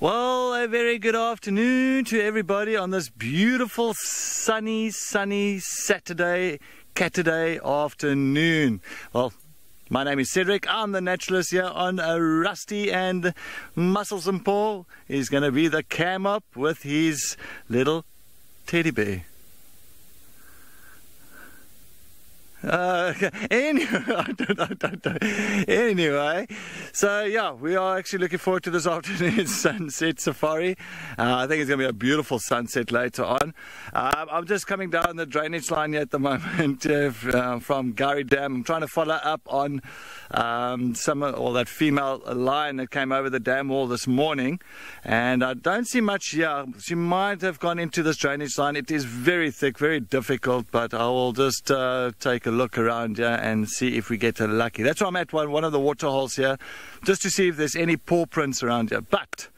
Well, a very good afternoon to everybody on this beautiful sunny Saturday afternoon. Well, my name is Cedric. I'm the naturalist here on Rusty, and Muscles and Paul is going to be the cam up with his little teddy bear. Anyway, so yeah, we are actually looking forward to this afternoon's sunset safari. I think it's going to be a beautiful sunset later on. I'm just coming down the drainage line here at the moment from Gowrie Dam. I'm trying to follow up on that female lion that came over the dam wall this morning, and I don't see much here. She might have gone into this drainage line. It is very thick, very difficult, but I will just take a look around here and see if we get lucky. That's why I'm at one of the water holes here, just to see if there's any paw prints around here. But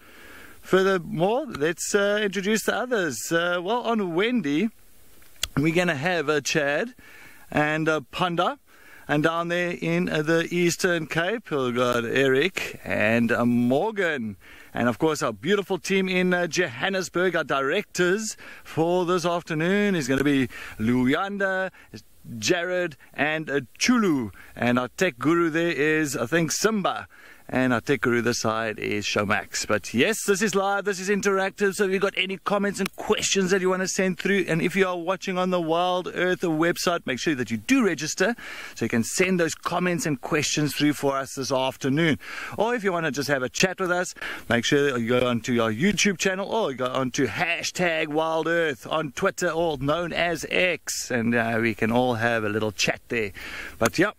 furthermore, let's introduce the others. Well, on Wendy, we're going to have Chad and Panda. And down there in the Eastern Cape, we've got Eric and Morgan. And of course, our beautiful team in Johannesburg, our directors for this afternoon, is going to be Luyanda, Jared, and Chulu. And our tech guru there is, I think, Simba. And our tech guru this side is Showmax. But yes, this is live, this is interactive, so if you've got any comments and questions that you want to send through, and if you are watching on the Wild Earth website, make sure that you do register so you can send those comments and questions through for us this afternoon. Or if you want to just have a chat with us, make sure that you go onto our YouTube channel, or you go onto #WildEarth on Twitter, all known as X, and we can all have a little chat there. But yep.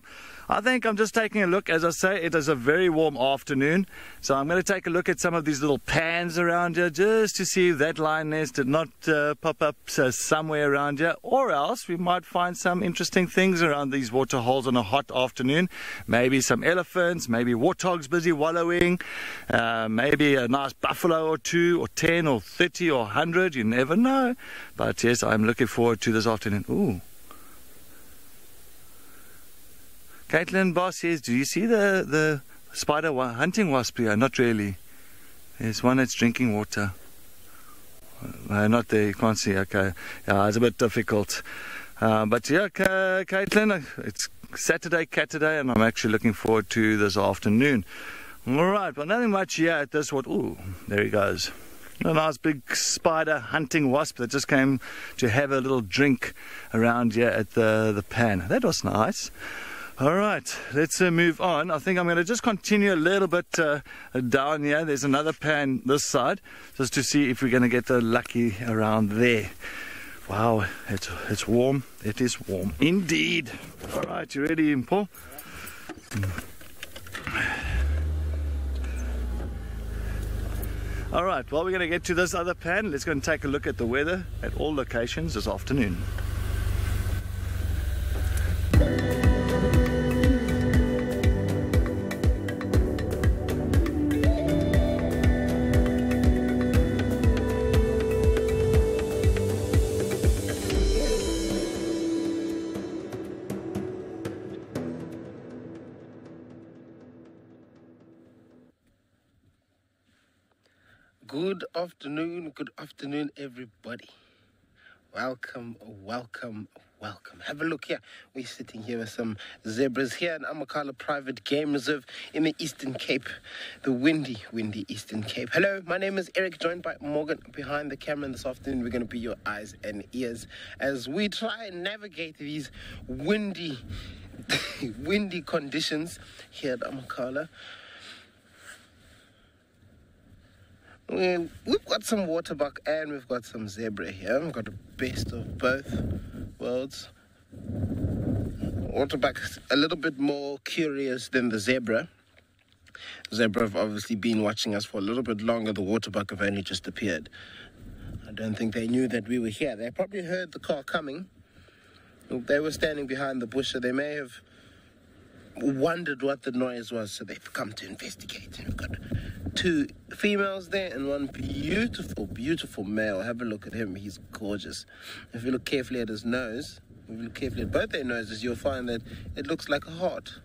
I think I'm just taking a look. As I say, it is a very warm afternoon, so I'm going to take a look at some of these little pans around here just to see if that lion nest did not pop up somewhere around here, or else we might find some interesting things around these water holes on a hot afternoon. Maybe some elephants, maybe warthogs busy wallowing, maybe a nice buffalo or two, or 10, or 30, or 100. You never know. But yes, I'm looking forward to this afternoon. Ooh. Caitlin Boss says, do you see the spider hunting wasp here? Not really. There's one that's drinking water. No, not there. You can't see. Okay. Yeah, it's a bit difficult. But yeah, Caitlin, it's Saturday cat today, and I'm actually looking forward to this afternoon. All right. Well, nothing much here at this one. Ooh, there he goes. A nice big spider hunting wasp that just came to have a little drink around here at the pan. That was nice. All right, let's move on. I think I'm going to just continue a little bit down here. There's another pan this side, just to see if we're going to get the lucky around there. Wow, it's warm. It is warm indeed. All right, you ready, Paul? All right, well, we're going to get to this other pan. Let's go and take a look at the weather at all locations this afternoon. Good afternoon everybody. Welcome. Have a look here. We're sitting here with some zebras here in Amakala Private Game Reserve in the Eastern Cape, the windy Eastern Cape. Hello, my name is Eric, joined by Morgan behind the camera, and this afternoon we're going to be your eyes and ears as we try and navigate these windy conditions here at Amakala. We've got some waterbuck and we've got some zebra here. We've got the best of both worlds. Waterbuck's a little bit more curious than the zebra. Zebra have obviously been watching us for a little bit longer. The waterbuck have only just appeared. I don't think they knew that we were here. They probably heard the car coming. They were standing behind the bush, so they may have wondered what the noise was, so they've come to investigate. We've got two females there and one beautiful male. Have a look at him, he's gorgeous. If you look carefully at his nose, if you look carefully at both their noses, you'll find that it looks like a heart,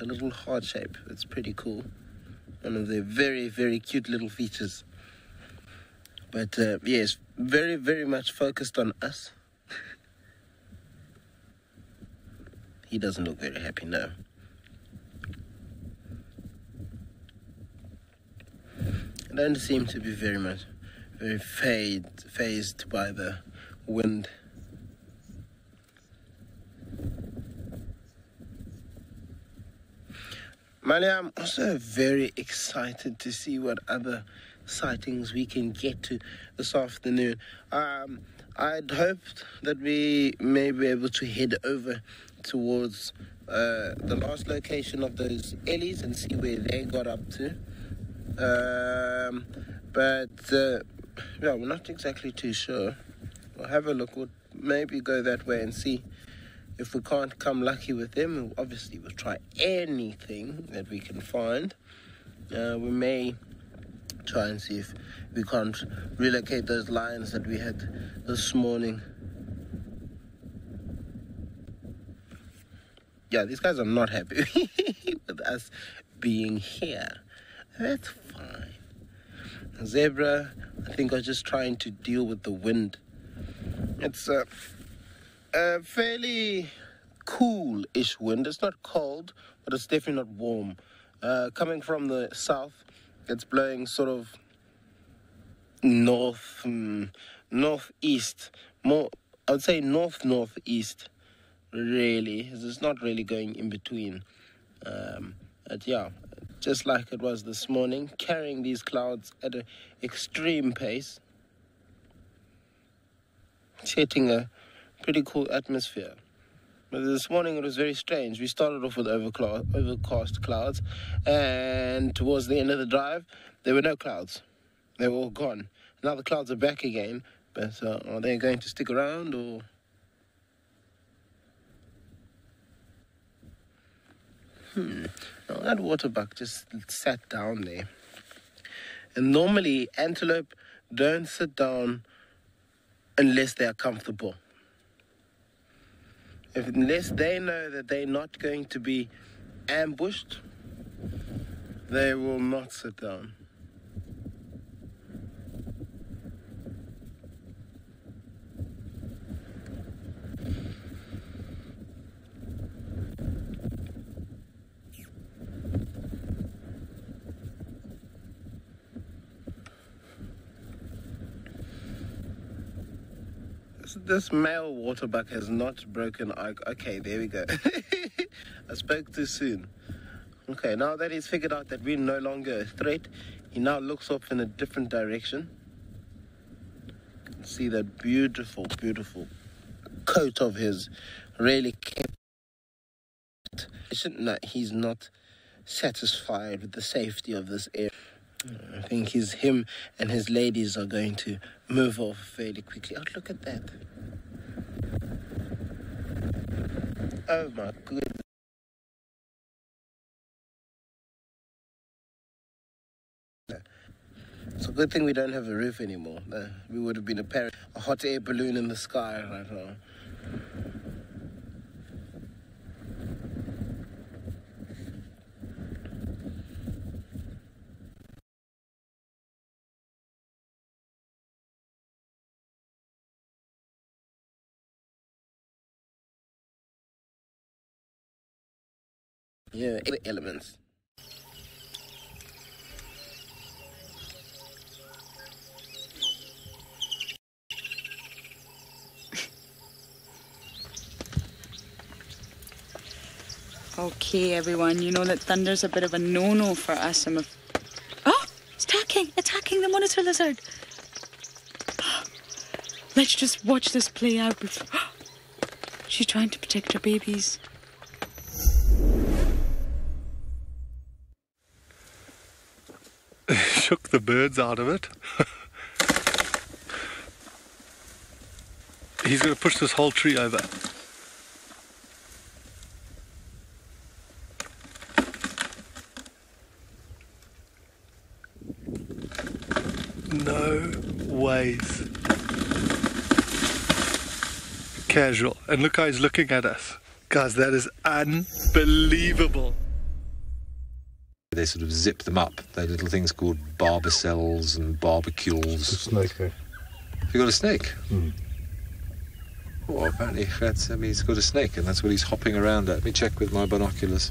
a little heart shape. It's pretty cool. one of their very, very cute little features. But yes, very, very much focused on us. He doesn't look very happy now. I don't seem to be very phased by the wind. Mali, I'm also very excited to see what other sightings we can get to this afternoon. I'd hoped that we may be able to head over towards the last location of those ellies and see where they got up to. But we're not exactly too sure. We'll have a look. We'll maybe go that way and see. If we can't come lucky with them, obviously we'll try anything that we can find. We may try and see if we can't relocate those lions that we had this morning. Yeah, these guys are not happy with us being here. That's fine. Zebra, I think, are just trying to deal with the wind. It's a fairly cool-ish wind. It's not cold, but it's definitely not warm. Coming from the south, it's blowing sort of north, northeast. More, I would say north-northeast, really. It's not really going in between. But yeah, just like it was this morning, carrying these clouds at an extreme pace, setting a pretty cool atmosphere. But this morning it was very strange. We started off with overcast clouds, and towards the end of the drive there were no clouds. They were all gone. Now the clouds are back again, but are they going to stick around? Or now that waterbuck just sat down there, and normally antelope don't sit down unless they are comfortable. Unless they know that they're not going to be ambushed, they will not sit down. This male waterbuck has not broken eye. Okay, there we go. I spoke too soon. Okay, now that he's figured out that we're no longer a threat, he now looks off in a different direction. You can see that beautiful, beautiful coat of his. Really kept. No, he's not satisfied with the safety of this area. I think him and his ladies are going to move off fairly quickly. Oh, look at that. Oh, my goodness. It's a good thing we don't have a roof anymore. We would have been a hot air balloon in the sky right now. Yeah, elements. Okay, everyone, you know that thunder's a bit of a no-no for us. Oh, it's attacking! Attacking the monitor lizard! Let's just watch this play out before... She's trying to protect her babies. Took the birds out of it. He's going to push this whole tree over. No ways. Casual. And look how he's looking at us. Guys, that is unbelievable. They sort of zip them up. They're little things called barbicels and barbicules. A snake, eh? Have you got a snake? Mm. Oh, apparently that's, he's got a snake, and that's what he's hopping around at. Let me check with my binoculars.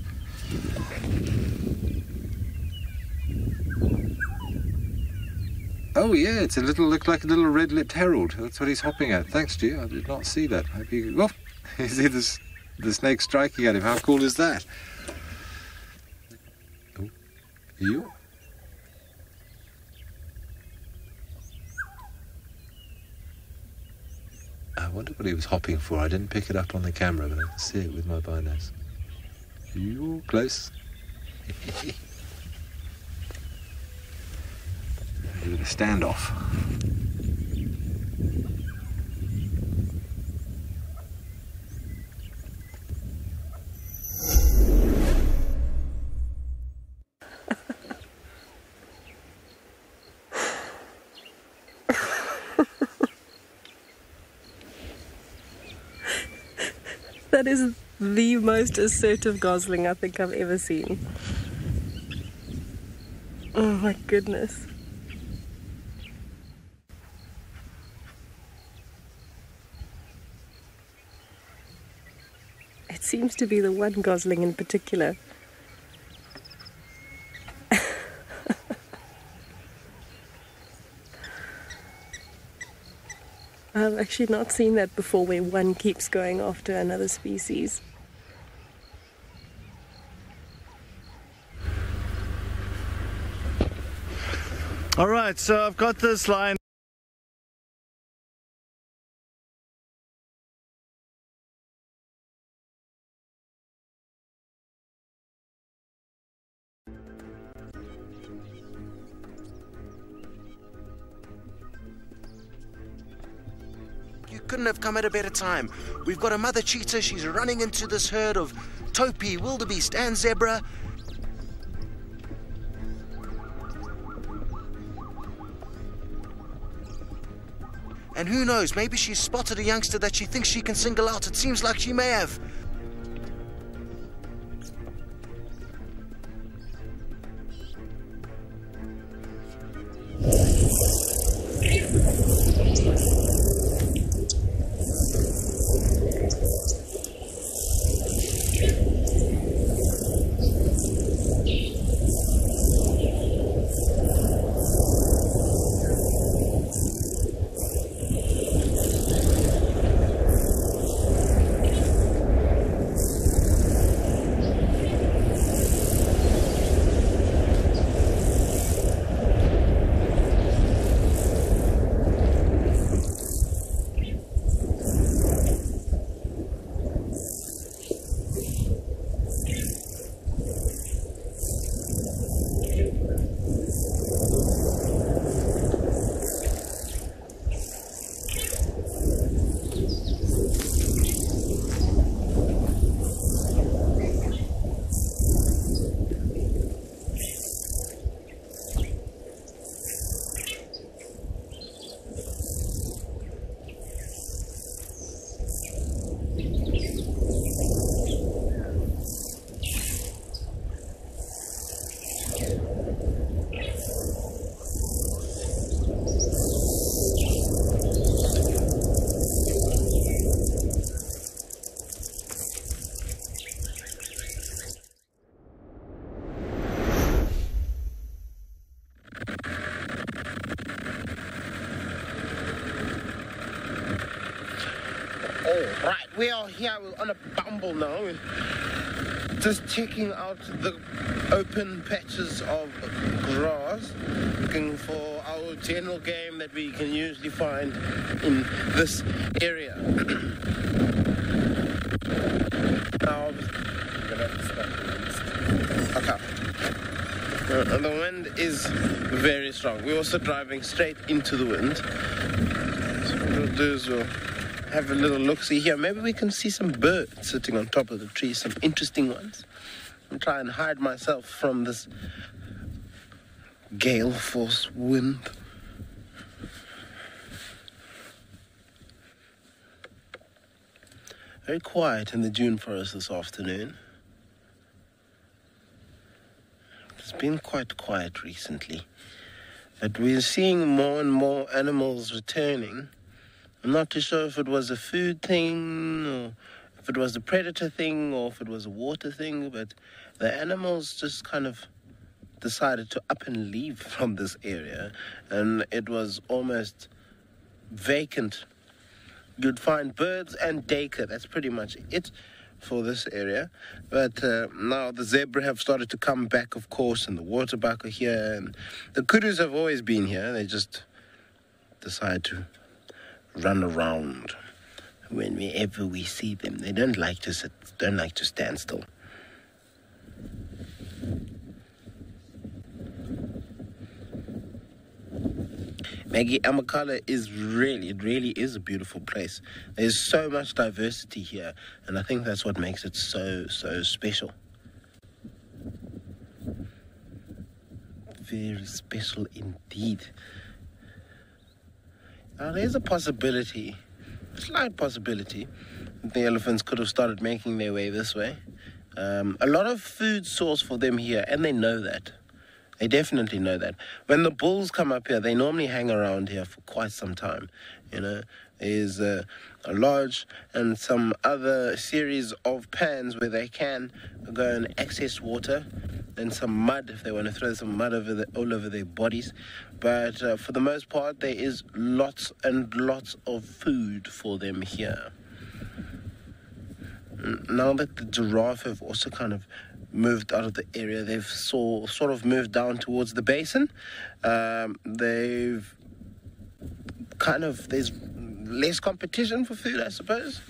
Oh yeah, it's a little, looked like a little red-lipped herald. That's what he's hopping at. Thanks to you, I did not see that. Hope you, well, you see this, the snake striking at him. How cool is that? Oh, you? I wonder what he was hopping for. I didn't pick it up on the camera, but I can see it with my binos. You close. With a standoff. That is the most assertive gosling I think I've ever seen. Oh my goodness. Seems to be the one gosling in particular. I've actually not seen that before, where one keeps going after another species. All right, so I've got this line. Couldn't have come at a better time. We've got a mother cheetah. She's running into this herd of topi, wildebeest and zebra. And who knows, maybe she's spotted a youngster that she thinks she can single out. It seems like she may have. We are here on a bumble now, just checking out the open patches of grass, looking for our general game that we can usually find in this area. Now, okay. The wind is very strong. We're also driving straight into the wind. So what we'll do is we'll have a little look-see here. Maybe we can see some birds sitting on top of the tree, some interesting ones. I'm trying to hide myself from this gale force wind. Very quiet in the dune forest this afternoon. Just been quite quiet recently, but we're seeing more and more animals returning. I'm not too sure if it was a food thing, or if it was a predator thing, or if it was a water thing, but the animals just kind of decided to up and leave from this area, and it was almost vacant. You'd find birds and dacre, that's pretty much it for this area, but now the zebra have started to come back, of course, and the waterbuck are here, and the kudus have always been here. They just decide to run around whenever we see them. They don't like to sit, don't like to stand still. Maggie, Amakala is really a beautiful place. There's so much diversity here, and I think that's what makes it so special. Very special indeed. Now there's a possibility, a slight possibility, that the elephants could have started making their way this way. A lot of food source for them here, and they know that. They definitely know that. When the bulls come up here, they normally hang around here for quite some time. You know, there's a lodge and some other series of pans where they can go and access water and some mud if they want to throw some mud over all over their bodies. But for the most part, there is lots and lots of food for them here. Now that the giraffe have also kind of moved out of the area, they've sort of moved down towards the basin. They've kind of, there's less competition for food, I suppose.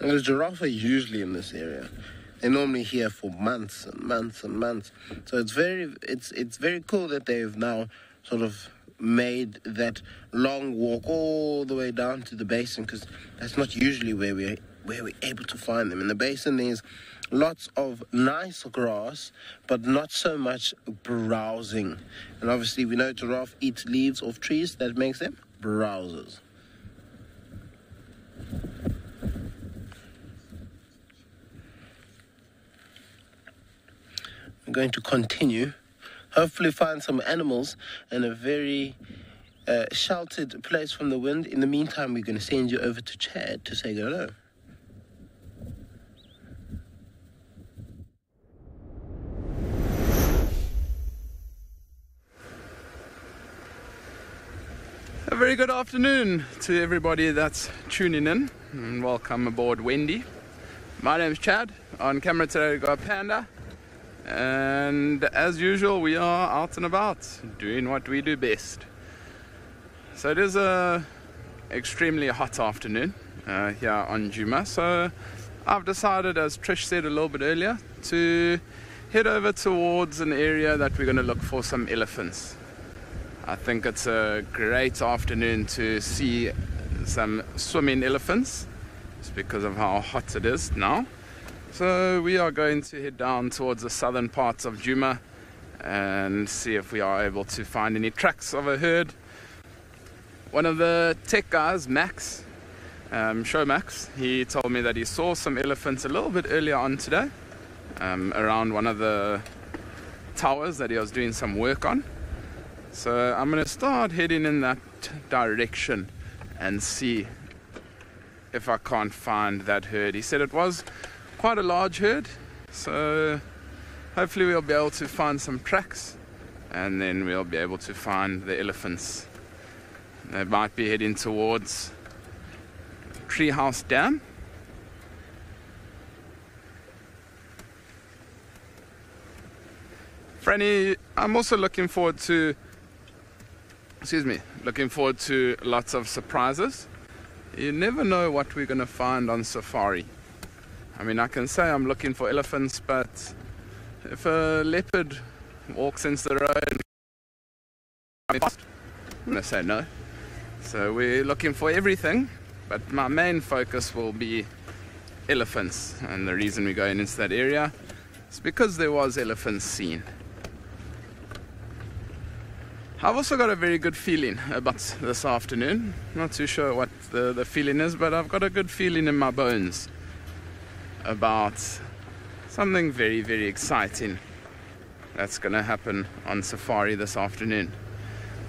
And the giraffe are usually in this area. They're normally here for months and months and months. So it's very cool that they've now sort of made that long walk all the way down to the basin, because that's not usually where we're able to find them. In the basin, there's lots of nice grass, but not so much browsing. And obviously, we know giraffe eats leaves of trees. That makes them browsers. I'm going to continue. Hopefully, find some animals and a very sheltered place from the wind. In the meantime, we're going to send you over to Chad to say hello. A very good afternoon to everybody that's tuning in, and welcome aboard Wendy. My name is Chad. On camera today we got Panda, and as usual we are out and about doing what we do best. So it is a extremely hot afternoon here on Juma, so I've decided, as Trish said a little bit earlier, to head over towards an area that we're going to look for some elephants. I think it's a great afternoon to see some swimming elephants. It's because of how hot it is now. So we are going to head down towards the southern parts of Juma and see if we are able to find any tracks of a herd. One of the tech guys, Max, Showmax, he told me that he saw some elephants a little bit earlier on today around one of the towers that he was doing some work on. So I'm going to start heading in that direction and see if I can't find that herd. He said it was quite a large herd, so hopefully we'll be able to find some tracks and then we'll be able to find the elephants. They might be heading towards Treehouse Dam. Franny, I'm also looking forward to lots of surprises. You never know what we're going to find on safari. I mean, I can say I'm looking for elephants, but if a leopard walks into the road, I'm going to say no. So we're looking for everything, but my main focus will be elephants. And the reason we're going into that area is because there was elephants seen. I've also got a very good feeling about this afternoon. Not too sure what the feeling is, but I've got a good feeling in my bones about something very, very exciting that's going to happen on safari this afternoon.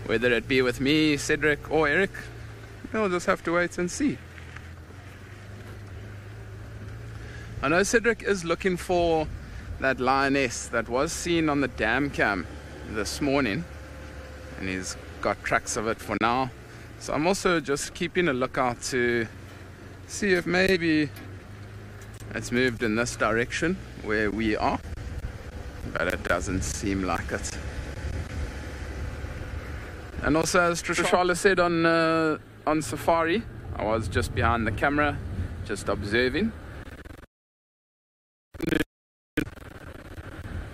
Whether it be with me, Cedric, or Eric, we'll just have to wait and see. I know Cedric is looking for that lioness that was seen on the dam cam this morning, and he's got tracks of it for now. So I'm also just keeping a lookout to see if maybe it's moved in this direction where we are, but it doesn't seem like it. And also, as Trishala said on safari, I was just behind the camera, just observing. I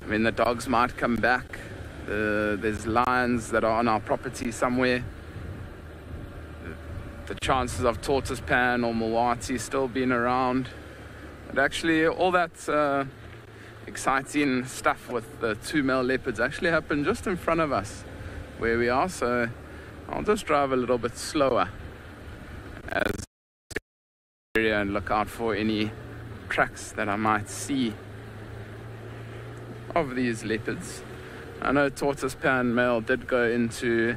mean, the dogs might come back. There's lions that are on our property somewhere. The chances of Tortoise Pan or Mlawathi still being around. But actually, all that exciting stuff with the two male leopards actually happened just in front of us where we are, so I'll just drive a little bit slower as area and look out for any tracks that I might see of these leopards. I know Tortoise Pan male did go into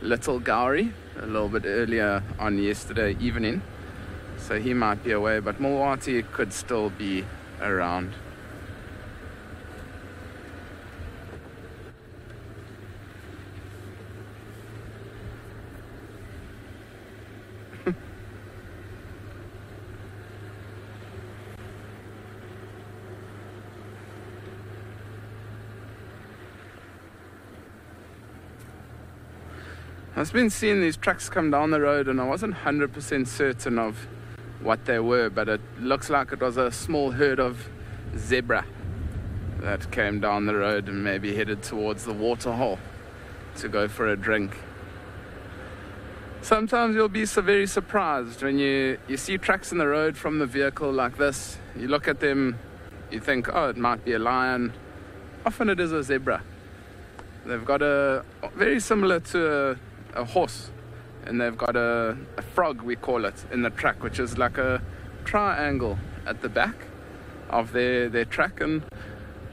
Little Gowrie a little bit earlier on yesterday evening, so he might be away, but Mlawathi could still be around. I've been seeing these trucks come down the road and I wasn't 100% certain of what they were, but it looks like it was a small herd of zebra that came down the road and maybe headed towards the waterhole to go for a drink. Sometimes you'll be so very surprised when you see trucks in the road from the vehicle like this. You look at them, you think, oh, it might be a lion. Often it is a zebra. They've got a very similar to a horse, and they've got a frog, we call it, in the track, which is like a triangle at the back of their track, and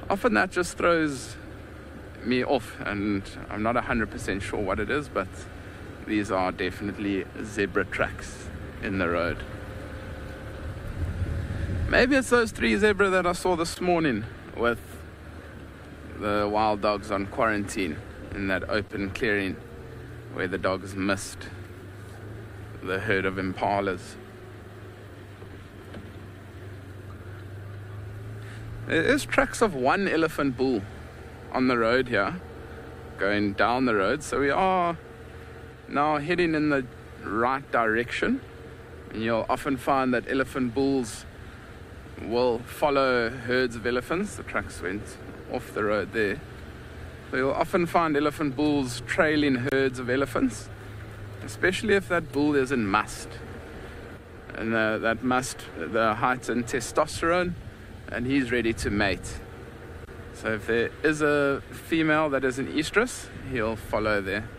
often that just throws me off and I'm not 100% sure what it is, but these are definitely zebra tracks in the road. Maybe it's those three zebra that I saw this morning with the wild dogs on quarantine in that open clearing where the dogs missed the herd of impalas. There is tracks of one elephant bull on the road here, going down the road, so we are now heading in the right direction. And you'll often find that elephant bulls will follow herds of elephants. The tracks went off the road there. So you'll often find elephant bulls trailing herds of elephants, especially if that bull is in must. And that must, the height in testosterone, and he's ready to mate. So if there is a female that is an estrus, he'll follow there.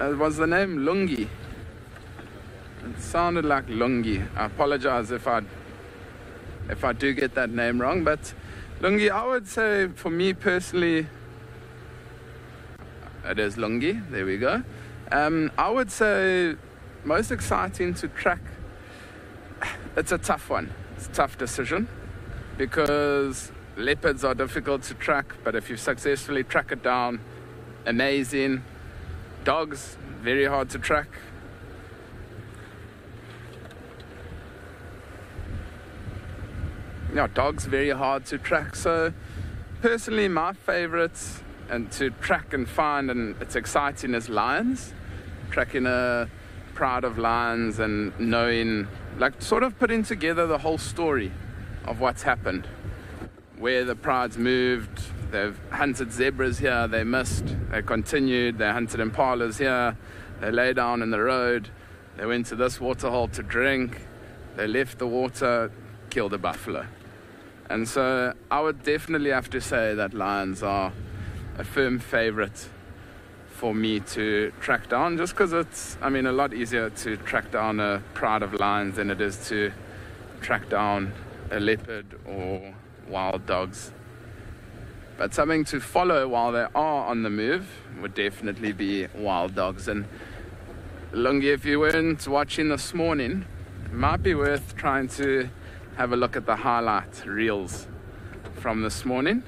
Was the name Lungi? It sounded like Lungi. I apologize if I do get that name wrong, but Lungi, I would say for me personally, it is Lungi, there we go. I would say most exciting to track, it's a tough one, it's a tough decision, because leopards are difficult to track, but if you successfully track it down, amazing. Dogs, very hard to track. Yeah, dogs very hard to track. So personally my favorites and to track and find, and it's exciting, is lions. Tracking a pride of lions and knowing, like, sort of putting together the whole story of what's happened. Where the pride's moved, they've hunted zebras here, they missed, they continued, they hunted impalas here, they lay down in the road, they went to this waterhole to drink, they left the water, killed a buffalo. And so I would definitely have to say that lions are a firm favorite for me to track down, just because it's, I mean, a lot easier to track down a pride of lions than it is to track down a leopard or wild dogs. But something to follow while they are on the move would definitely be wild dogs. And Lungi, if you weren't watching this morning, it might be worth trying to have a look at the highlight reels from this morning.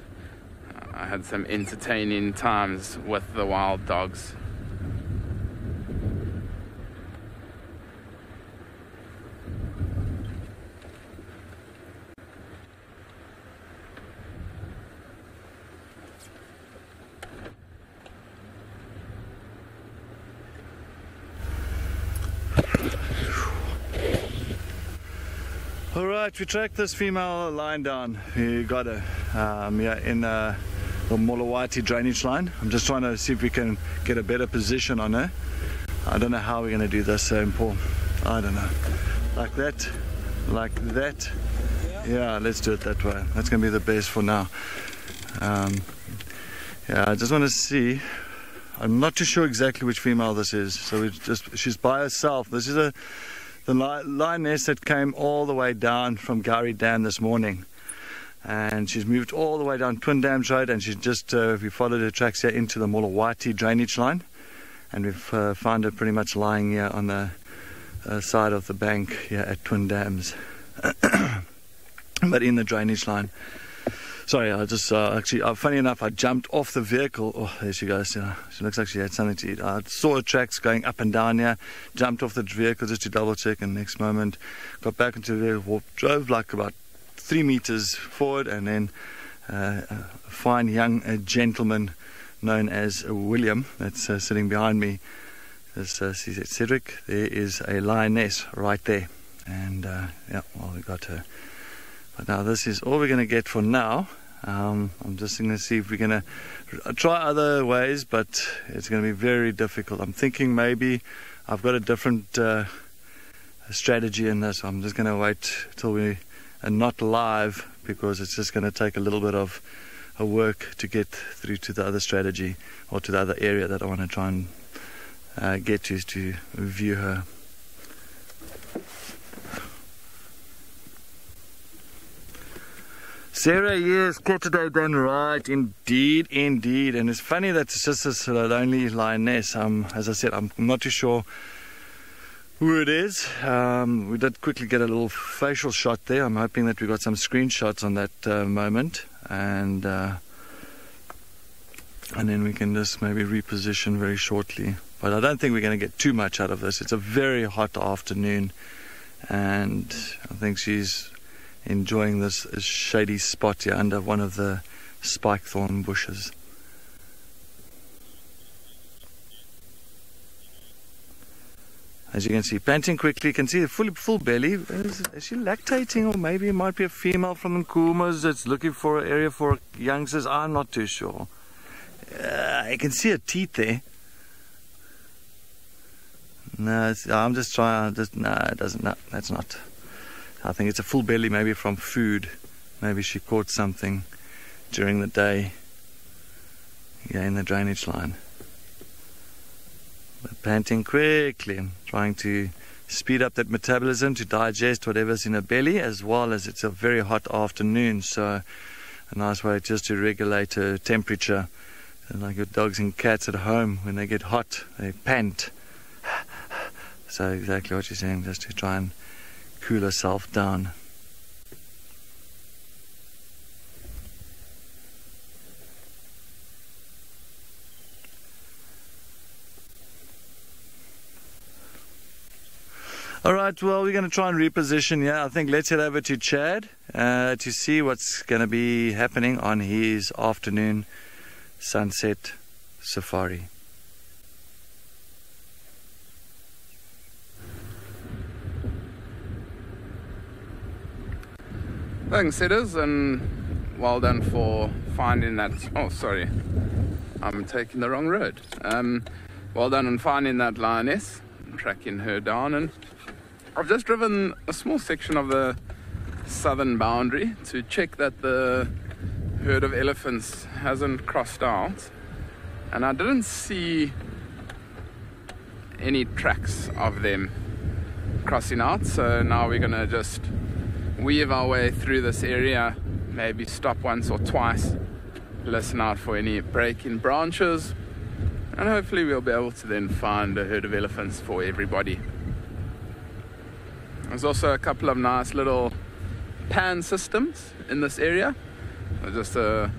I had some entertaining times with the wild dogs. All right, we tracked this female lion down. We got her in the Mlawathi drainage line. I'm just trying to see if we can get a better position on her. I don't know how we're going to do this, Paul. I don't know. Like that, like that. Yeah, let's do it that way. That's going to be the best for now. Yeah, I just want to see. I'm not too sure exactly which female this is. So she's by herself. This is the lioness that came all the way down from Gowrie Dam this morning, and she's moved all the way down Twin Dams Road, and she's just we followed her tracks here into the Mlawathi drainage line, and we've found her pretty much lying here on the side of the bank here at Twin Dams, but in the drainage line. Sorry, I just actually, funny enough, I jumped off the vehicle. Oh, there she goes. You know, she looks like she had something to eat. I saw her tracks going up and down here, jumped off the vehicle just to double check, and next moment got back into the vehicle, drove like about 3 meters forward, and then a fine young gentleman known as William, that's sitting behind me, she said, "Cedric, there is a lioness right there." And yeah, well, we got her. But now this is all we're going to get for now. I'm just going to see if we're going to try other ways, but it's going to be very difficult. I'm thinking maybe I've got a different strategy in this. I'm just going to wait till we are not live, because it's just going to take a little bit of work to get through to the other strategy, or to the other area that I want to try and get to view her. Sarah, yes, Saturday done right, indeed, indeed. And it's funny that it's just this lonely lioness. As I said, I'm not too sure who it is. We did quickly get a little facial shot there. I'm hoping that we got some screenshots on that moment, and then we can just maybe reposition very shortly. But I don't think we're going to get too much out of this. It's a very hot afternoon, and I think she's enjoying this shady spot here under one of the spike thorn bushes. As you can see, panting quickly, you can see the full belly. Is she lactating, or maybe it might be a female from Nkuhuma's that's looking for an area for youngsters? I'm not too sure. I can see her teeth there. No, I'm just trying. No, it doesn't. No, that's not. I think it's a full belly, maybe from food. Maybe she caught something during the day, yeah, in the drainage line. But panting quickly, trying to speed up that metabolism to digest whatever's in her belly, as well as it's a very hot afternoon, so a nice way just to regulate her temperature. And like your dogs and cats at home, when they get hot, they pant. So exactly what she's saying, just to try and cool herself down. All right, well, we're going to try and reposition here. I think let's head over to Chad to see what's going to be happening on his afternoon sunset safari. Thanks, Sidders, and well done for finding that. Oh, sorry, I'm taking the wrong road. Well done on finding that lioness, and tracking her down. And I've just driven a small section of the southern boundary to check that the herd of elephants hasn't crossed out. and I didn't see any tracks of them crossing out, so now we're gonna just weave our way through this area, maybe stop once or twice, listen out for any breaking branches, and hopefully we'll be able to then find a herd of elephants for everybody. There's also a couple of nice little pan systems in this area. There's just a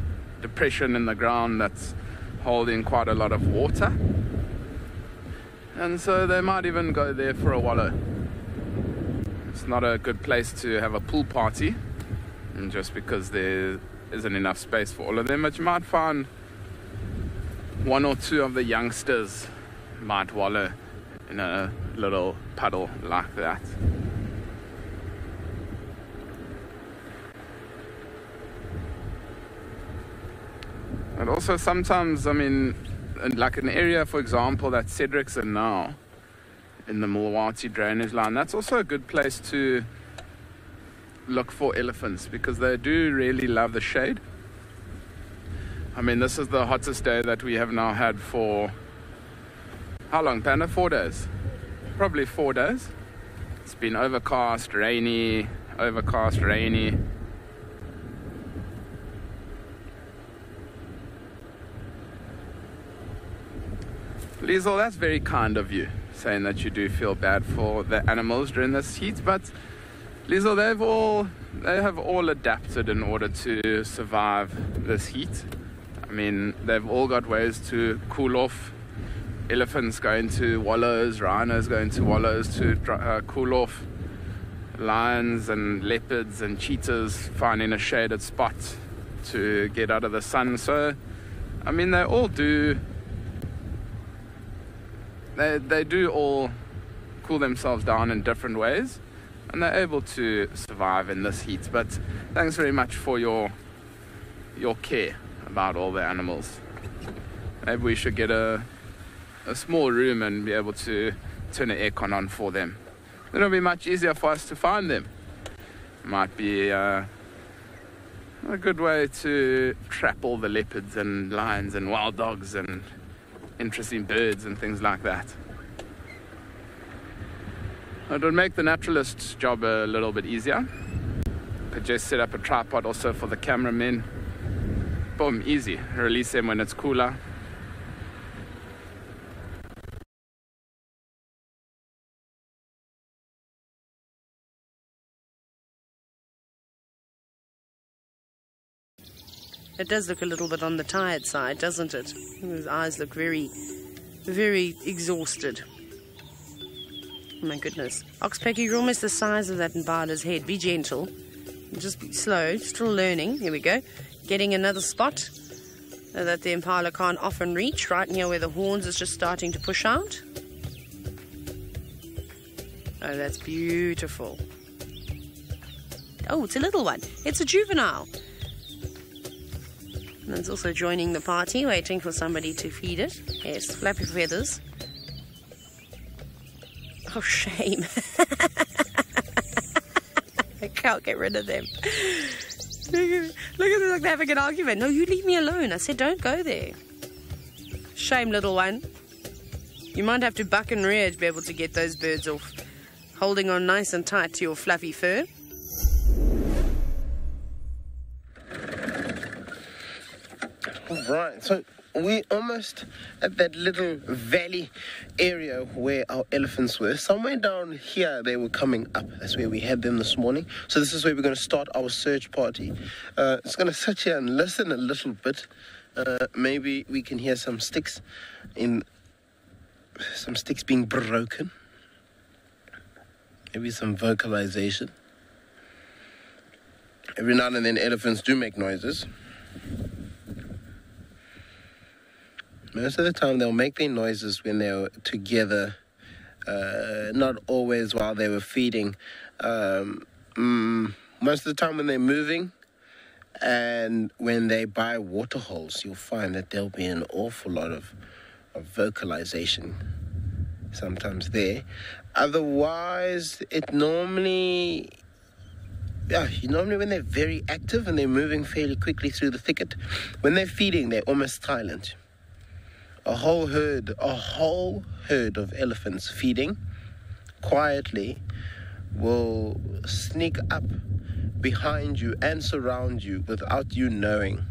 depression in the ground that's holding quite a lot of water, and so they might even go there for a wallow. It's not a good place to have a pool party, and just because there isn't enough space for all of them, but you might find one or two of the youngsters might wallow in a little puddle like that. And also sometimes, I mean, like an area, for example, that Cedric's in now, in the Mlawathi drainage line, that's also a good place to look for elephants because they do really love the shade. I mean, this is the hottest day that we have now had for, how long, Panda? 4 days? Probably 4 days. It's been overcast, rainy, overcast, rainy. Liesl, that's very kind of you, saying that you do feel bad for the animals during this heat, but Liesl, they have all adapted in order to survive this heat. I mean, they've all got ways to cool off. Elephants going to wallows, rhinos going to wallows to cool off, lions and leopards and cheetahs finding a shaded spot to get out of the sun. So, I mean, they all do. They do all cool themselves down in different ways, and they're able to survive in this heat. But thanks very much for your care about all the animals. Maybe we should get a small room and be able to turn the aircon on for them. It'll be much easier for us to find them. Might be a good way to trap all the leopards and lions and wild dogs and interesting birds and things like that. It would make the naturalist's job a little bit easier. Could just set up a tripod also for the cameramen. Boom, easy. Release them when it's cooler. It does look a little bit on the tired side, doesn't it? His eyes look very, very exhausted. Oh my goodness. Oxpacker, you're almost the size of that Mbala's head. Be gentle. Just be slow. Still learning. Here we go. Getting another spot that the impala can't often reach. Right near where the horns is just starting to push out. Oh, that's beautiful. Oh, it's a little one. It's a juvenile. And it's also joining the party, waiting for somebody to feed it. Yes, flappy feathers. Oh, shame. I can't get rid of them. Look at them like they're having an argument. No, you leave me alone. I said don't go there. Shame, little one. You might have to buck and rear to be able to get those birds off. Holding on nice and tight to your fluffy fur. Right, so we're almost at that little valley area where our elephants were. Somewhere down here they were coming up. That's where we had them this morning. So this is where we're going to start our search party. It's going to sit here and listen a little bit. Maybe we can hear some sticks, being broken. Maybe some vocalization. Every now and then elephants do make noises. Most of the time they'll make their noises when they're together, not always while they were feeding. Most of the time when they're moving and when they buy waterholes, you'll find that there'll be an awful lot of vocalization sometimes there. Otherwise, it normally... Yeah, normally when they're very active and they're moving fairly quickly through the thicket, when they're feeding, they're almost silent. a whole herd of elephants feeding quietly will sneak up behind you and surround you without you knowing.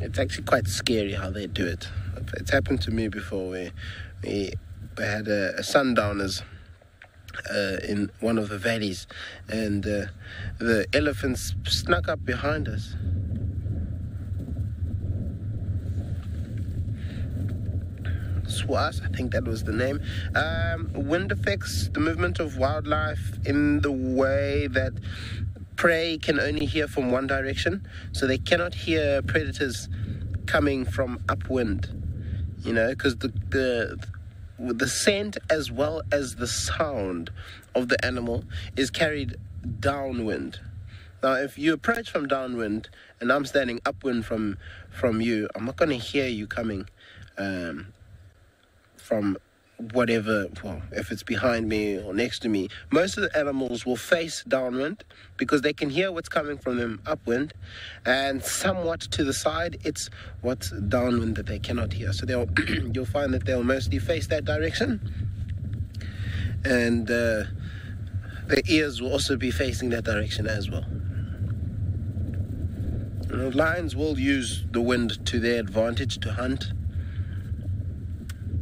It's actually quite scary how they do it. It's happened to me before where we had a sundowners in one of the valleys, and the elephants snuck up behind us. Swas, I think that was the name. Wind affects the movement of wildlife in the way that prey can only hear from one direction, so they cannot hear predators coming from upwind, you know, because the scent as well as the sound of the animal is carried downwind. Now, if you approach from downwind and I'm standing upwind from you, I'm not going to hear you coming from whatever, well, if it's behind me or next to me. Most of the animals will face downwind because they can hear what's coming from them upwind, and somewhat to the side, it's what's downwind that they cannot hear. So they'll you'll find that they'll mostly face that direction, and their ears will also be facing that direction as well. And lions will use the wind to their advantage to hunt,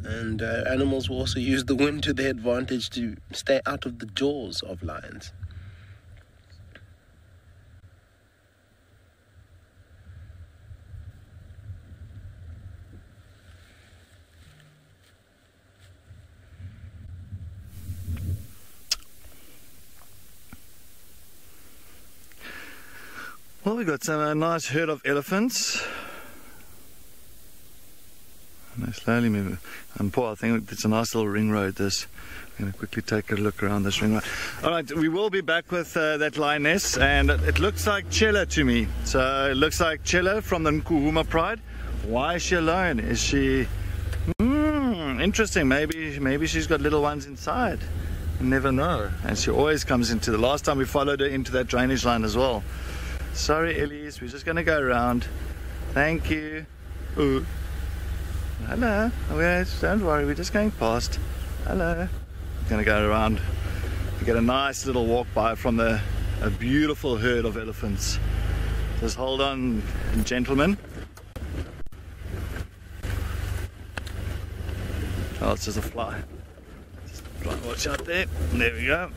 and animals will also use the wind to their advantage to stay out of the jaws of lions. Well, we've got a nice herd of elephants. No, slowly moving. And Paul, I think it's a nice little ring road, this. I'm going to quickly take a look around this ring road. All right, we will be back with that lioness, and it looks like Chilla to me. So it looks like Chilla from the Nkuhuma Pride. Why is she alone? Is she... interesting. Maybe she's got little ones inside. You never know. And she always comes into... The last time we followed her into that drainage line as well. Sorry, Elise. We're just going to go around. Thank you. Ooh. Hello, don't worry, we're just going past. Hello. Gonna go around and get a nice little walk by from a beautiful herd of elephants. Just hold on, gentlemen. Oh, it's just a fly. Just a fly, watch out there. There we go.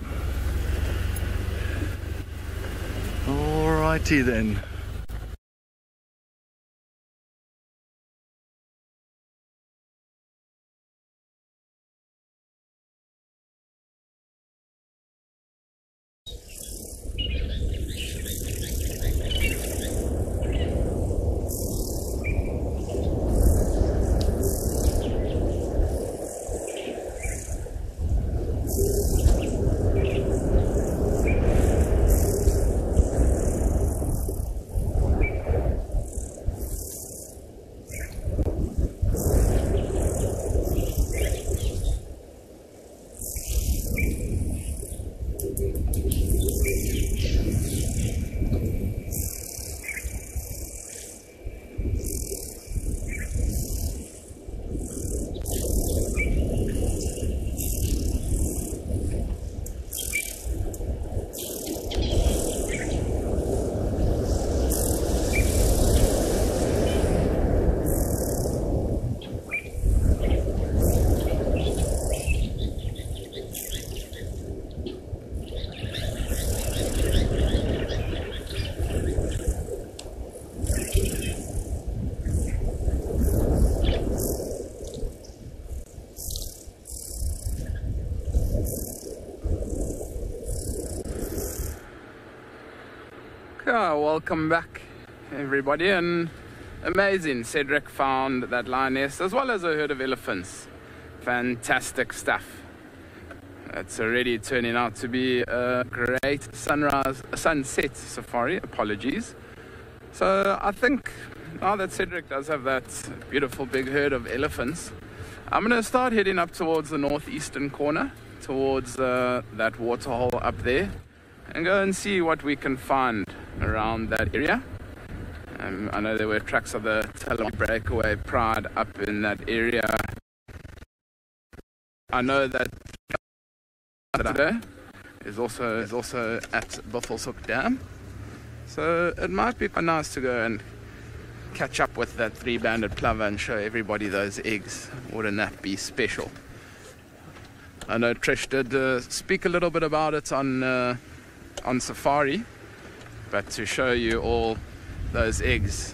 Alrighty then. Welcome back, everybody. And amazing, Cedric found that lioness as well as a herd of elephants. Fantastic stuff. It's already turning out to be a great sunset safari, apologies. So I think now that Cedric does have that beautiful big herd of elephants, I'm going to start heading up towards the northeastern corner, towards that waterhole up there, and go and see what we can find around that area. I know there were tracks of the Tlalamba breakaway pride up in that area. I know that today is also at Buffelshoek Dam, so it might be quite nice to go and catch up with that three-banded plover and show everybody those eggs. Wouldn't that be special? I know Trish did speak a little bit about it on safari, but to show you all those eggs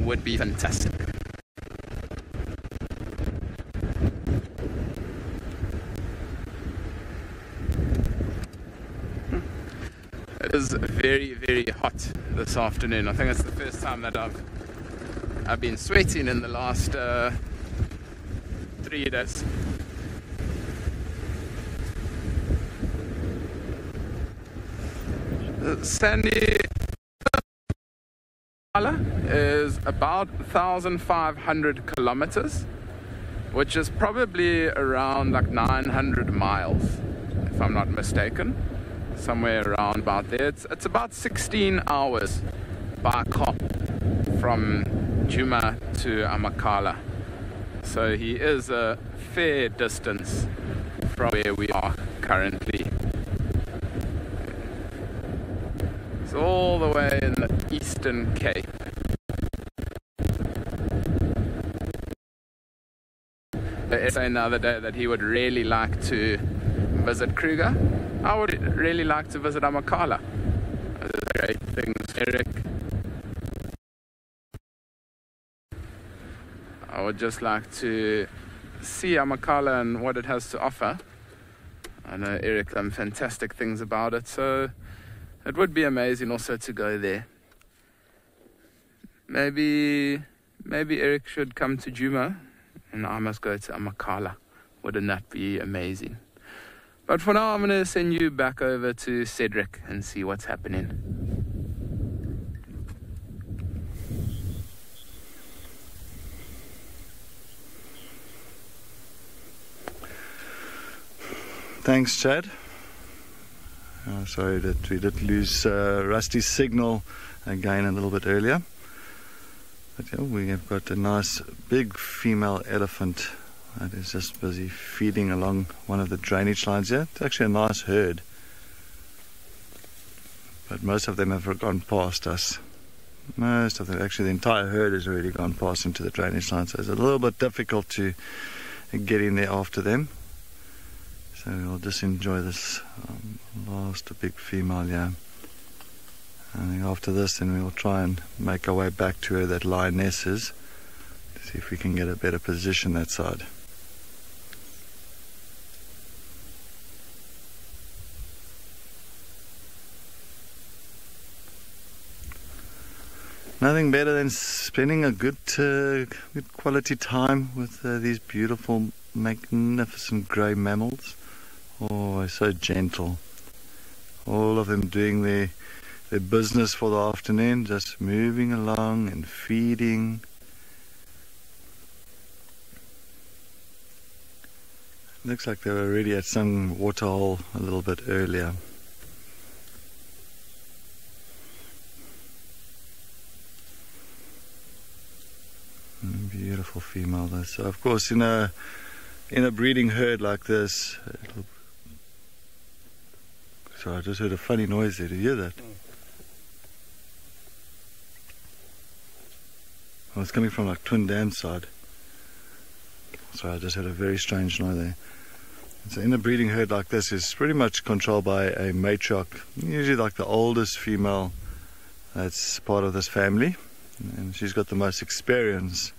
would be fantastic. It is very, very hot this afternoon. I think it's the first time that I've been sweating in the last 3 days. Sandy is about 1,500 kilometers, which is probably around like 900 miles, if I'm not mistaken. Somewhere around about there. It's about 16 hours by car from Juma to Amakala. So he is a fair distance from where we are currently. It's all the way in the Eastern Cape. He said the other day that he would really like to visit Kruger. I would really like to visit Amakala. Great things, Eric. I would just like to see Amakala and what it has to offer. I know Eric has done fantastic things about it, so it would be amazing also to go there. Maybe Eric should come to Juma and I must go to Amakala. Wouldn't that be amazing? But for now, I'm going to send you back over to Cedric and see what's happening. Thanks, Chad. Sorry that we did lose Rusty's signal again a little bit earlier. But yeah, we have got a nice big female elephant that is just busy feeding along one of the drainage lines here. It's actually a nice herd, but most of them have gone past us. Most of them, actually the entire herd has already gone past into the drainage line, so it's a little bit difficult to get in there after them. So we'll just enjoy this last big female here. And after this then we'll try and make our way back to where that lioness is, to see if we can get a better position that side. Nothing better than spending a good quality time with these beautiful, magnificent grey mammals. Oh, so gentle. All of them doing their business for the afternoon, just moving along and feeding. Looks like they were already at some waterhole a little bit earlier. Beautiful female though. So of course in a breeding herd like this, it'll... Sorry, I just heard a funny noise there. Did you hear that? Oh, it's coming from like Twin Dam side. Sorry, I just heard a very strange noise there. So in a breeding herd like this, it's pretty much controlled by a matriarch, usually like the oldest female that's part of this family. And she's got the most experience.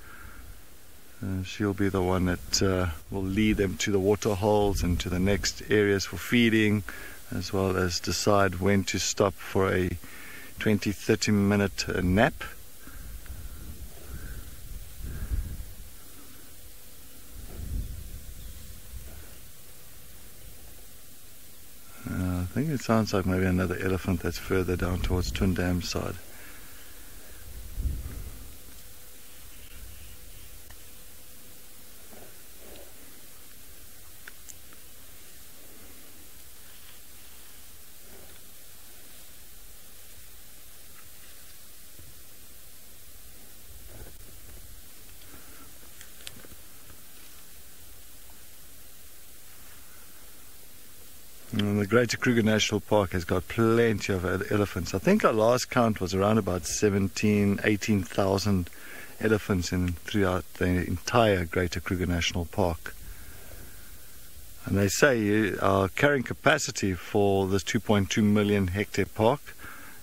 She'll be the one that will lead them to the waterholes and to the next areas for feeding, as well as decide when to stop for a 20-30 minute nap. I think it sounds like maybe another elephant that's further down towards Twin Dam side. Greater Kruger National Park has got plenty of elephants. I think our last count was around about 17,000 to 18,000 elephants throughout the entire Greater Kruger National Park. And they say our carrying capacity for this 2.2 million hectare park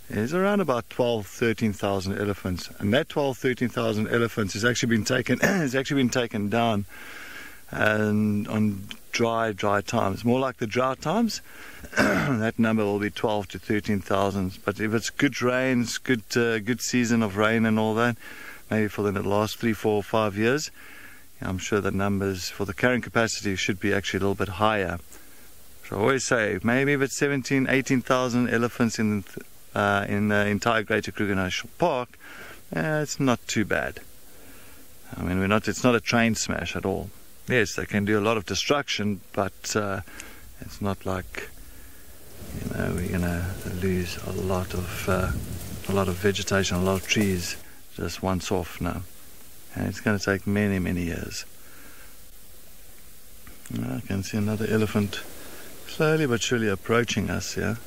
is around about 12,000 to 13,000 elephants, and that 12,000 to 13,000 elephants has actually been taken down, and on dry times, more like the drought times, that number will be 12,000 to 13,000. But if it's good rains, good season of rain and all that, maybe for the last 3, 4, 5 years, I'm sure the numbers for the carrying capacity should be actually a little bit higher. So I always say maybe if it's 17,000 to 18,000 elephants in the entire Greater Kruger National Park, it's not too bad. I mean, it's not a train smash at all. Yes, they can do a lot of destruction, but it's not like, you know, we're gonna lose a lot of vegetation, a lot of trees just once off now, and it's going to take many years. I can see another elephant slowly but surely approaching us here.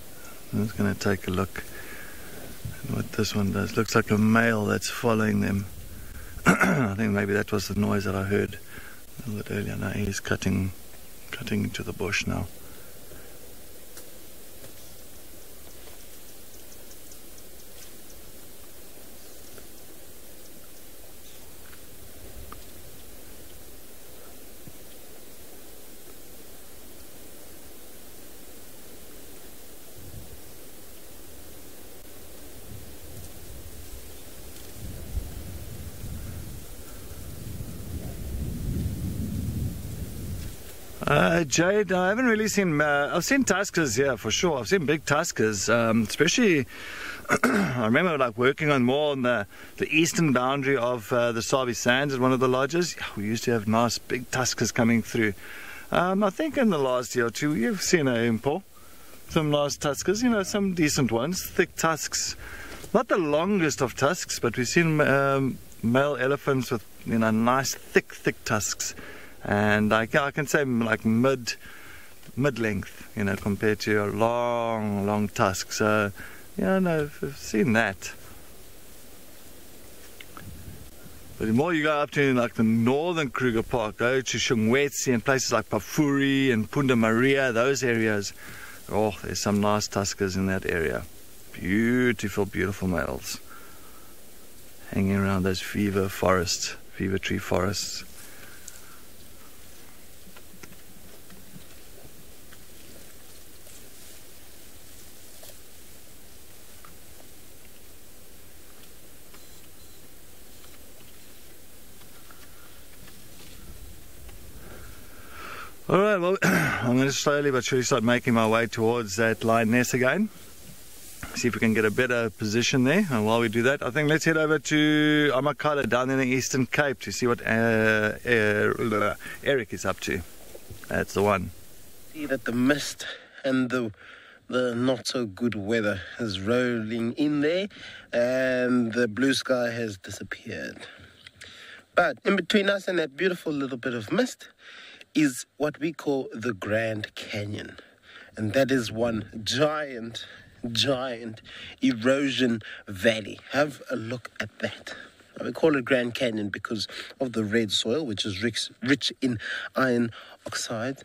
I'm just going to take a look at what this one does. Looks like a male that's following them. I think maybe that was the noise that I heard a little bit earlier. Now he's cutting into the bush now. Jade, I haven't really seen, I've seen tuskers here, yeah, for sure. I've seen big tuskers, especially, I remember like working on more on the eastern boundary of the Sabi Sands at one of the lodges. We used to have nice big tuskers coming through. I think in the last year or two, you've seen Paul, some nice tuskers, you know, some decent ones, thick tusks. Not the longest of tusks, but we've seen male elephants with, you know, nice thick tusks. And I can say like mid length, you know, compared to your long tusks. So yeah, no, I've seen that. But the more you go up to like the northern Kruger Park, go to Shungwetsi and places like Pafuri and Punda Maria, those areas, oh, there's some nice tuskers in that area. Beautiful males hanging around those fever tree forests. All right, well, I'm going to slowly but surely start making my way towards that lioness again. See if we can get a better position there. And while we do that, I think let's head over to Amakala down in the Eastern Cape to see what Eric is up to. That's the one. See that the mist and the not so good weather is rolling in there, and the blue sky has disappeared. But in between us and that beautiful little bit of mist is what we call the Grand Canyon. And that is one giant erosion valley. Have a look at that. We call it Grand Canyon because of the red soil, which is rich in iron oxide.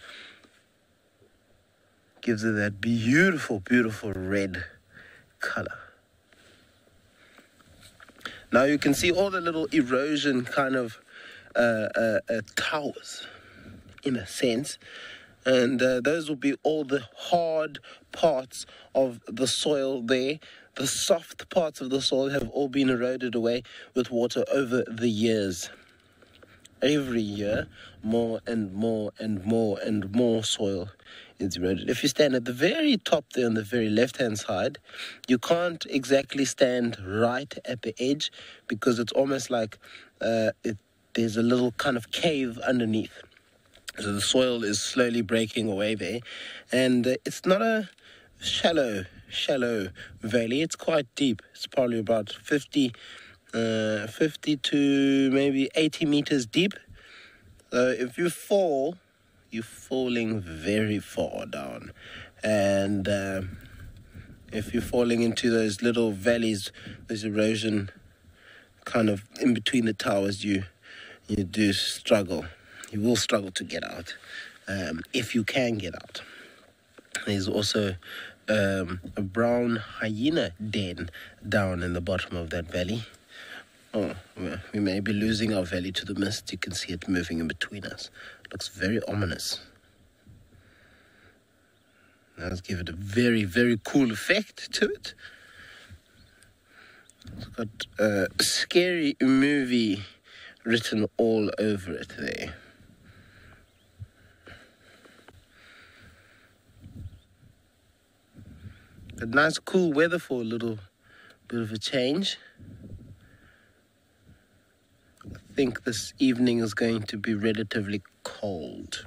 Gives it that beautiful red color. Now you can see all the little erosion kind of towers, in a sense, and those will be all the hard parts of the soil there. The soft parts of the soil have all been eroded away with water over the years. Every year, more and more soil is eroded. If you stand at the very top there on the very left-hand side, you can't exactly stand right at the edge because it's almost like there's a little kind of cave underneath. So the soil is slowly breaking away there, and it's not a shallow valley. It's quite deep. It's probably about 50 to maybe 80 meters deep. So if you fall, you're falling very far down, and if you're falling into those little valleys, there's erosion kind of in between the towers, you do struggle. You will struggle to get out if you can get out. There's also a brown hyena den down in the bottom of that valley. Oh, well, we may be losing our valley to the mist. You can see it moving in between us. Looks very ominous. Now let's give it a very, very cool effect to it. It's got a scary movie written all over it there. But nice cool weather for a little bit of a change. I think this evening is going to be relatively cold.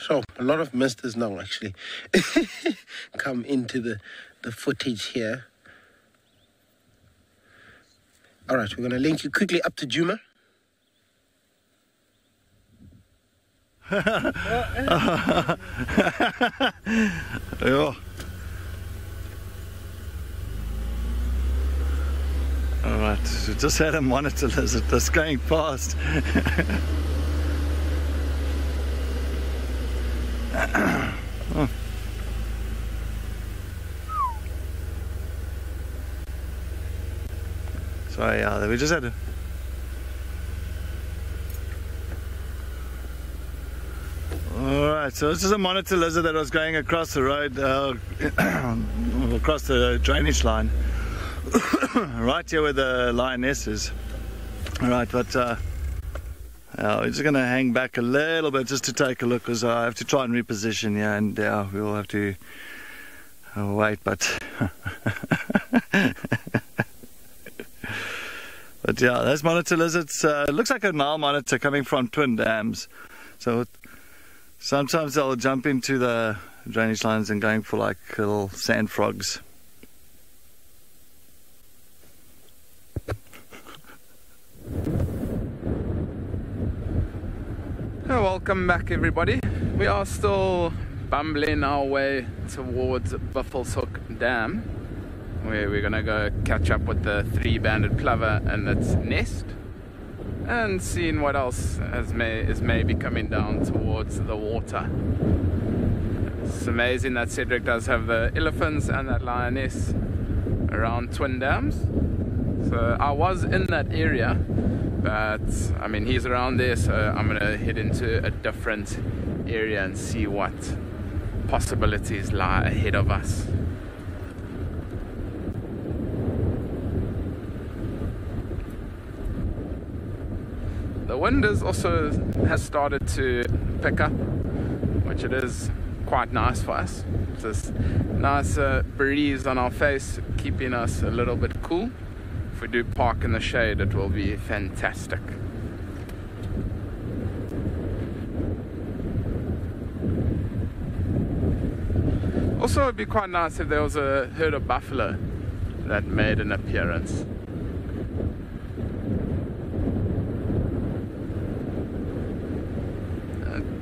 So a lot of mist has now actually come into the footage here. All right, we're going to link you quickly up to Juma. Yeah. All right, we just had a monitor lizard that's going past. Oh. Sorry, yeah, we just had a... Alright, so this is a monitor lizard that was going across the road, across the drainage line, right here where the lioness is. Alright, but we're just going to hang back a little bit just to take a look, because I have to try and reposition here, and we'll have to wait, but... But yeah, those monitor lizards, it looks like a Nile monitor coming from Twin Dams. So sometimes they'll jump into the drainage lines and going for like little sand frogs. Welcome back, everybody. We are still bumbling our way towards Buffelshoek Dam, where we're gonna go catch up with the three-banded plover and its nest, and seeing what else is maybe coming down towards the water. It's amazing that Cedric does have the elephants and that lioness around Twin Dams. So I was in that area, but I mean he's around there, so I'm gonna head into a different area and see what possibilities lie ahead of us. The wind has started to pick up, which it is quite nice for us. It's this nice breeze on our face, keeping us a little bit cool. If we do park in the shade, it will be fantastic. Also, it would be quite nice if there was a herd of buffalo that made an appearance.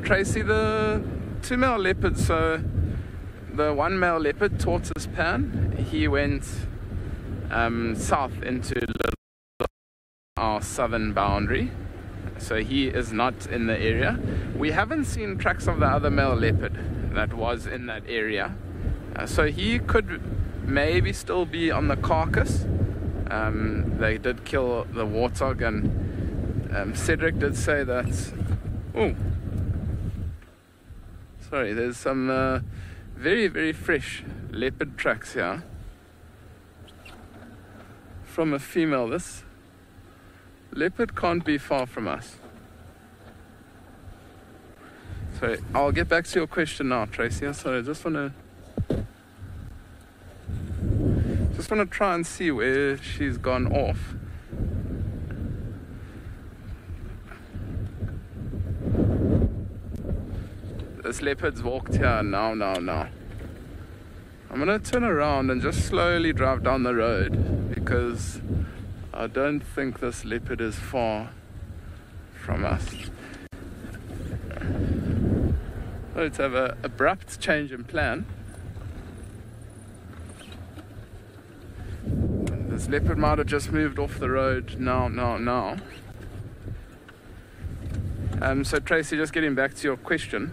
Tracy, the two male leopards, so the one male leopard, Tortoise Pan, he went south into our southern boundary, so he is not in the area. We haven't seen tracks of the other male leopard that was in that area, so he could maybe still be on the carcass. They did kill the warthog, and Cedric did say that... Ooh. Sorry, there's some very, very fresh leopard tracks here from a female. This leopard can't be far from us. Sorry, I'll get back to your question now, Tracy. Sorry, I just wanna try and see where she's gone off. This leopard's walked here now. I'm gonna turn around and just slowly drive down the road, because I don't think this leopard is far from us. Let's have an abrupt change in plan. This leopard might have just moved off the road now. So Tracy, just getting back to your question.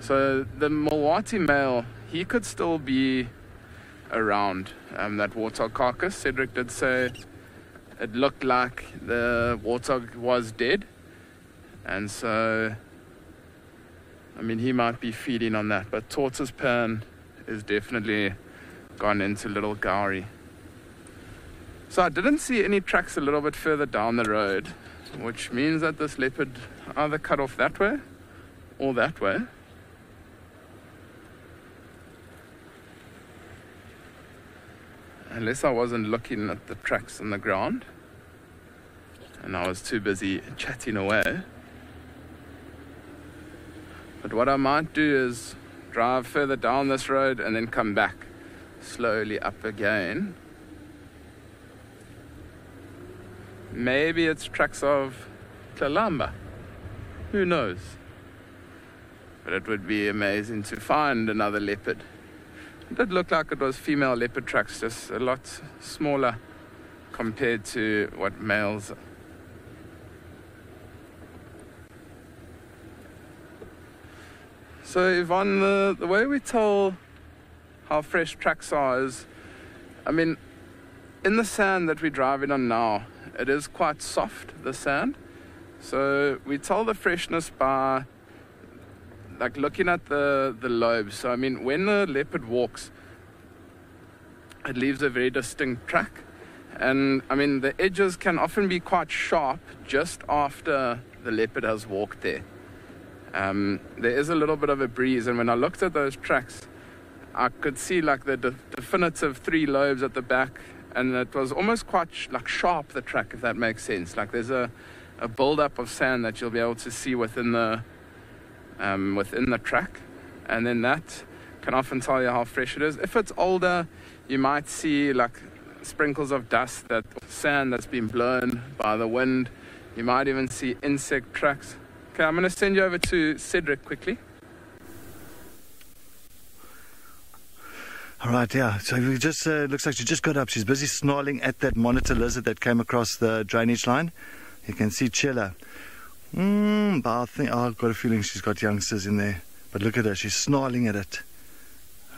So the Mlawathi male, he could still be around that warthog carcass. Cedric did say it looked like the warthog was dead. And so, I mean, he might be feeding on that. But Tortoise Pan is definitely gone into Little Gowrie. So I didn't see any tracks a little bit further down the road, which means that this leopard either cut off that way or that way. Unless I wasn't looking at the tracks on the ground and I was too busy chatting away. But what I might do is drive further down this road and then come back slowly up again. Maybe it's tracks of Tlalamba, who knows? But it would be amazing to find another leopard. It did look like it was female leopard tracks, just a lot smaller compared to what males are. So Yvonne, the way we tell how fresh tracks are is, I mean, in the sand that we're driving on now, it is quite soft, the sand. So we tell the freshness by like looking at the lobes. So I mean, when the leopard walks, it leaves a very distinct track. And I mean, the edges can often be quite sharp just after the leopard has walked there. There is a little bit of a breeze, and when I looked at those tracks, I could see like the definitive three lobes at the back, and it was almost quite like sharp, the track, if that makes sense. Like there's a build-up of sand that you'll be able to see within the track, and then that can often tell you how fresh it is. If it's older, you might see like sprinkles of dust, that sand that's been blown by the wind. You might even see insect tracks. Okay, I'm going to send you over to Cedric quickly. All right, yeah. So we just looks like she just got up. She's busy snarling at that monitor lizard that came across the drainage line. You can see Chilla. But I think I've got a feeling she's got youngsters in there. But look at her, she's snarling at it.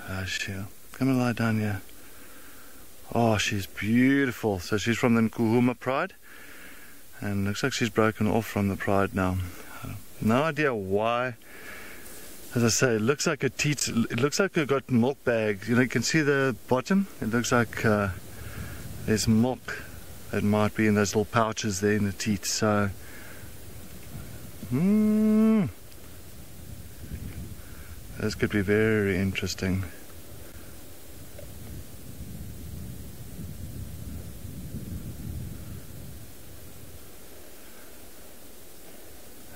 Oh, she'll come and lie down here. Oh, she's beautiful. So she's from the Nkuhuma pride, and looks like she's broken off from the pride now. No idea why. As I say, it looks like a teat. It looks like we've got milk bags. You know, you can see the bottom. It looks like there's milk that might be in those little pouches there in the teat. So, this could be very interesting.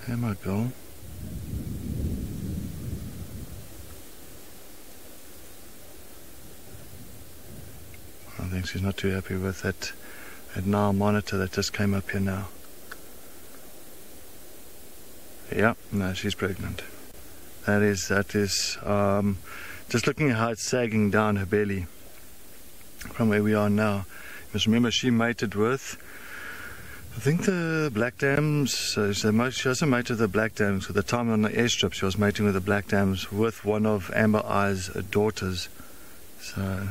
There might go. I think she's not too happy with that Nile monitor that just came up here now. Yeah, no, she's pregnant. That is. Just looking at how it's sagging down her belly from where we are now. You must remember she mated with, I think, the Black Dams. So she also mated with the Black Dams. At the time on the airstrip, she was mating with the Black Dams with one of Amber Eye's daughters. So.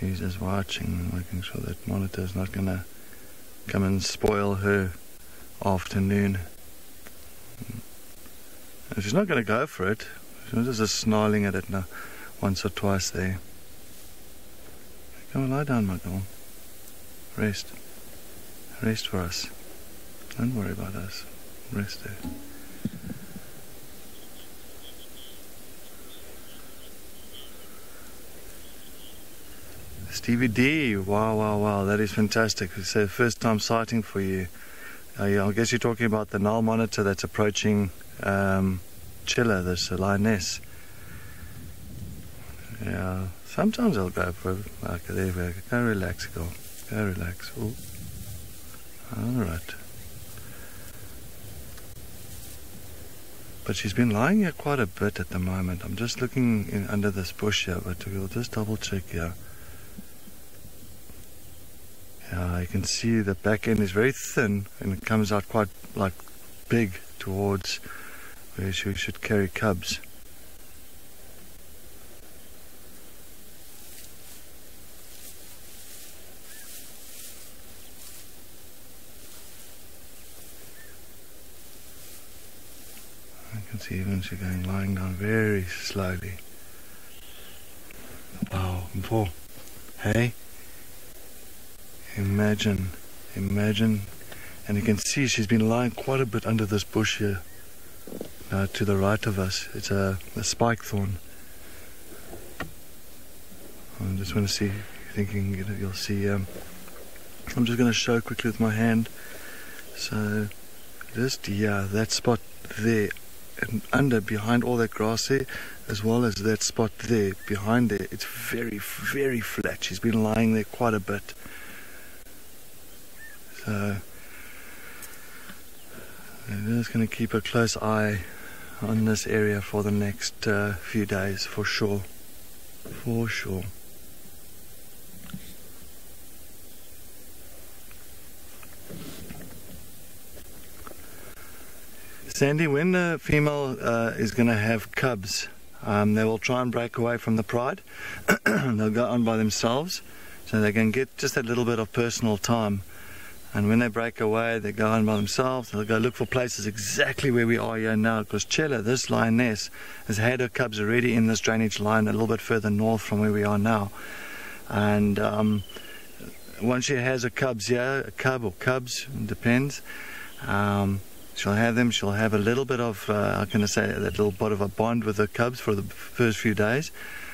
She's just watching and making sure that monitor's not going to come and spoil her afternoon. And she's not going to go for it. She's just snarling at it now, once or twice there. Come and lie down, my girl. Rest. Rest for us. Don't worry about us. Rest there. TVD. Wow, wow, wow. That is fantastic. It's a first time sighting for you. I guess you're talking about the Nile monitor that's approaching Chilla, this lioness. Yeah, sometimes I'll go for okay, there we go. Go relax, girl. Go relax. Ooh. All right. But she's been lying here quite a bit at the moment. I'm just looking in under this bush here, but we'll just double check here. Yeah, you can see the back end is very thin and it comes out quite like big towards where she should carry cubs. Even she's going lying down very slowly. Wow, Paul. Hey, imagine, and you can see she's been lying quite a bit under this bush here, to the right of us. It's a spike thorn. I just want to see, thinking you'll see. I'm just going to show quickly with my hand. So, just yeah, that spot there. And under, behind all that grass there, as well as that spot there, behind there, it's very, very flat. She's been lying there quite a bit. So, I'm just going to keep a close eye on this area for the next few days, for sure. For sure. Sandy, when the female is going to have cubs, they will try and break away from the pride. They'll go on by themselves, so they can get just that little bit of personal time. And when they break away, they go on by themselves. They'll go look for places exactly where we are here now, because Chilla, this lioness, has had her cubs already in this drainage line a little bit further north from where we are now. And once she has her cubs here, a cub or cubs, depends, she'll have them, she'll have a little bit of, I'm going to say, that little bit of a bond with her cubs for the first few days.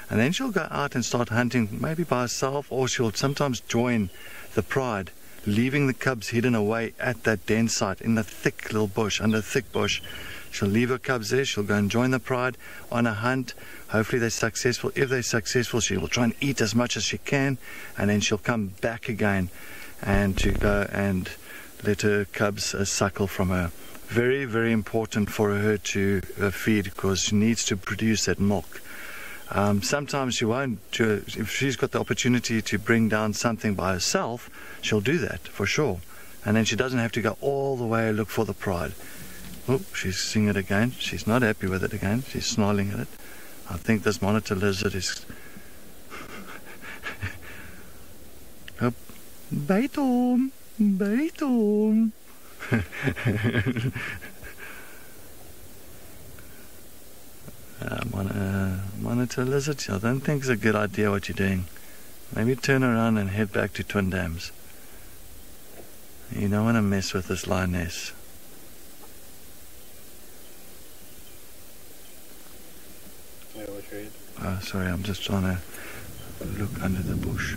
And then she'll go out and start hunting, maybe by herself, or she'll sometimes join the pride, leaving the cubs hidden away at that den site, in the thick little bush, under thick bush. She'll leave her cubs there, she'll go and join the pride on a hunt. Hopefully they're successful. If they're successful, she will try and eat as much as she can, and then she'll come back again and to go and let her cubs suckle from her. Very, very important for her to feed, because she needs to produce that milk. Sometimes she won't, if she's got the opportunity to bring down something by herself, she'll do that for sure. And then she doesn't have to go all the way look for the pride. Oh, she's seeing it again. She's not happy with it again. She's snarling at it. I think this monitor lizard is... oh. Bait him. Bait him. Monitor lizard, I don't think it's a good idea what you're doing. Maybe turn around and head back to Twin Dams. You don't want to mess with this lioness. Oh, sorry, I'm just trying to look under the bush.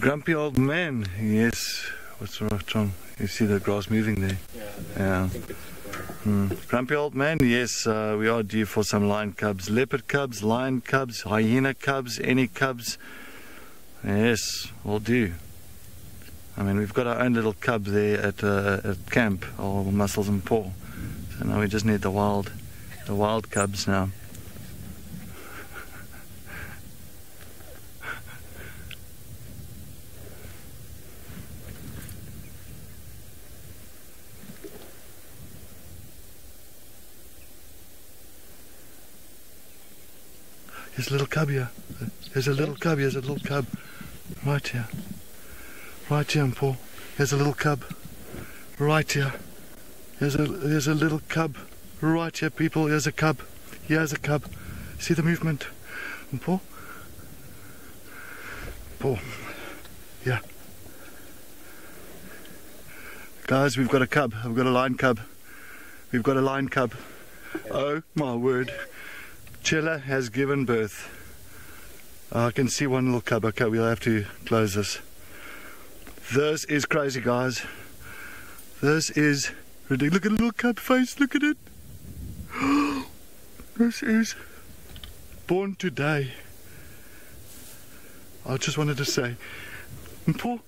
Grumpy old man, yes. What's wrong? You see the grass moving there? Yeah. Grumpy old man, yes, we are due for some lion cubs. Leopard cubs, lion cubs, hyena cubs, any cubs. Yes, we'll do. I mean, we've got our own little cub there at camp, or Muscles and Paw. So now we just need the wild cubs now. There's a little cub here. There's a little cub. Here's a little cub. Right here. Right here, Paul. There's a little cub. Right here. There's a little cub. Right here, people. There's a cub. He has a cub. See the movement. And Paul? Paul. Yeah. Guys, we've got a cub. I've got a lion cub. We've got a lion cub. Oh my word. Chilla has given birth. I can see one little cub. Okay, we'll have to close this. This is crazy, guys. This is ridiculous. Look at the little cub face. Look at it. This is born today. I just wanted to say, Paul,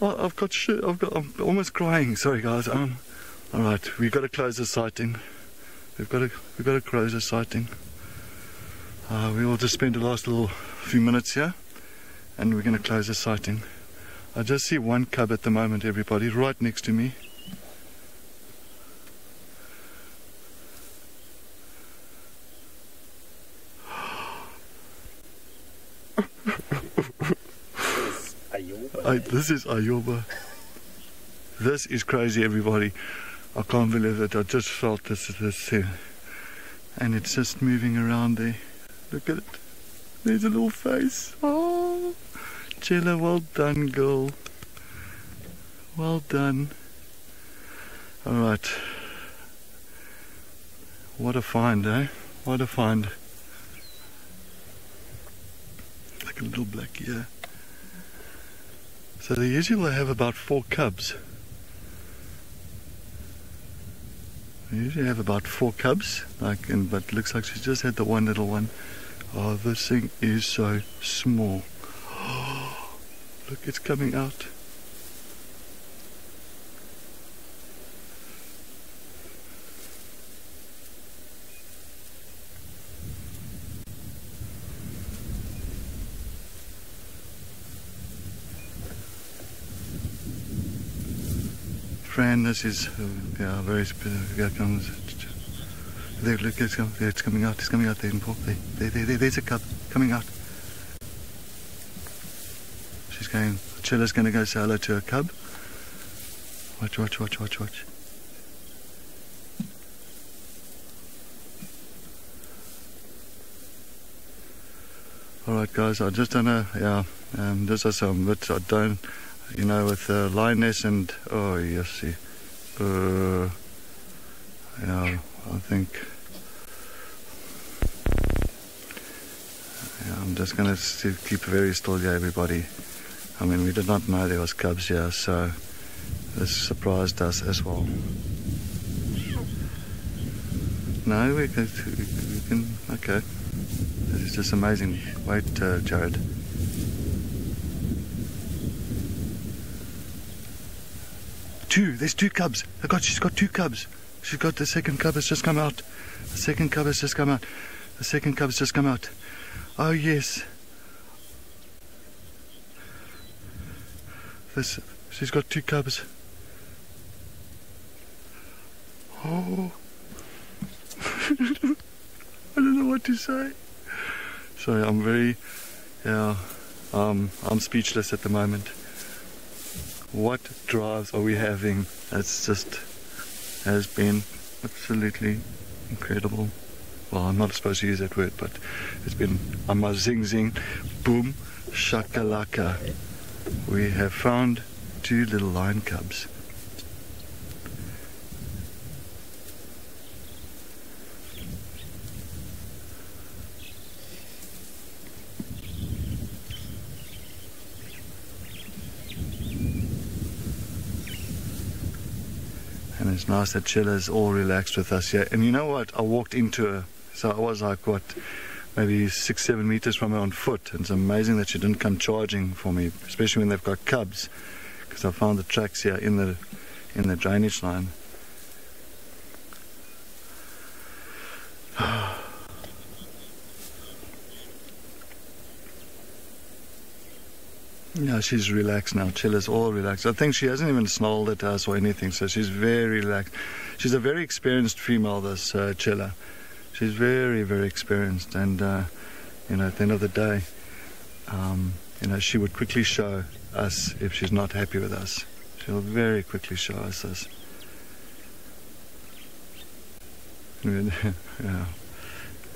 I've got shit. I'm almost crying. Sorry, guys. All right, we've got to close the sighting. We've got to close the sighting. We will just spend the last little few minutes here, and we're going to close the sighting. I just see one cub at the moment, everybody, right next to me. This is Ayoba. This is crazy, everybody. I can't believe it. I just felt this thing, and it's just moving around there. Look at it. There's a little face. Oh, Chilla, well done, girl. Well done. All right. What a find, eh? What a find. Like a little black ear. So they usually have about 4 cubs. We usually have about 4 cubs, but looks like she's just had the one little one. Oh, this thing is so small. Oh, look, it's coming out. Fran, this is very specific. There comes. There, look, it's coming out. It's coming out there, Paul. There's a cub coming out. She's going. Chilla's going to go say hello to her cub. Watch. All right, guys. I just don't know. Yeah, this is some, but I don't. You know, with lioness and oh yes, see, you know, I think I'm just gonna keep very still here, everybody. I mean, we did not know there was cubs here, so this surprised us as well. No, we can. Okay, this is just amazing. Wait, Jared. There's 2 cubs. Oh God, she's got 2 cubs. She's got the second cub has just come out. The second cub has just come out. The second cub has just come out. Oh yes. She's got 2 cubs. Oh. I don't know what to say. Sorry, I'm very, I'm speechless at the moment. What drives are we having? That's just has been absolutely incredible. Well, I'm not supposed to use that word, but it's been amazing, boom, shakalaka. We have found 2 little lion cubs. It's nice that Chilla's all relaxed with us here. And you know what? I walked into her. So I was like, what, maybe 6-7 meters from her on foot. And it's amazing that she didn't come charging for me, especially when they've got cubs. Because I found the tracks here in the drainage line. No, she's relaxed now. Chilla's all relaxed. I think she hasn't even snarled at us or anything, so she's very relaxed. She's a very experienced female, this Chilla. She's very, very experienced, and, you know, at the end of the day, you know, she would quickly show us if she's not happy with us. She'll very quickly show us this. Yeah.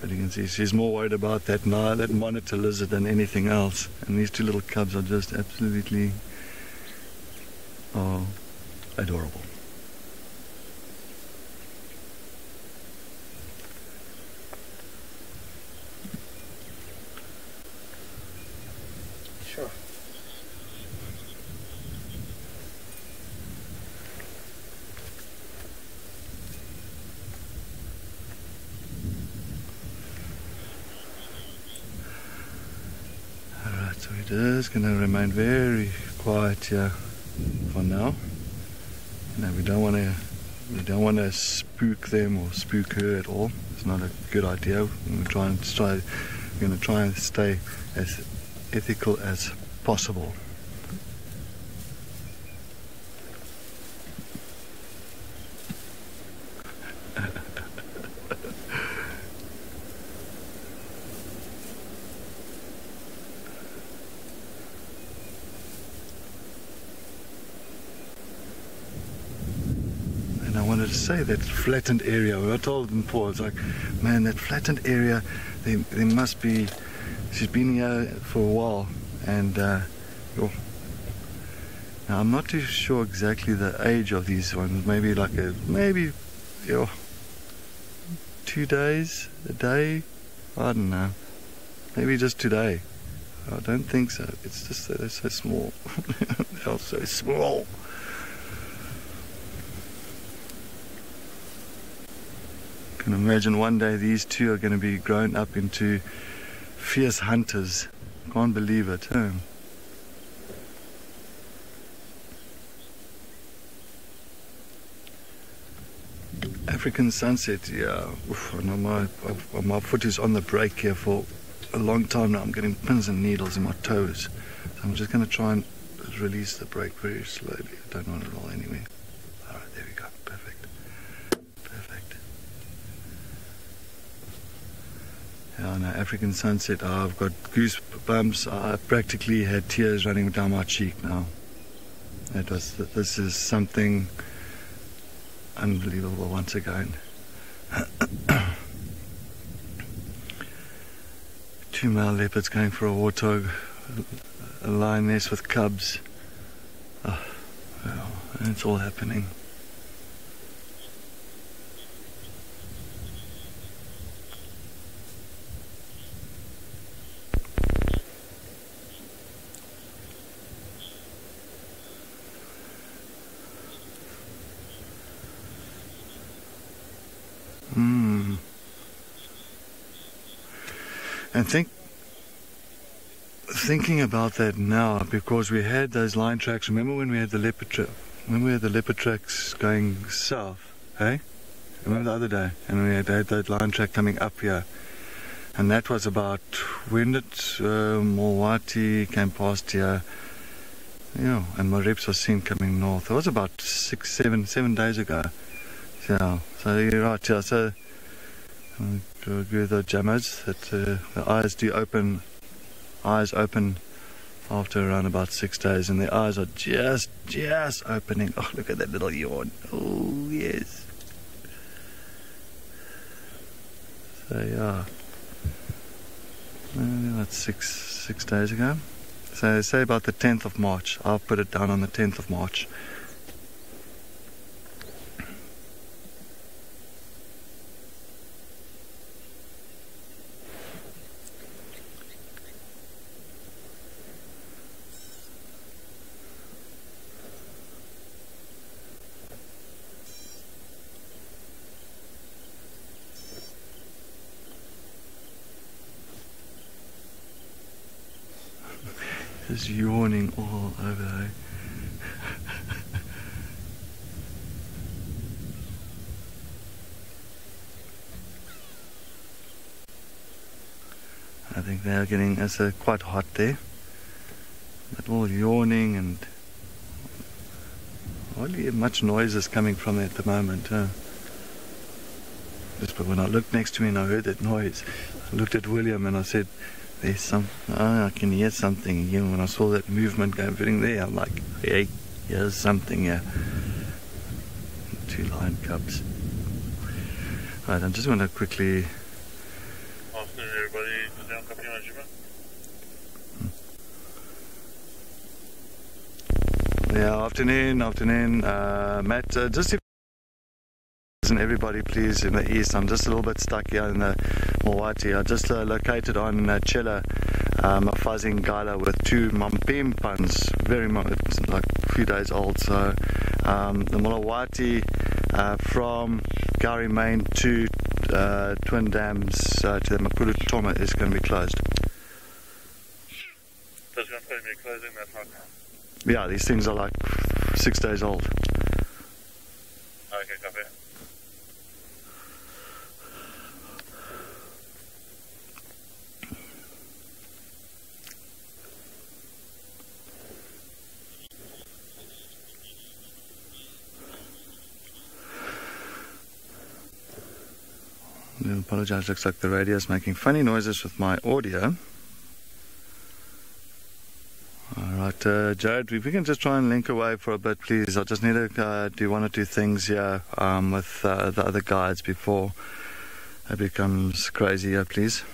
But you can see she's more worried about that now, that monitor lizard, than anything else. And these two little cubs are just absolutely adorable. Sure. So it is going to remain very quiet here for now. Now we don't want to spook them or spook her at all. It's not a good idea. We're going to try and stay as ethical as possible. Say that flattened area. Well, I told him, Paul, it's like, man, that flattened area. There must be. She's been here for a while, and now I'm not too sure exactly the age of these ones. Maybe like a 2 days, a day. I don't know. Maybe just today. I don't think so. It's just that they're so small. They're so small. And imagine one day these two are going to be grown up into fierce hunters. Can't believe it. Huh? African sunset. Yeah, oof, I know my foot is on the brake here for a long time now. I'm getting pins and needles in my toes. So I'm just going to try and release the brake very slowly. I don't want to roll anywhere. Alright, there we go. Perfect. On an African sunset, I've got goosebumps. I practically had tears running down my cheek now. This is something unbelievable once again. Two male leopards going for a warthog, a lioness with cubs. Oh, well, it's all happening. And thinking about that now, because we had those lion tracks. Remember when we had the leopard track? When we had the leopard tracks going south, hey? Remember the other day? And we had that lion track coming up here. And that was about when did Mlawathi came past here, and my reps were seen coming north. It was about 6, 7 days ago. So you're right, yeah. So I agree with the Jammers that the eyes do open, after around about 6 days, and the eyes are just opening. Oh, look at that little yawn. Oh, yes. So, yeah. That's six days ago. So, say about the 10th of March. I'll put it down on the 10th of March. Just yawning all over there. I think they are getting quite hot there. But all yawning, and hardly much noise is coming from it at the moment. But when I looked next to me and I heard that noise, I looked at William and I said, there's I can hear something again. When I saw that movement going there, I'm like, hey, here's something here. Two lion cubs. Right, I'm just going to quickly... Afternoon everybody, today I'm copying on Juma. Yeah, afternoon, Matt, just if and everybody please in the east, I'm just a little bit stuck here in the Mlawathi. I just located on Chilla, a fuzzing gala with two mampim puns, very much like a few days old. So the Mlawathi from Gowrie Main to Twin Dams to the Makulu Toma is going to be closed. That's going to be closing that right now. Yeah, these things are like 6 days old. Okay, copy. I do apologize, looks like the radio is making funny noises with my audio. Alright, Jared, if we can just try and link away for a bit, please. I just need to do one or two things here with the other guides before it becomes crazy here, please.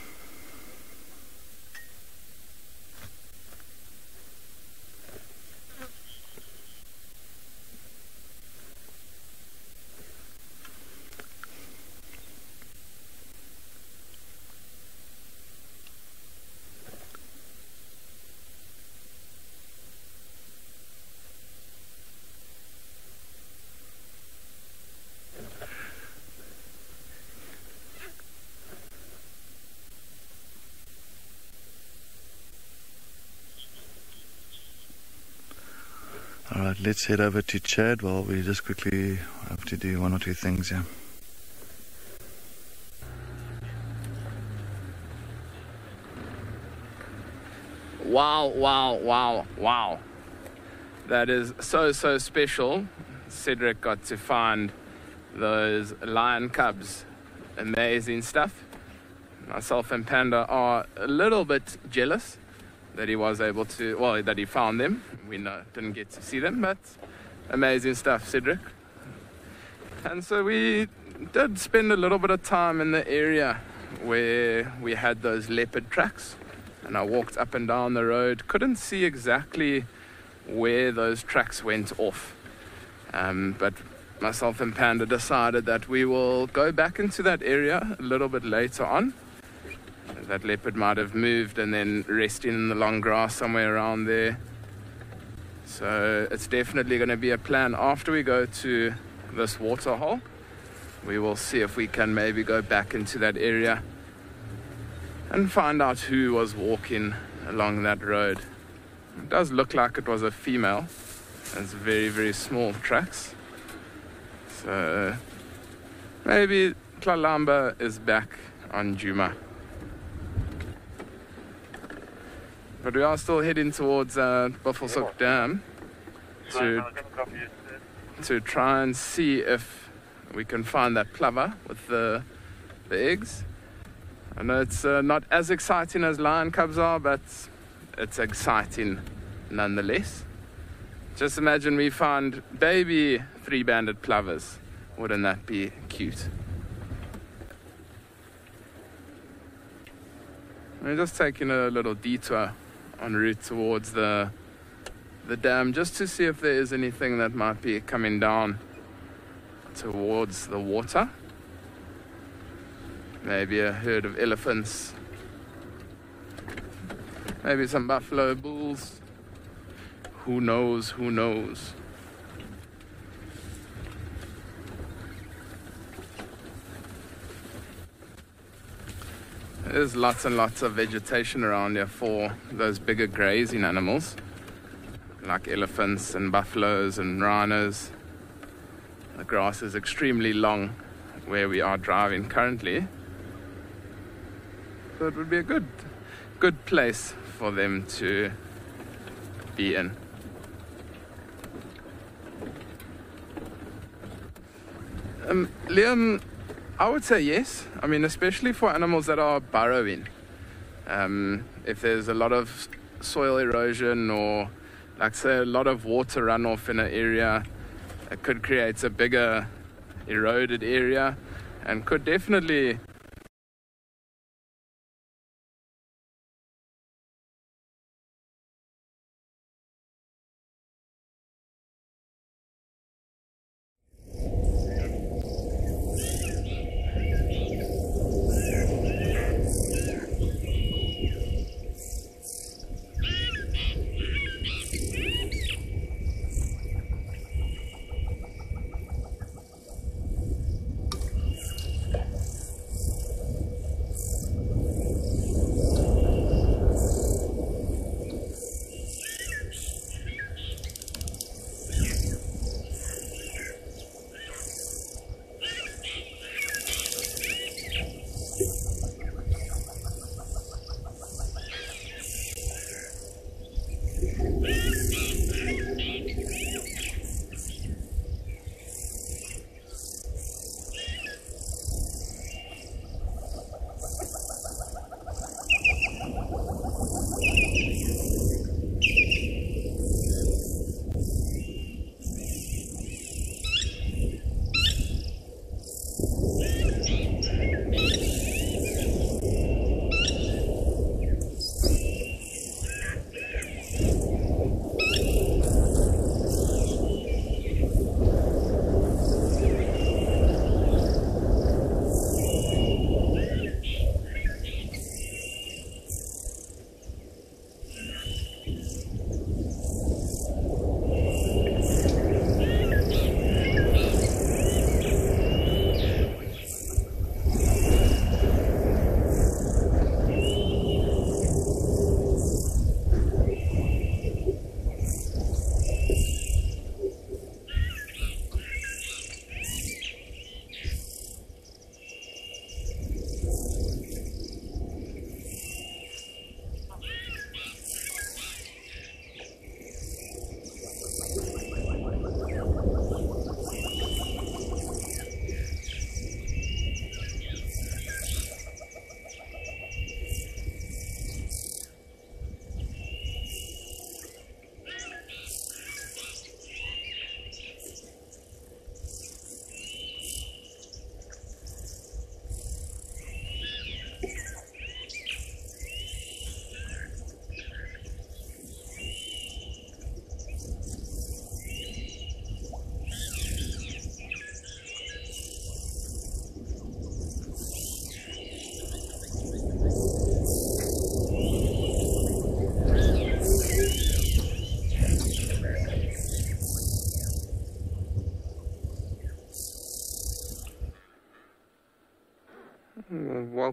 Let's head over to Chad while we just quickly have to do one or two things here. Wow, wow, wow, wow. That is so, so special. Cedric got to find those lion cubs. Amazing stuff. Myself and Panda are a little bit jealous that he was able to, well, that he found them. We didn't get to see them, but amazing stuff, Cedric. And so we did spend a little bit of time in the area where we had those leopard tracks, and I walked up and down the road, couldn't see exactly where those tracks went off. But myself and Panda decided that we will go back into that area a little bit later on. That leopard might have moved and then resting in the long grass somewhere around there. So it's definitely going to be a plan. After we go to this waterhole, we will see if we can maybe go back into that area and find out who was walking along that road. It does look like it was a female. It's very, very small tracks. So maybe Tlalamba is back on Juma. But we are still heading towards Buffelshoek Dam to try and see if we can find that plover with the eggs. I know it's not as exciting as lion cubs are, but it's exciting nonetheless. Just imagine we find baby three-banded plovers. Wouldn't that be cute? We're just taking a little detour en route towards the dam, just to see if there is anything that might be coming down towards the water. Maybe a herd of elephants, maybe some buffalo bulls. Who knows, who knows? There's lots and lots of vegetation around here for those bigger grazing animals, like elephants and buffaloes and rhinos. The grass is extremely long where we are driving currently, so it would be a good place for them to be in. Liam, I would say yes. I mean, especially for animals that are burrowing. If there's a lot of soil erosion or, like say, a lot of water runoff in an area, it could create a bigger eroded area. and could definitely...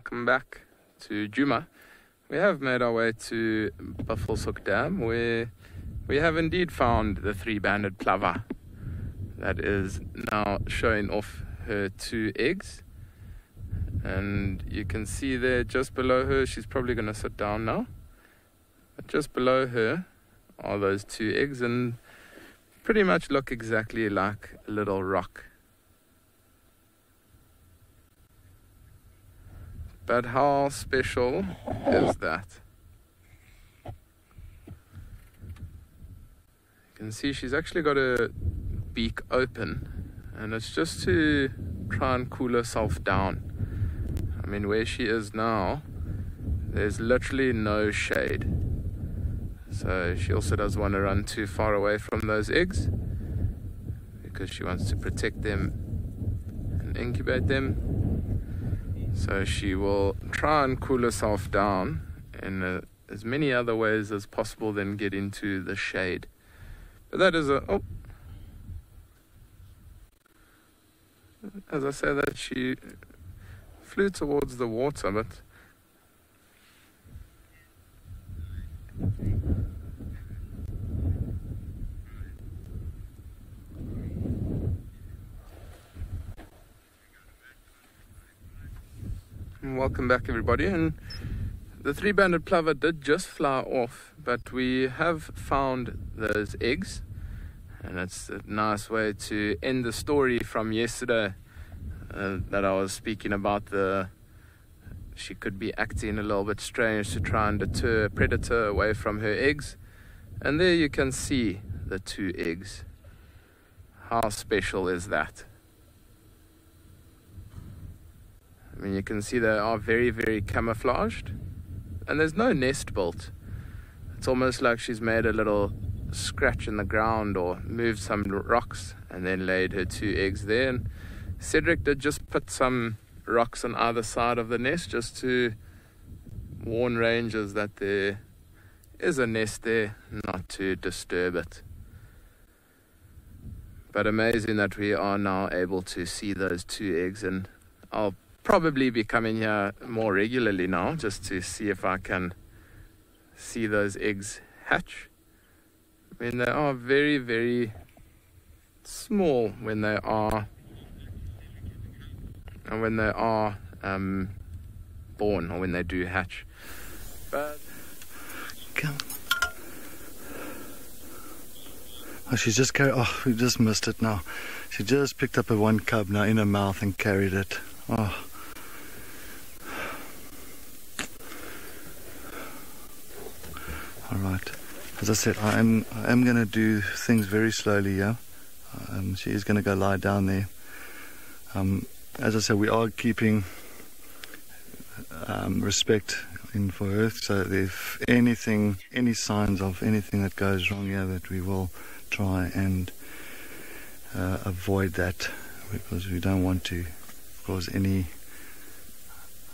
Welcome back to Juma. We have made our way to Buffelshoek Dam, where we have indeed found the three-banded plover that is now showing off her two eggs. And you can see there just below her, she's probably going to sit down now. But just below her are those two eggs and pretty much look exactly like a little rock. But how special is that? You can see she's actually got her beak open, and it's just to try and cool herself down. I mean, where she is now, there's literally no shade. So she also doesn't want to run too far away from those eggs, because she wants to protect them and incubate them. So she will try and cool herself down in as many other ways as possible than get into the shade. But that is as I say that, she flew towards the water, but welcome back everybody. And the three-banded plover did just fly off, but we have found those eggs, and it's a nice way to end the story from yesterday that I was speaking about. She could be acting a little bit strange to try and deter a predator away from her eggs, and there you can see the two eggs. How special is that? and you can see they are very camouflaged, and there's no nest built. It's almost like she's made a little scratch in the ground or moved some rocks and then laid her two eggs there. And Cedric did just put some rocks on either side of the nest just to warn rangers that there is a nest there, not to disturb it. But amazing that we are now able to see those two eggs, and I'll probably be coming here more regularly now just to see if I can see those eggs hatch. I mean, they are very small when they are born, or when they do hatch. But come. Oh, she's just carried, oh, we just missed it now. She just picked up her one cub now in her mouth and carried it. Oh. All right. As I said, I am going to do things very slowly here. Yeah? She is going to go lie down there. As I said, we are keeping respect in for her, so if anything, any signs of anything that goes wrong here, that we will try and avoid that, because we don't want to cause any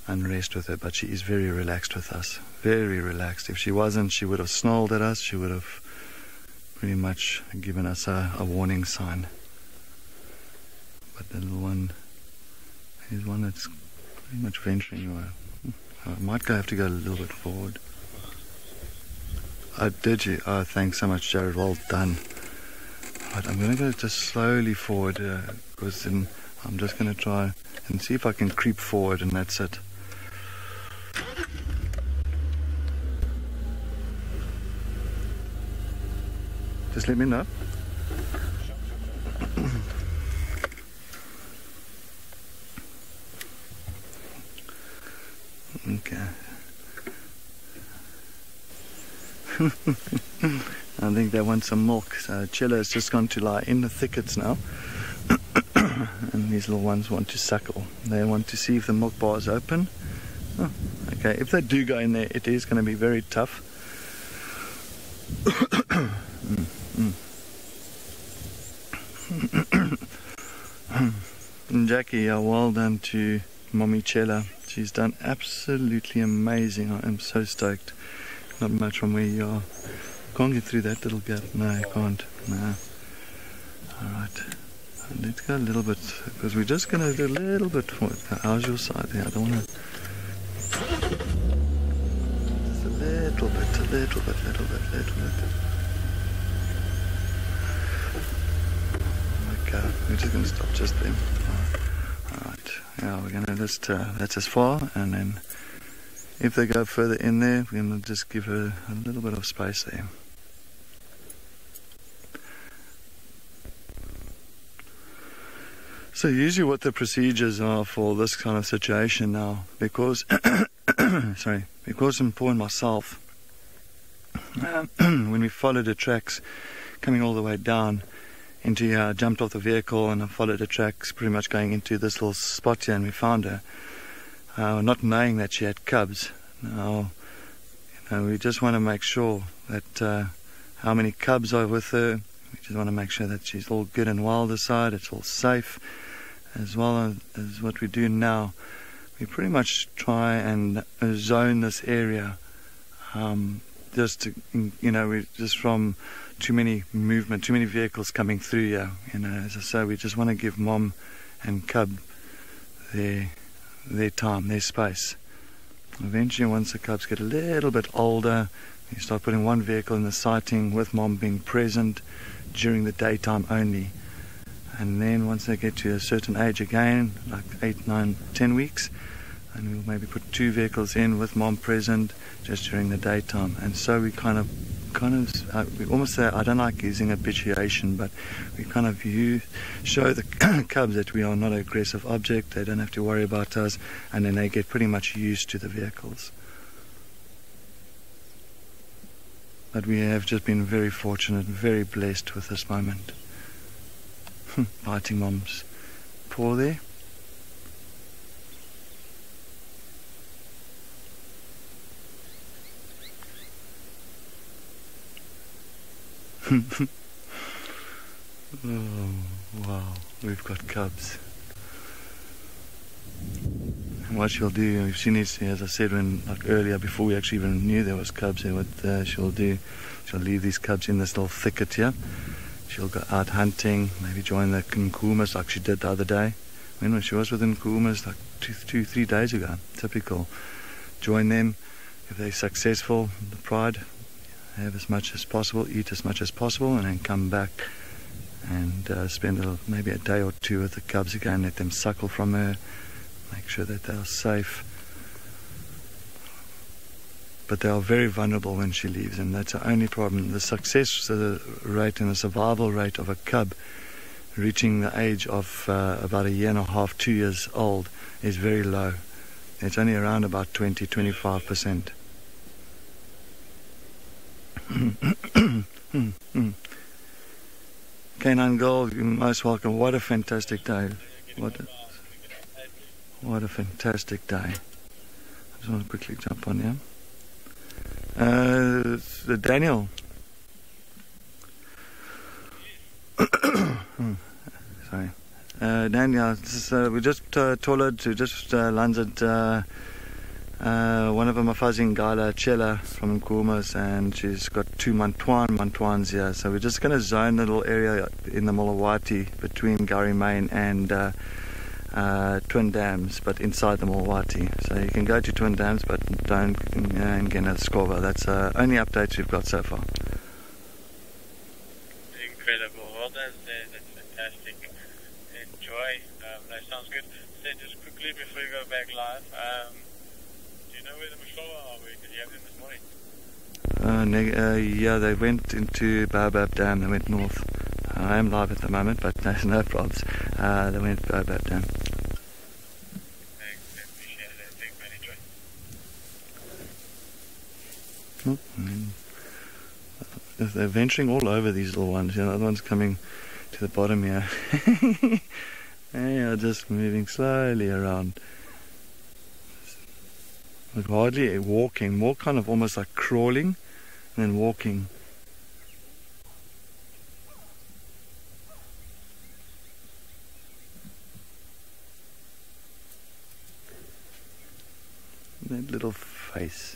unrest with her. But she is very relaxed with us, very relaxed. If she wasn't, she would have snarled at us, she would have pretty much given us a warning sign. But the little one is one that's pretty much venturing away. I might have to go a little bit forward. Oh, did you? Oh, thanks so much, Jared. Well done. But I'm going to go just slowly forward, because then I'm just going to try and see if I can creep forward, and that's it. Just let me know. Okay. I think they want some milk. So Chilla has just gone to lie in the thickets now. And these little ones want to suckle. They want to see if the milk bar is open. Oh, okay, if they do go in there, it is going to be very tough. And Jackie, well done to Mommy Chilla. She's done absolutely amazing. I am so stoked. Not much from where you are. Can't get through that little gap. No, I can't. No. Alright. Let's go a little bit, because we're just going to do a little bit forward. How's your side there? I don't want to... Just a little bit, little bit. Okay. We're just going to stop just there. Alright, yeah, we're going to just, that's as far, and then if they go further in there, we're going to just give her a little bit of space there. So usually what the procedures are for this kind of situation now, because, sorry, because I'm pouring myself, when we followed the tracks coming all the way down, I jumped off the vehicle and I followed the tracks pretty much going into this little spot here, and we found her, not knowing that she had cubs. Now, you know, we just want to make sure that how many cubs are with her. We just want to make sure that she's all good and well this side, it's all safe. As well as what we do now, we pretty much try and zone this area, just to, you know, we just from too many movement, too many vehicles coming through here. You know, as I say, we just want to give mom and cub their time, their space. Eventually, once the cubs get a little bit older, you start putting one vehicle in the sighting with mom being present during the daytime only. And then once they get to a certain age again, like 8, 9, 10 weeks, and we'll maybe put two vehicles in with mom present just during the daytime. And so we kind of we almost say, I don't like using habituation, but we kind of show the cubs that we are not an aggressive object, they don't have to worry about us, and then they get pretty much used to the vehicles. But we have just been very fortunate, very blessed with this moment. Biting mom's paw there. Oh, wow, we've got cubs. And what she'll do, if she needs to, as I said when, like earlier, before we actually even knew there was cubs here, what she'll do, she'll leave these cubs in this little thicket here. She'll go out hunting, maybe join the Nkuhumas like she did the other day. When she was with Nkuhumas like two, 3 days ago, typical. Join them, if they're successful, the pride, have as much as possible, eat as much as possible, and then come back and spend maybe a day or two with the cubs again, let them suckle from her, make sure that they are safe. But they are very vulnerable when she leaves, and that's the only problem. The success rate and the survival rate of a cub reaching the age of about a year and a half, 2 years old is very low. It's only around about 20–25%. Canine girl, you're most welcome. What a fantastic day. What a fantastic day. I just want to quickly jump on here. Daniel. Sorry. Daniel, we just told to just landed one of them, a fuzzy Ngala, Chilla from Nkuhumas, and she's got two Mantuans here. So we're just going to zone a little area in the Mlawathi between Gowrie Main and Twin Dams, but inside the Mlawathi. So you can go to Twin Dams, but don't get a scover. That's the only updates we've got so far. Incredible. Well done, that's fantastic. Enjoy. That sounds good. So just quickly before you go back live, yeah, they went into Baobab Dam, they went north. I am live at the moment, but there's no problems. They went to Baobab Dam. Thanks, I appreciate it. Thanks, man, enjoy. Oh, they're venturing all over these little ones. You know, the other one's coming to the bottom here. They are just moving slowly around. Like hardly walking, more kind of almost like crawling and then walking. That little face.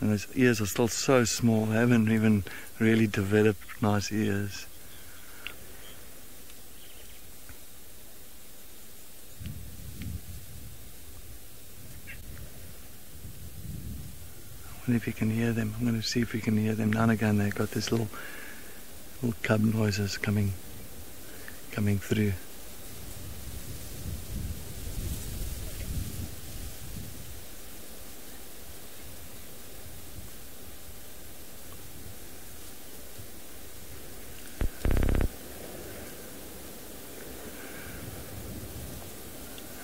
And those ears are still so small, they haven't even really developed nice ears. If you can hear them, I'm going to see if we can hear them. Now and again, they've got this little cub noises coming through.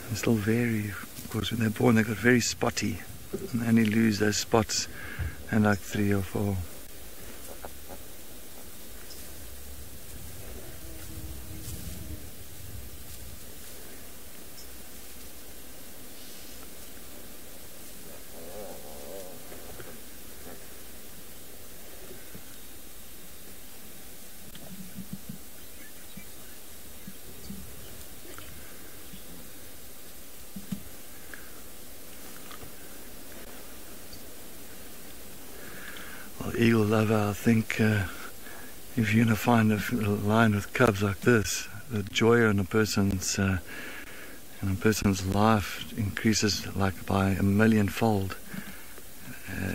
They still vary, of course. When they're born, they got very spotty. And only lose those spots in like 3 or 4. Eagle lover, I think if you're going to find a lion with cubs like this, the joy in a person's life increases like by a million-fold.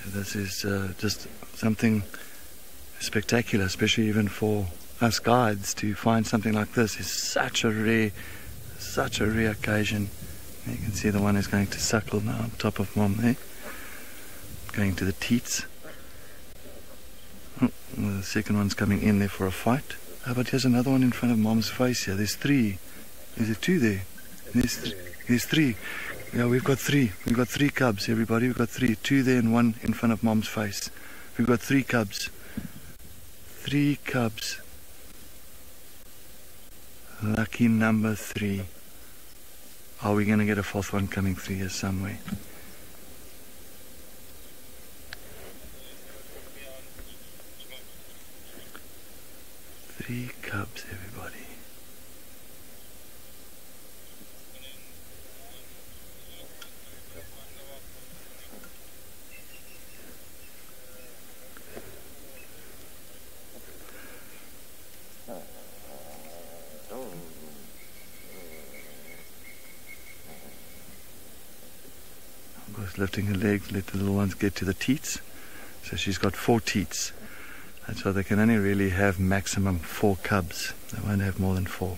This is just something spectacular, especially even for us guides to find something like this. Is such a rare occasion. You can see the one is going to suckle now on top of mom there, going to the teats. The second one's coming in there for a fight. Oh, but here's another one in front of mom's face here. There's three. Is it two there? There's three. Yeah, we've got three. We've got three cubs, everybody. We've got three. Two there and one in front of mom's face. We've got three cubs. Three cubs. Lucky number 3. Are we going to get a fourth one coming through here somewhere? Gowrie cubs, everybody. Lifting her legs, let the little ones get to the teats. So she's got 4 teats. And so they can only really have maximum 4 cubs. They won't have more than 4.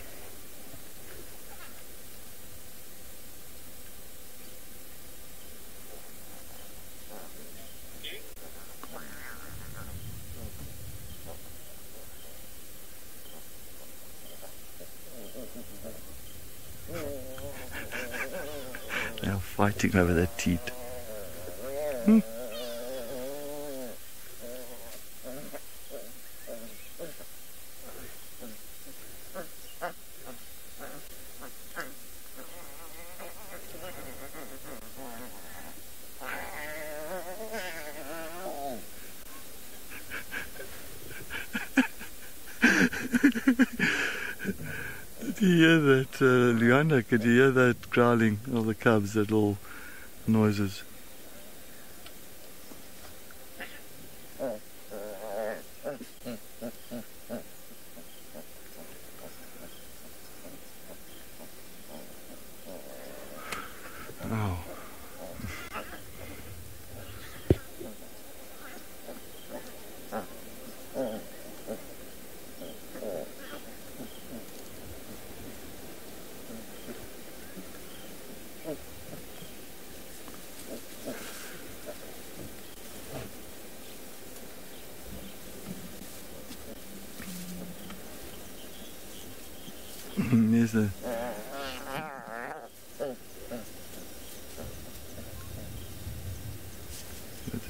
They're fighting over the teat. Luyanda, could you hear that growling of the cubs, that little noises? Oh.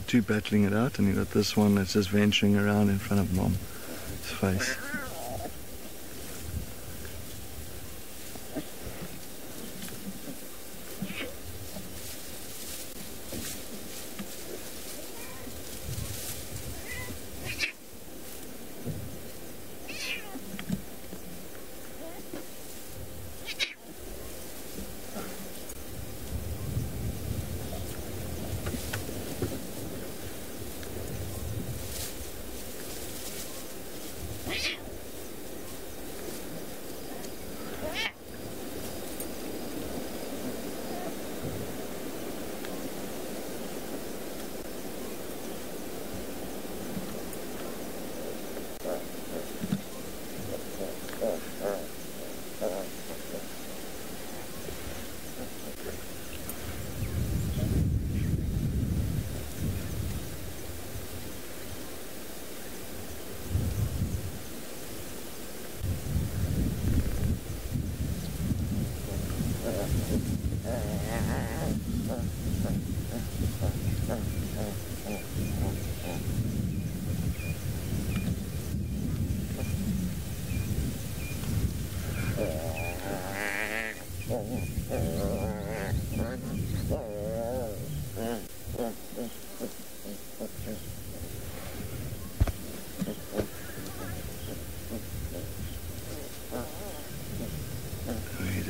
Two battling it out, and you got this one that's just venturing around in front of Mom's face.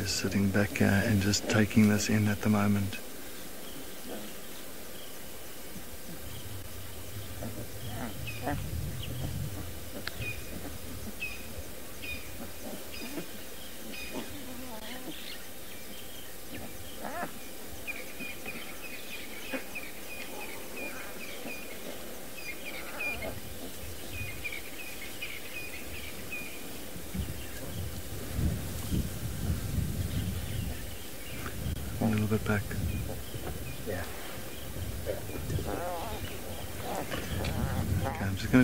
Sitting back here and just taking this in at the moment.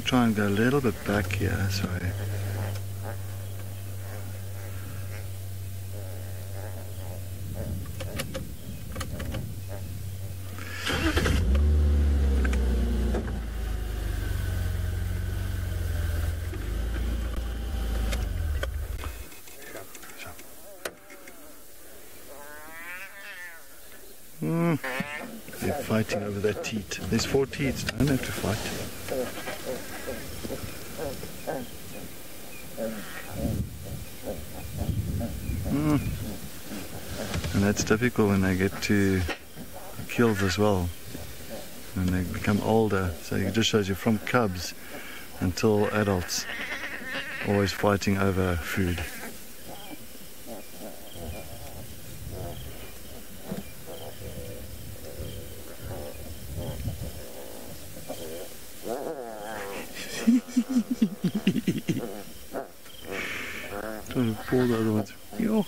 Try and go a little bit back here, sorry. They're fighting over their teat. There's 4 teats, don't have to fight. And that's typical when they get to killed as well, and they become older. So it just shows you from cubs until adults, always fighting over food. Trying to pull the other ones. Yo.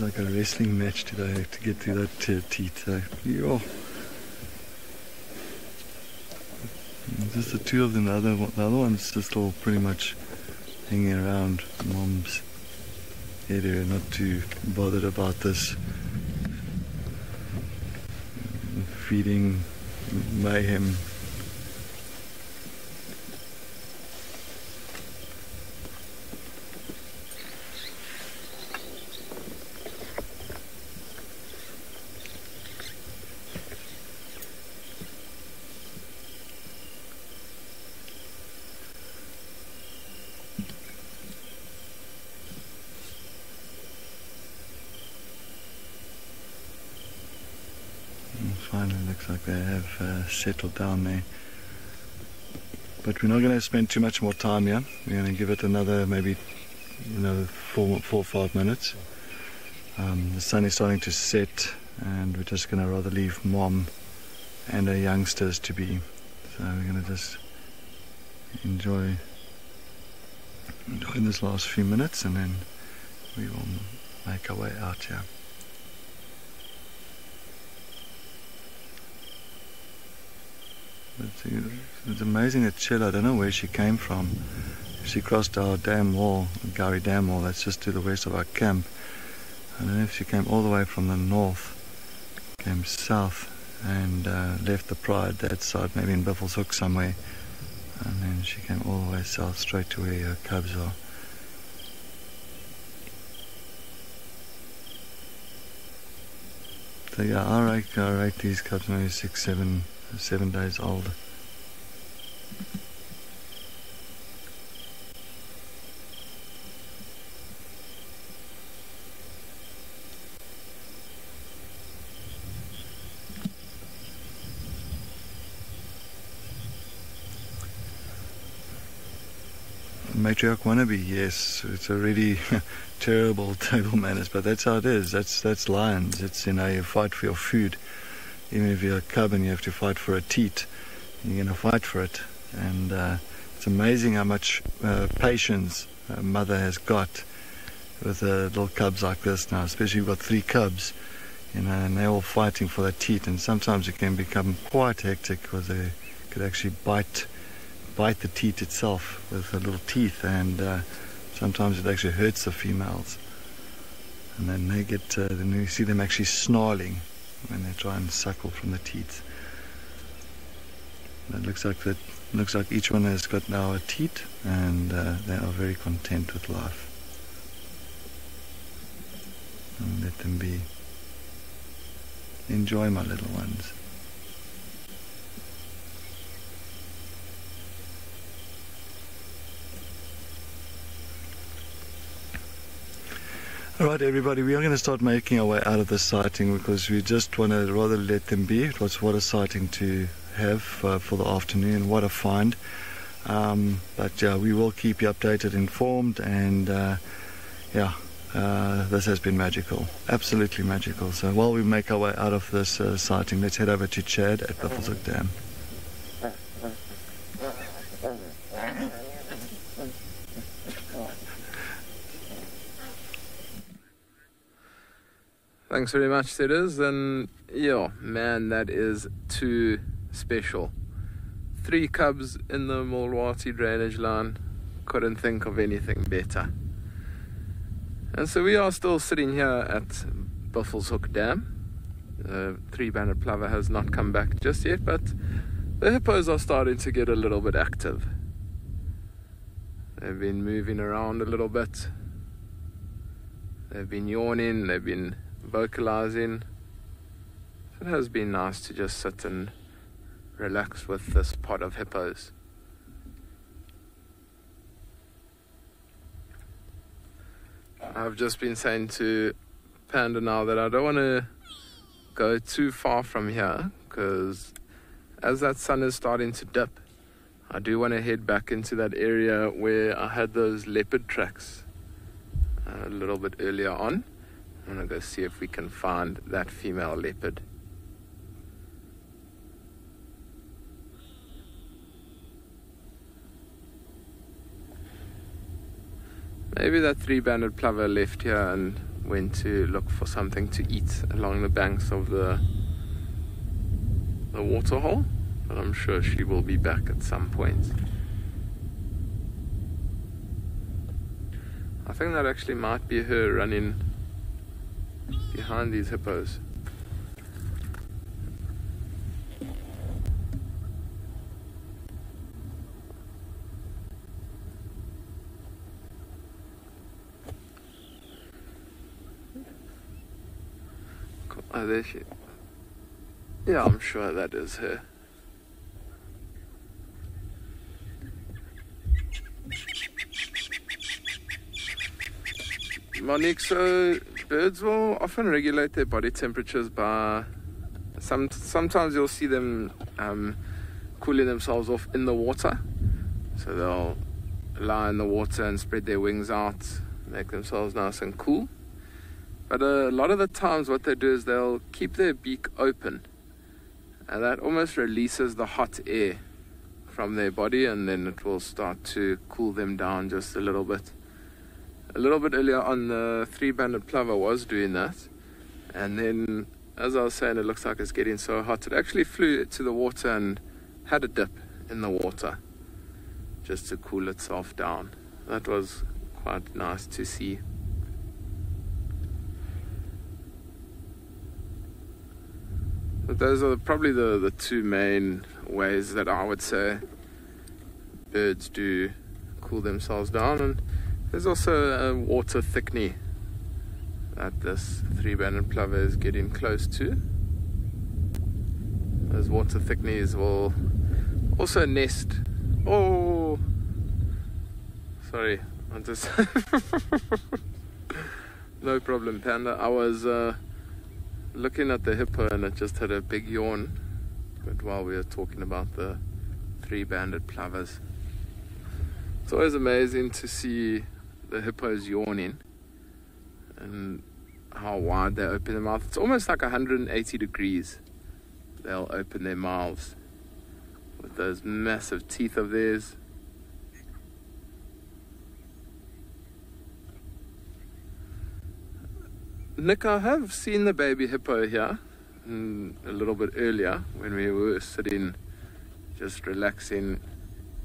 Like a wrestling match today to get to that teeth. Yo. Just the two of them. The other one's just all pretty much hanging around Mom's head area, not too bothered about this feeding mayhem. Settled down there, but we're not going to spend too much more time here. We're going to give it another, maybe, you know, four or five minutes. The sun is starting to set, and we're just going to rather leave Mom and her youngsters to be. So we're going to just enjoy this last few minutes, and then we will make our way out here. It's amazing that Chilla, I don't know where she came from. She crossed our dam wall, Gowrie Dam wall, that's just to the west of our camp. I don't know if she came all the way from the north, came south, and left the pride that side, maybe in Buffelshoek somewhere. And then she came all the way south, straight to where her cubs are. So yeah, I rate these cubs maybe 6, 7 days old. Matriarch wannabe, yes, it's already terrible table manners, but that's how it is. That's lions. It's, you know, you fight for your food. Even if you're a cub and you have to fight for a teat, you're going to fight for it. And it's amazing how much patience a mother has got with little cubs like this now. Especially you've got 3 cubs, you know, and they're all fighting for their teat. And sometimes it can become quite hectic because they could actually bite the teat itself with the little teeth. And sometimes it actually hurts the females. And then they get, then you see them actually snarling when they try and suckle from the teats. It looks like each one has got now a teat, and they are very content with life. And let them be. Enjoy, my little ones. All right, everybody, we are going to start making our way out of this sighting because we just want to rather let them be. It was what a sighting to have for the afternoon. What a find. But yeah, we will keep you updated, informed, and yeah, this has been magical. Absolutely magical. So while we make our way out of this sighting, let's head over to Chad at Buffelshoek Dam. Thanks very much, Cedric, and yeah, man, that is too special. 3 cubs in the Mlawathi drainage line, couldn't think of anything better. And so we are still sitting here at Buffelshoek Dam. The 3-banded plover has not come back just yet, but the hippos are starting to get a little bit active. They've been moving around a little bit. They've been yawning, they've been vocalizing. So it has been nice to just sit and relax with this pod of hippos. I've just been saying to Panda now that I don't want to go too far from here, because as that sun is starting to dip, I do want to head back into that area where I had those leopard tracks a little bit earlier on. I'm going to go see if we can find that female leopard. Maybe that three-banded plover left here and went to look for something to eat along the banks of the waterhole, but I'm sure she will be back at some point. I think that actually might be her running behind these hippos. Oh, there she is. Yeah, I'm sure that is her. Monique, so birds will often regulate their body temperatures by... Sometimes you'll see them cooling themselves off in the water. So they'll lie in the water and spread their wings out, make themselves nice and cool. But a lot of the times what they do is they'll keep their beak open, and that almost releases the hot air from their body, and then it will start to cool them down just a little bit. A little bit earlier on, the three-banded plover was doing that, and then, as I was saying, it looks like it's getting so hot, it actually flew to the water and had a dip in the water just to cool itself down. That was quite nice to see. But those are probably the two main ways that I would say birds do cool themselves down. And there's also a water thickney that this three-banded plover is getting close to. Those water thickneys will also nest. Oh, sorry, I just no problem, Panda. I was looking at the hippo and it just had a big yawn, but while we were talking about the three-banded plovers. It's always amazing to see the hippos yawning and how wide they open their mouth. It's almost like 180 degrees they'll open their mouths with those massive teeth of theirs. Nick, I have seen the baby hippo here a little bit earlier when we were sitting just relaxing,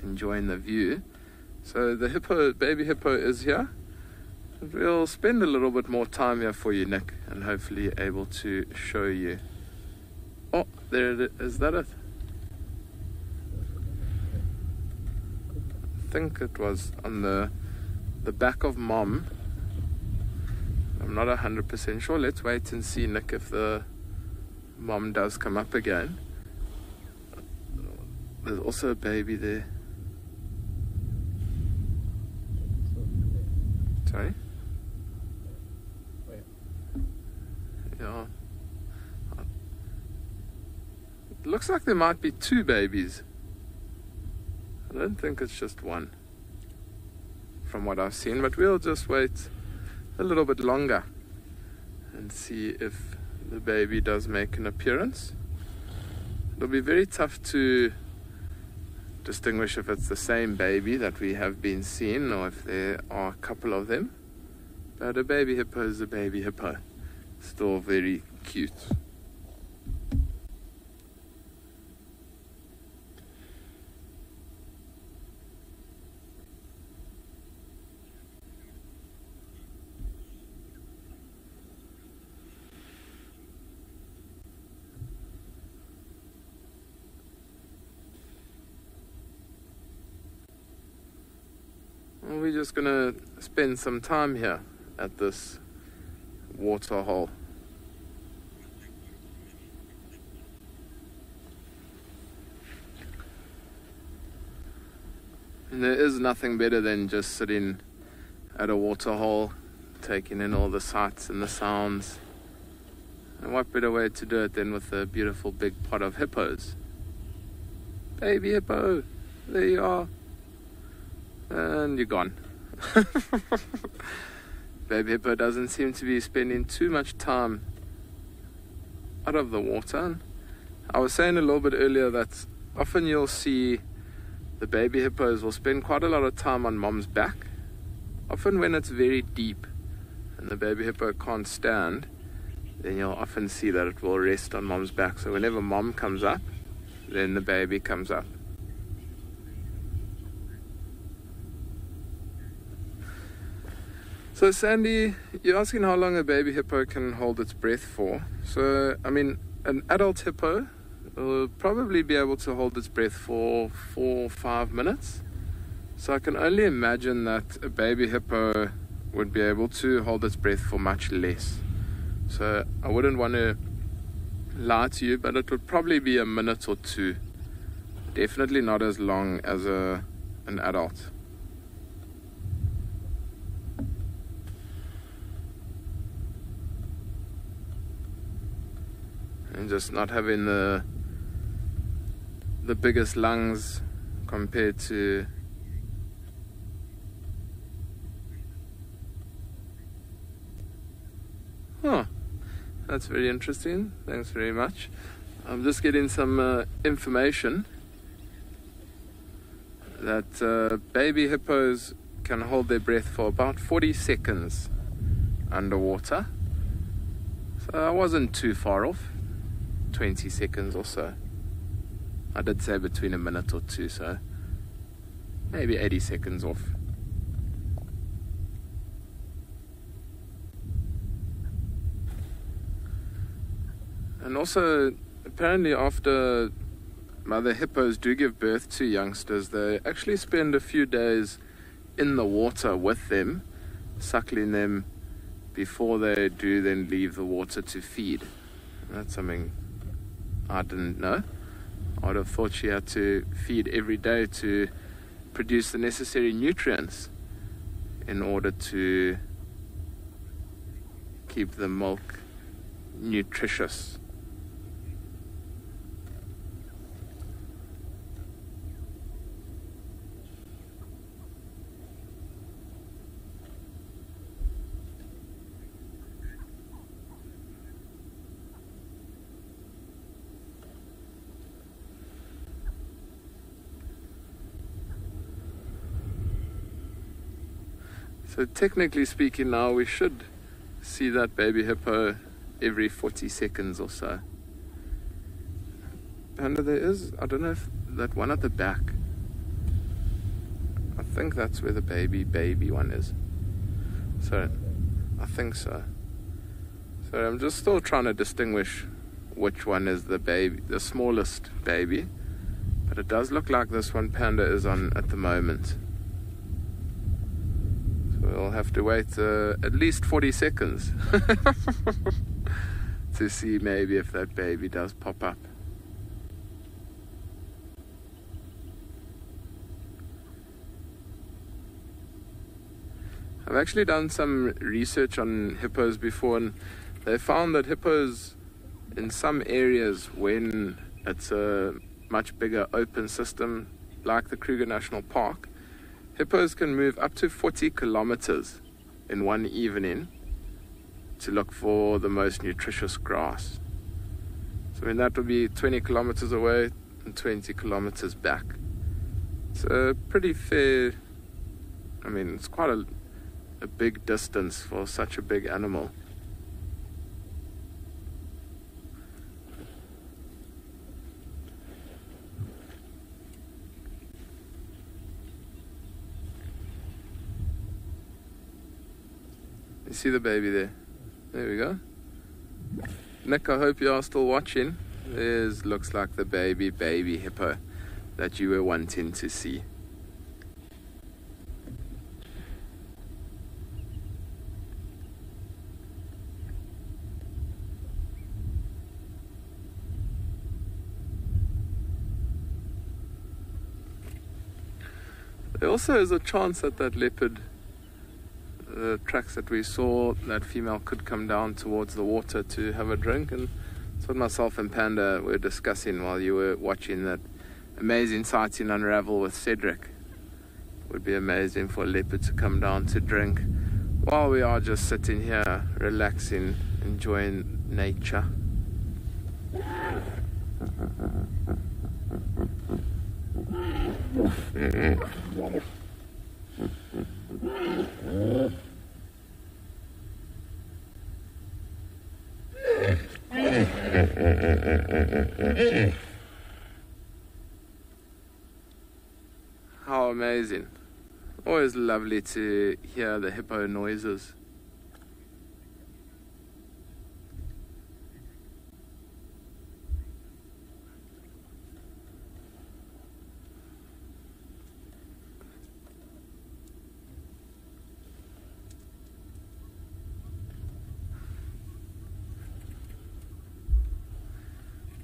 enjoying the view. So the hippo, baby hippo, is here. We'll spend a little bit more time here for you, Nick, and hopefully able to show you. Oh, there it is. Is that it? I think it was on the back of Mom. I'm not 100% sure. Let's wait and see, Nick, if the mom does come up again. There's also a baby there. Sorry? Yeah. It looks like there might be two babies. I don't think it's just one, from what I've seen, but we'll just wait a little bit longer and see if the baby does make an appearance. It'll be very tough to distinguish if it's the same baby that we have been seeing or if there are a couple of them, but a baby hippo is a baby hippo, still very cute. And we're just gonna spend some time here at this waterhole. And there is nothing better than just sitting at a waterhole, taking in all the sights and the sounds. And what better way to do it than with a beautiful big pot of hippos. Baby hippo, there you are. And you're gone. Baby hippo doesn't seem to be spending too much time out of the water. I was saying a little bit earlier that often you'll see the baby hippos will spend quite a lot of time on mom's back, often when it's very deep and the baby hippo can't stand. Then you'll often see that it will rest on mom's back. So whenever mom comes up, then the baby comes up. So Sandy, you're asking how long a baby hippo can hold its breath for. So, I mean, an adult hippo will probably be able to hold its breath for 4 or 5 minutes. So I can only imagine that a baby hippo would be able to hold its breath for much less. So I wouldn't want to lie to you, but it would probably be a minute or two. Definitely not as long as an adult. And just not having the biggest lungs compared to That's very interesting. Thanks very much. I'm just getting some information that baby hippos can hold their breath for about 40 seconds underwater. So I wasn't too far off, 20 seconds or so. I did say between a minute or two, so maybe 80 seconds off. And also, apparently after mother hippos do give birth to youngsters, they actually spend a few days in the water with them, suckling them before they do then leave the water to feed. And that's something I didn't know. I would have thought she had to feed every day to produce the necessary nutrients in order to keep the milk nutritious. So technically speaking now, we should see that baby hippo every 40 seconds or so. Panda, there is, I don't know if that one at the back, I think that's where the baby one is. So, I think so. So I'm just still trying to distinguish which one is the baby, the smallest baby. But it does look like this one Panda is on at the moment. We'll have to wait at least 40 seconds to see maybe if that baby does pop up. I've actually done some research on hippos before, and they found that hippos in some areas, when it's a much bigger open system like the Kruger National Park, hippos can move up to 40 kilometers in one evening to look for the most nutritious grass. So I mean, that would be 20 kilometers away and 20 kilometers back. It's a pretty fair, I mean, it's quite a big distance for such a big animal. You see the baby there? There we go. Nick, I hope you are still watching. This looks like the baby hippo that you were wanting to see. There also is a chance that that leopard, the tracks that we saw, that female could come down towards the water to have a drink. And that's what myself and Panda were discussing while you were watching that amazing sighting unravel with Cedric. It would be amazing for a leopard to come down to drink while we are just sitting here relaxing, enjoying nature. How amazing. Always lovely to hear the hippo noises.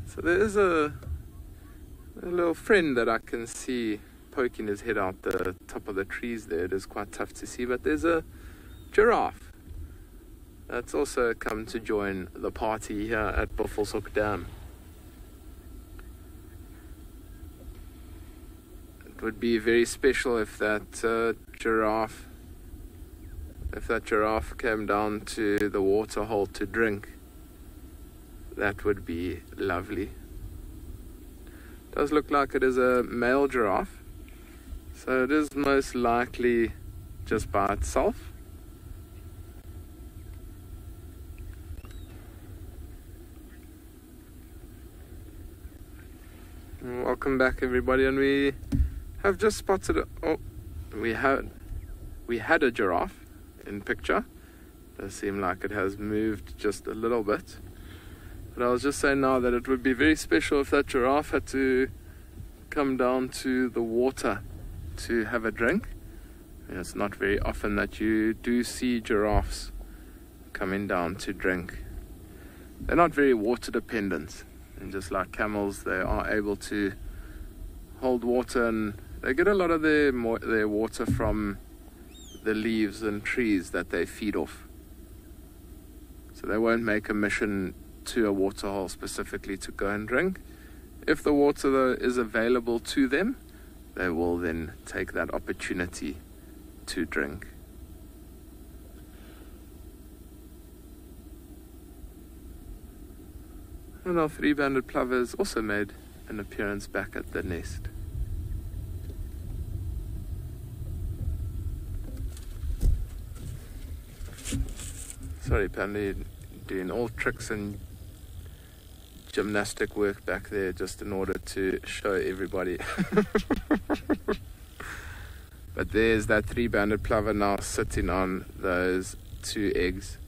So there is a little friend that I can see poking his head out the top of the trees there. It is quite tough to see, but there's a giraffe that's also come to join the party here at Buffelshoek Dam. It would be very special if that giraffe came down to the water hole to drink. That would be lovely. It does look like it is a male giraffe, so it is most likely just by itself. Welcome back, everybody. And we have just spotted we had a giraffe in picture. It does seem like it has moved just a little bit. But I was just saying now that it would be very special if that giraffe had to come down to the water to have a drink. And it's not very often that you do see giraffes coming down to drink. They're not very water dependent, and just like camels, they are able to hold water, and they get a lot of their water from the leaves and trees that they feed off. So they won't make a mission to a waterhole specifically to go and drink. If the water though is available to them, they will then take that opportunity to drink. And our three-banded plovers also made an appearance back at the nest. Sorry, Panda, doing all tricks and gymnastic work back there just in order to show everybody. But there's that three-banded plover now sitting on those two eggs.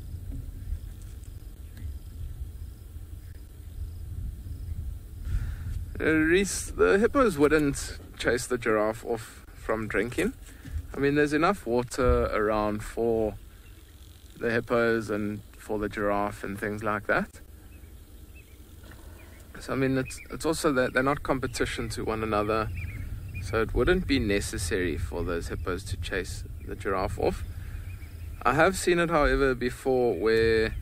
Reese, the hippos wouldn't chase the giraffe off from drinking. I mean, there's enough water around for the hippos and for the giraffe and things like that. So I mean, it's also that they're not competition to one another, so it wouldn't be necessary for those hippos to chase the giraffe off. I have seen it, however, before where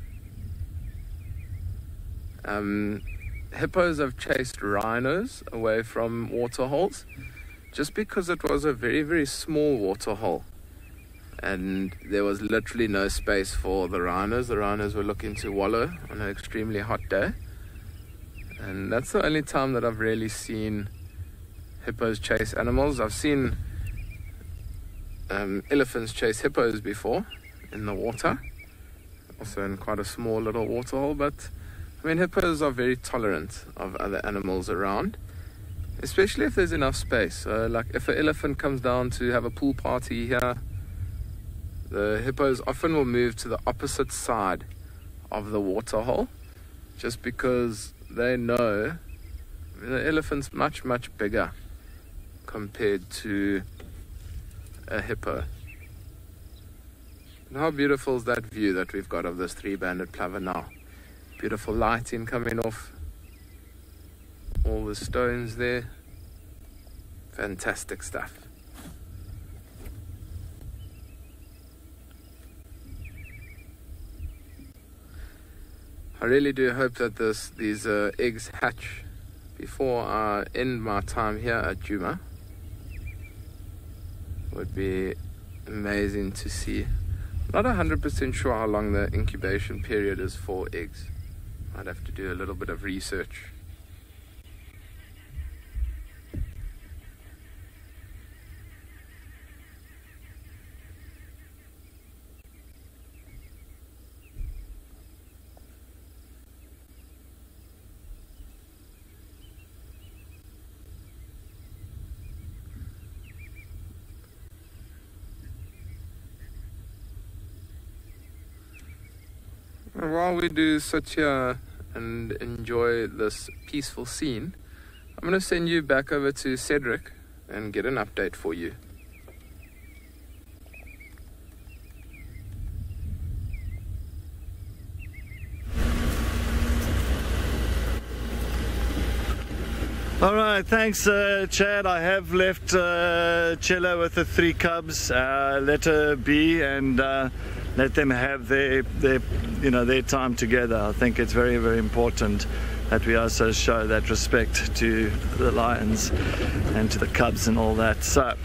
hippos have chased rhinos away from waterholes, just because it was a very, very small waterhole, and there was literally no space for the rhinos. The rhinos were looking to wallow on an extremely hot day. And that's the only time that I've really seen hippos chase animals. I've seen elephants chase hippos before in the water, also in quite a small little waterhole. But I mean, hippos are very tolerant of other animals around, especially if there's enough space. So like if an elephant comes down to have a pool party here, the hippos often will move to the opposite side of the waterhole, just because they know the elephant's much, much bigger compared to a hippo. And how beautiful is that view that we've got of this three-banded plover now. Beautiful lighting coming off all the stones there. Fantastic stuff. I really do hope that these eggs hatch before I end my time here at Juma. Would be amazing to see. Not 100% sure how long the incubation period is for eggs. I'd have to do a little bit of research. While we do sit here and enjoy this peaceful scene, I'm going to send you back over to Cedric and get an update for you. All right, thanks Chad. I have left Chilla with the three cubs, let her be, and let them have their time together. I think it's very, very important that we also show that respect to the lions and to the cubs and all that. So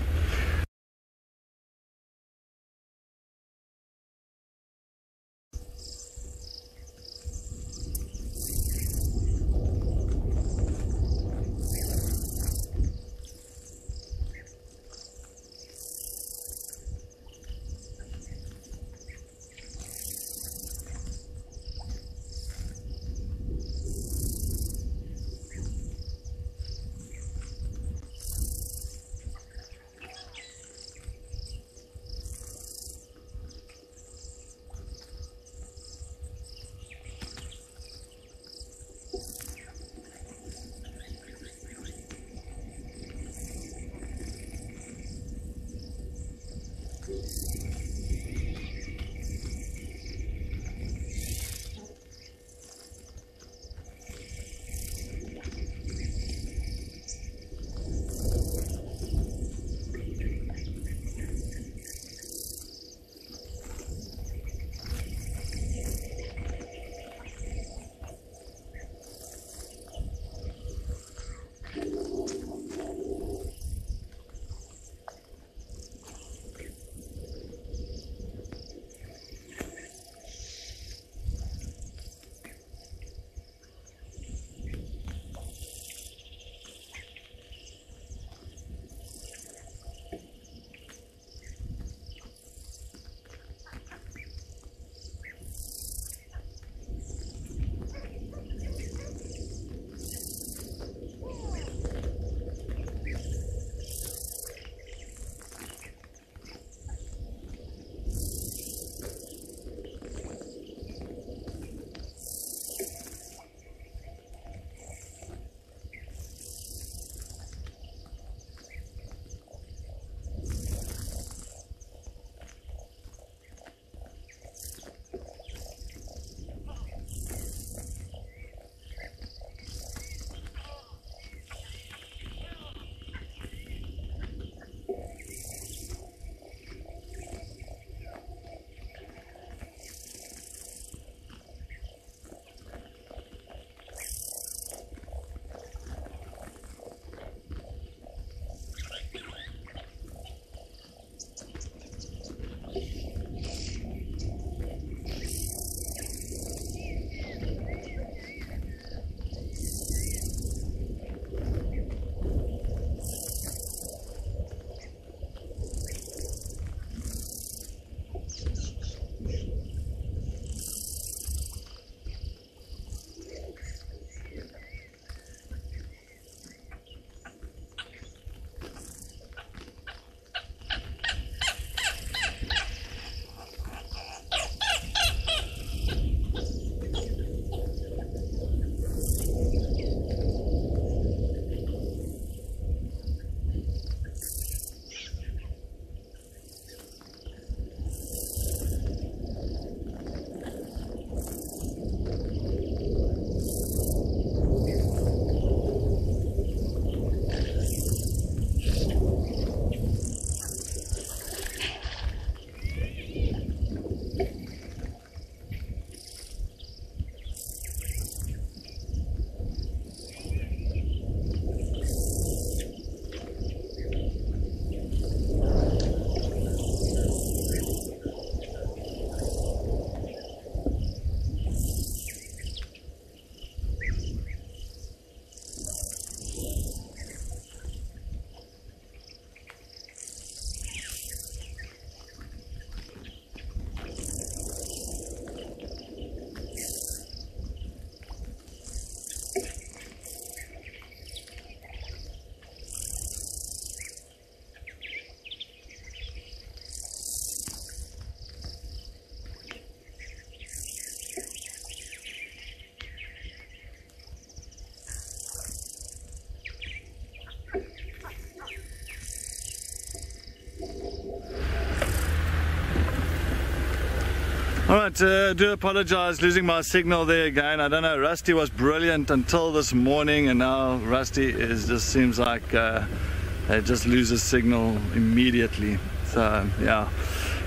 Alright, do apologise, losing my signal there again. I don't know, Rusty was brilliant until this morning, and now Rusty is just seems like it just loses signal immediately. So, yeah.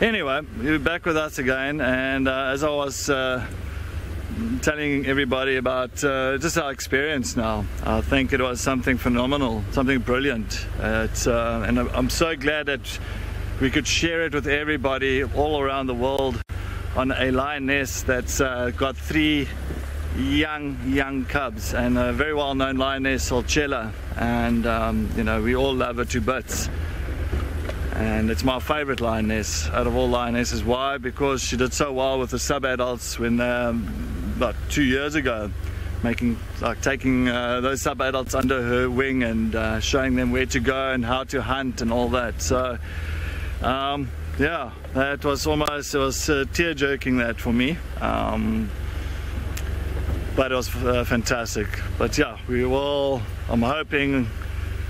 Anyway, you're back with us again, and as I was telling everybody about just our experience now, I think it was something phenomenal, something brilliant. And I'm so glad that we could share it with everybody all around the world on a lioness that's got three young cubs, and a very well-known lioness, Chilla, and you know, we all love her to bits. And it's my favorite lioness out of all lionesses. Why? Because she did so well with the sub-adults when about 2 years ago, taking those sub-adults under her wing and showing them where to go and how to hunt and all that. So yeah, that was almost, it was tear-jerking, that, for me. But it was fantastic. But yeah, we will, I'm hoping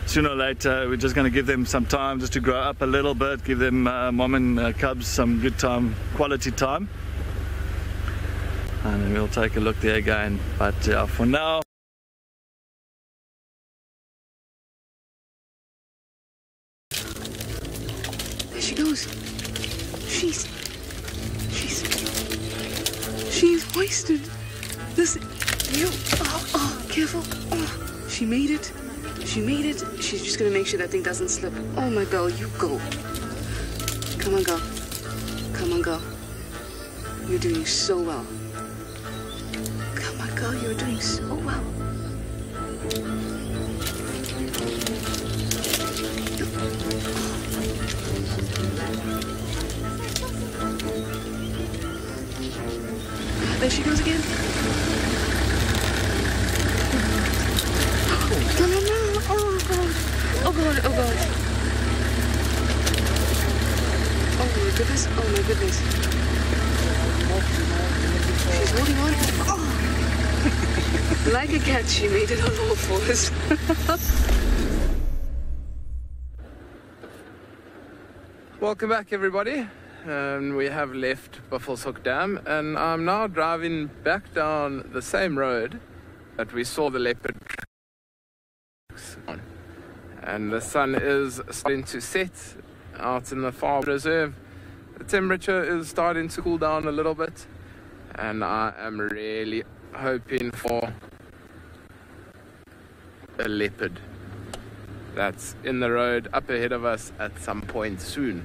sooner or later we're just going to give them some time just to grow up a little bit, give them mom and cubs some good time, quality time, and then we'll take a look there again. But for now, there she goes. She's wasted. This, you, oh, careful. Oh, she made it. She's just gonna make sure that thing doesn't slip. Oh my girl, you go. Come on, girl. Come on, girl. You're doing so well. Come on, girl, you're doing so well. There she goes again. No, no, no. Oh god, oh god, oh god. Oh my goodness, oh my goodness. She's holding on. Oh. Like a cat, she made it on all fours. Welcome back, everybody. We have left Buffelshoek Dam, and I'm now driving back down the same road that we saw the leopard on. And the sun is starting to set out in the far reserve. The temperature is starting to cool down a little bit, and I am really hoping for a leopard that's in the road up ahead of us at some point soon.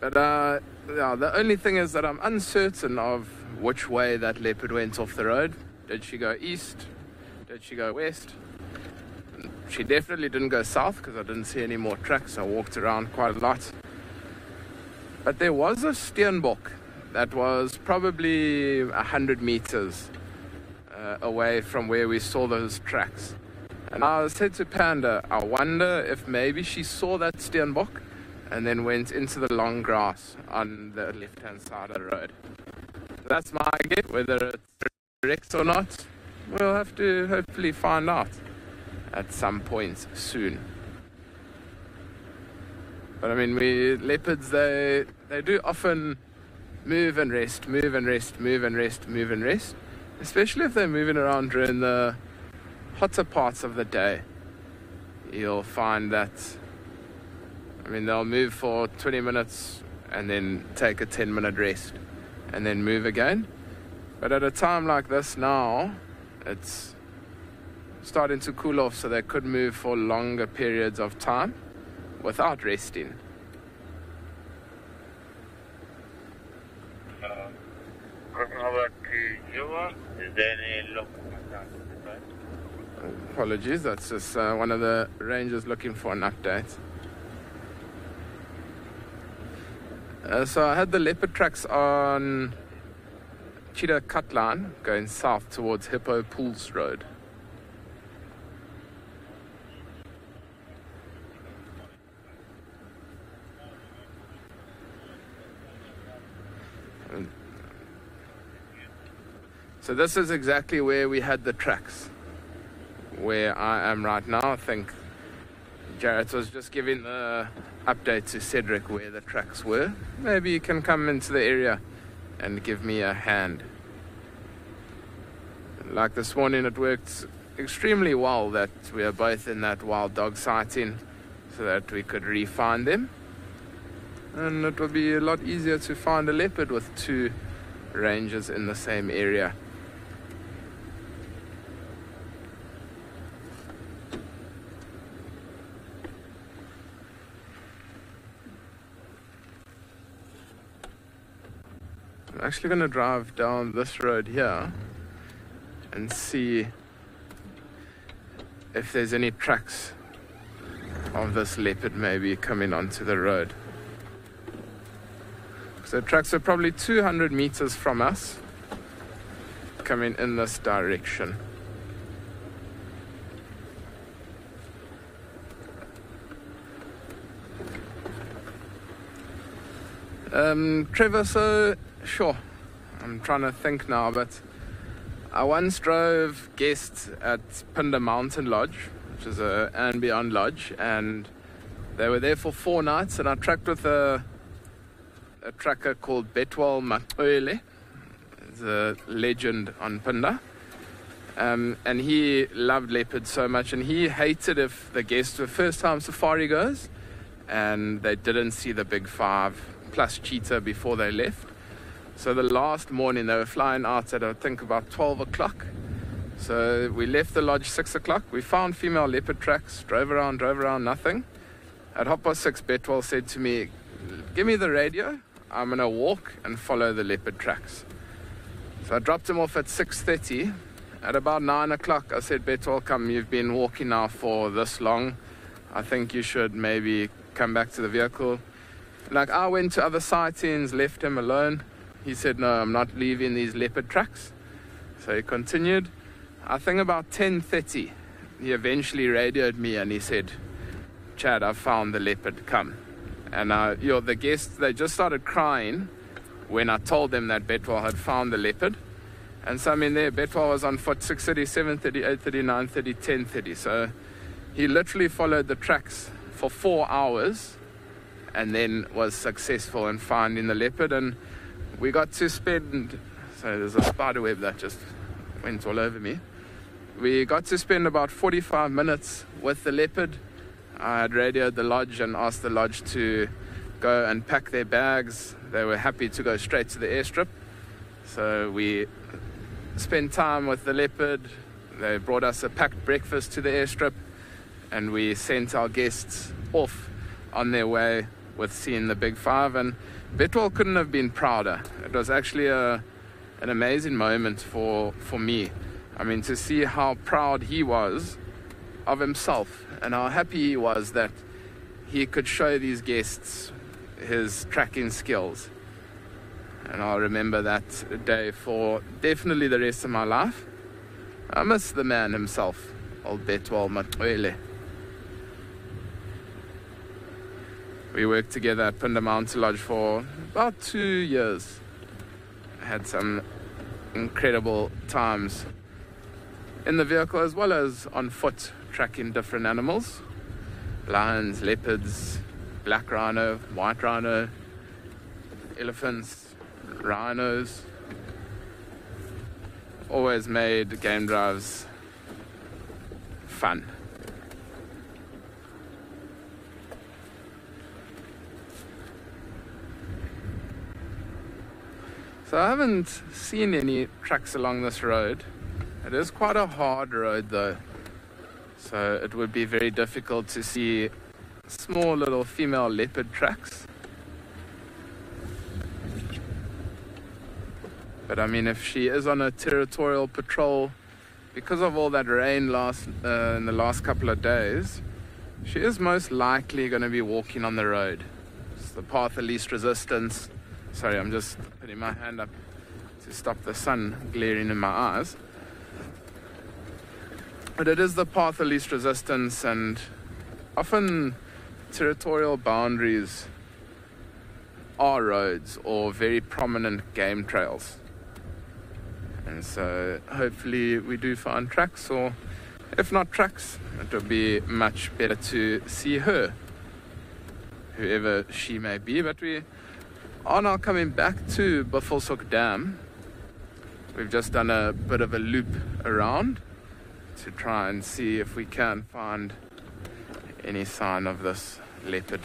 But yeah, the only thing is that I'm uncertain of which way that leopard went off the road. Did she go east? Did she go west? She definitely didn't go south because I didn't see any more tracks. I walked around quite a lot. But there was a steenbok that was probably 100 meters away from where we saw those tracks. And I said to Panda, I wonder if maybe she saw that steenbok and then went into the long grass on the left-hand side of the road. That's my guess. Whether it's correct or not, we'll have to hopefully find out at some point soon. But I mean, leopards, they do often move and rest, move and rest, move and rest, move and rest, especially if they're moving around during the hotter parts of the day. You'll find that, I mean, they'll move for 20 minutes and then take a 10-minute rest and then move again. But at a time like this now, it's starting to cool off, so they could move for longer periods of time without resting. Apologies, that's just one of the rangers looking for an update. So I had the leopard tracks on Cheetah Cut Line going south towards Hippo Pools Road. So this is exactly where we had the tracks, where I am right now. I think Jared was just giving the update to Cedric where the tracks were. Maybe you can come into the area and give me a hand. Like this morning, it worked extremely well that we are both in that wild dog sighting so that we could re-find them. And it will be a lot easier to find a leopard with two rangers in the same area. I'm actually going to drive down this road here and see if there's any tracks of this leopard maybe coming onto the road. So tracks are probably 200 meters from us, coming in this direction. Trevor, so sure, I'm trying to think now, but I once drove guests at Phinda Mountain Lodge, which is a and beyond lodge, and they were there for 4 nights, and I tracked with a tracker called Betwell Matuele, the legend on Phinda, and he loved leopards so much, and he hated if the guests were first time safari goers and they didn't see the big 5+ cheetah before they left. So the last morning they were flying out at I think about 12 o'clock. So we left the lodge 6 o'clock. We found female leopard tracks, drove around, nothing. At 6:30, Betwell said to me, "Give me the radio, I'm going to walk and follow the leopard tracks." So I dropped him off at 6:30. At about 9 o'clock I said, "Betwell, come, you've been walking now for this long. I think you should maybe come back to the vehicle." Like, I went to other sightings, left him alone. He said, "No, I'm not leaving these leopard tracks." So he continued. I think about 10:30, he eventually radioed me and he said, "Chad, I found the leopard, come." And you know, the guests, they just started crying when I told them that Betwell had found the leopard. And so, I mean, there, Betwell was on foot 6:30, 7:30, 8:30, 9:30, 10:30. So he literally followed the tracks for 4 hours and then was successful in finding the leopard. And we got to spend, so there's a spider web that just went all over me. We got to spend about 45 minutes with the leopard. I had radioed the lodge and asked the lodge to go and pack their bags. They were happy to go straight to the airstrip. So we spent time with the leopard. They brought us a packed breakfast to the airstrip, and we sent our guests off on their way with seeing the big 5. And Betwell couldn't have been prouder. It was actually an amazing moment for me. I mean, to see how proud he was of himself and how happy he was that he could show these guests his tracking skills. And I'll remember that day for definitely the rest of my life. I miss the man himself, old Betwell Matuele. We worked together at Phinda Mountain Lodge for about 2 years. Had some incredible times in the vehicle as well as on foot, tracking different animals. Lions, leopards, black rhino, white rhino, elephants, rhinos. Always made game drives fun. So I haven't seen any tracks along this road. It is quite a hard road though, so it would be very difficult to see small little female leopard tracks. But I mean, if she is on a territorial patrol, because of all that rain in the last couple of days, she is most likely going to be walking on the road. It's the path of least resistance. Sorry, I'm just putting my hand up to stop the sun glaring in my eyes. But it is the path of least resistance, and often territorial boundaries are roads or very prominent game trails. And so hopefully we do find tracks, or if not tracks, it would be much better to see her, whoever she may be. But we are now coming back to Buffelshoek Dam. We've just done a bit of a loop around to try and see if we can find any sign of this leopard.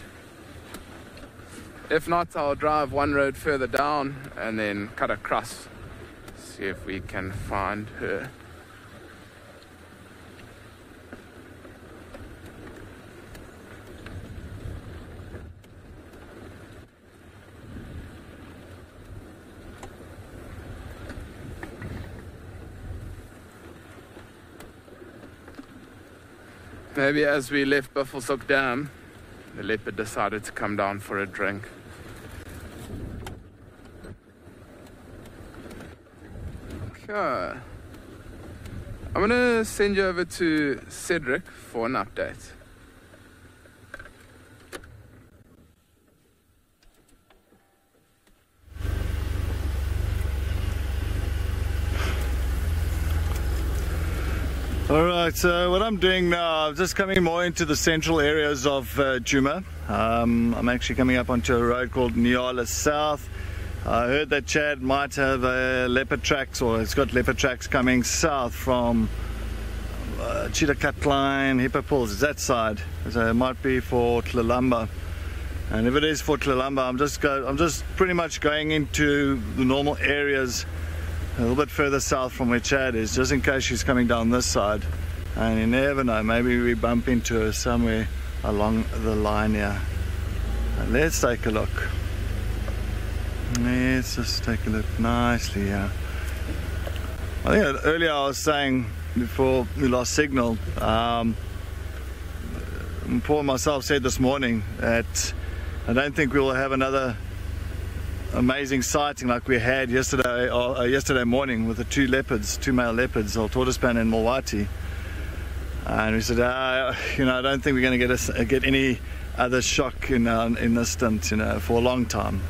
If not, I'll drive one road further down and then cut across, see if we can find her. Maybe as we left Buffelshoek Dam, the leopard decided to come down for a drink. Okay. I'm going to send you over to Cedric for an update. Alright, so what I'm doing now, I'm just coming more into the central areas of Juma. I'm actually coming up onto a road called Nyala South. I heard that Chad might have leopard tracks, or it's got leopard tracks coming south from Cheetah Cutline, Hippo Pools. It's that side, so it might be for Tlalamba. And if it is for Tlalamba, I'm just pretty much going into the normal areas a little bit further south from where Chad is, just in case she's coming down this side. And you never know, maybe we bump into her somewhere along the line here. And let's take a look. Let's just take a look nicely here. I think earlier I was saying, before we lost signal, Paul and myself said this morning that I don't think we will have another amazing sighting like we had yesterday, or yesterday morning, with the two leopards, two male leopards, or Tortoise Pan and Mlawathi. And we said, you know, I don't think we're going to get any other shock in this stint, you know, for a long time.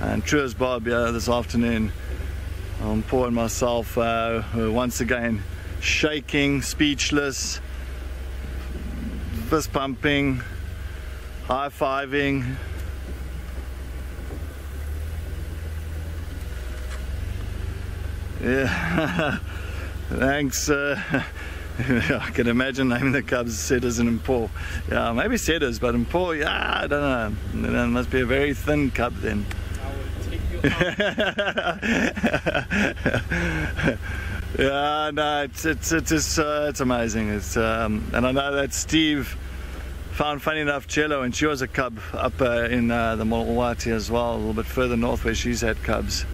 And true as Bob, yeah, this afternoon, Paul and myself were once again shaking, speechless, fist pumping, high fiving. Yeah, thanks. I can imagine naming the cubs Sedders and Mpor. Yeah, maybe Sedders, but Mpor, yeah, I don't know. It must be a very thin cub then. I will take you out. Yeah, no, it's amazing. It's and I know that Steve found, funny enough, Chilla when she was a cub up in the Mlawathi as well, a little bit further north where she's had cubs.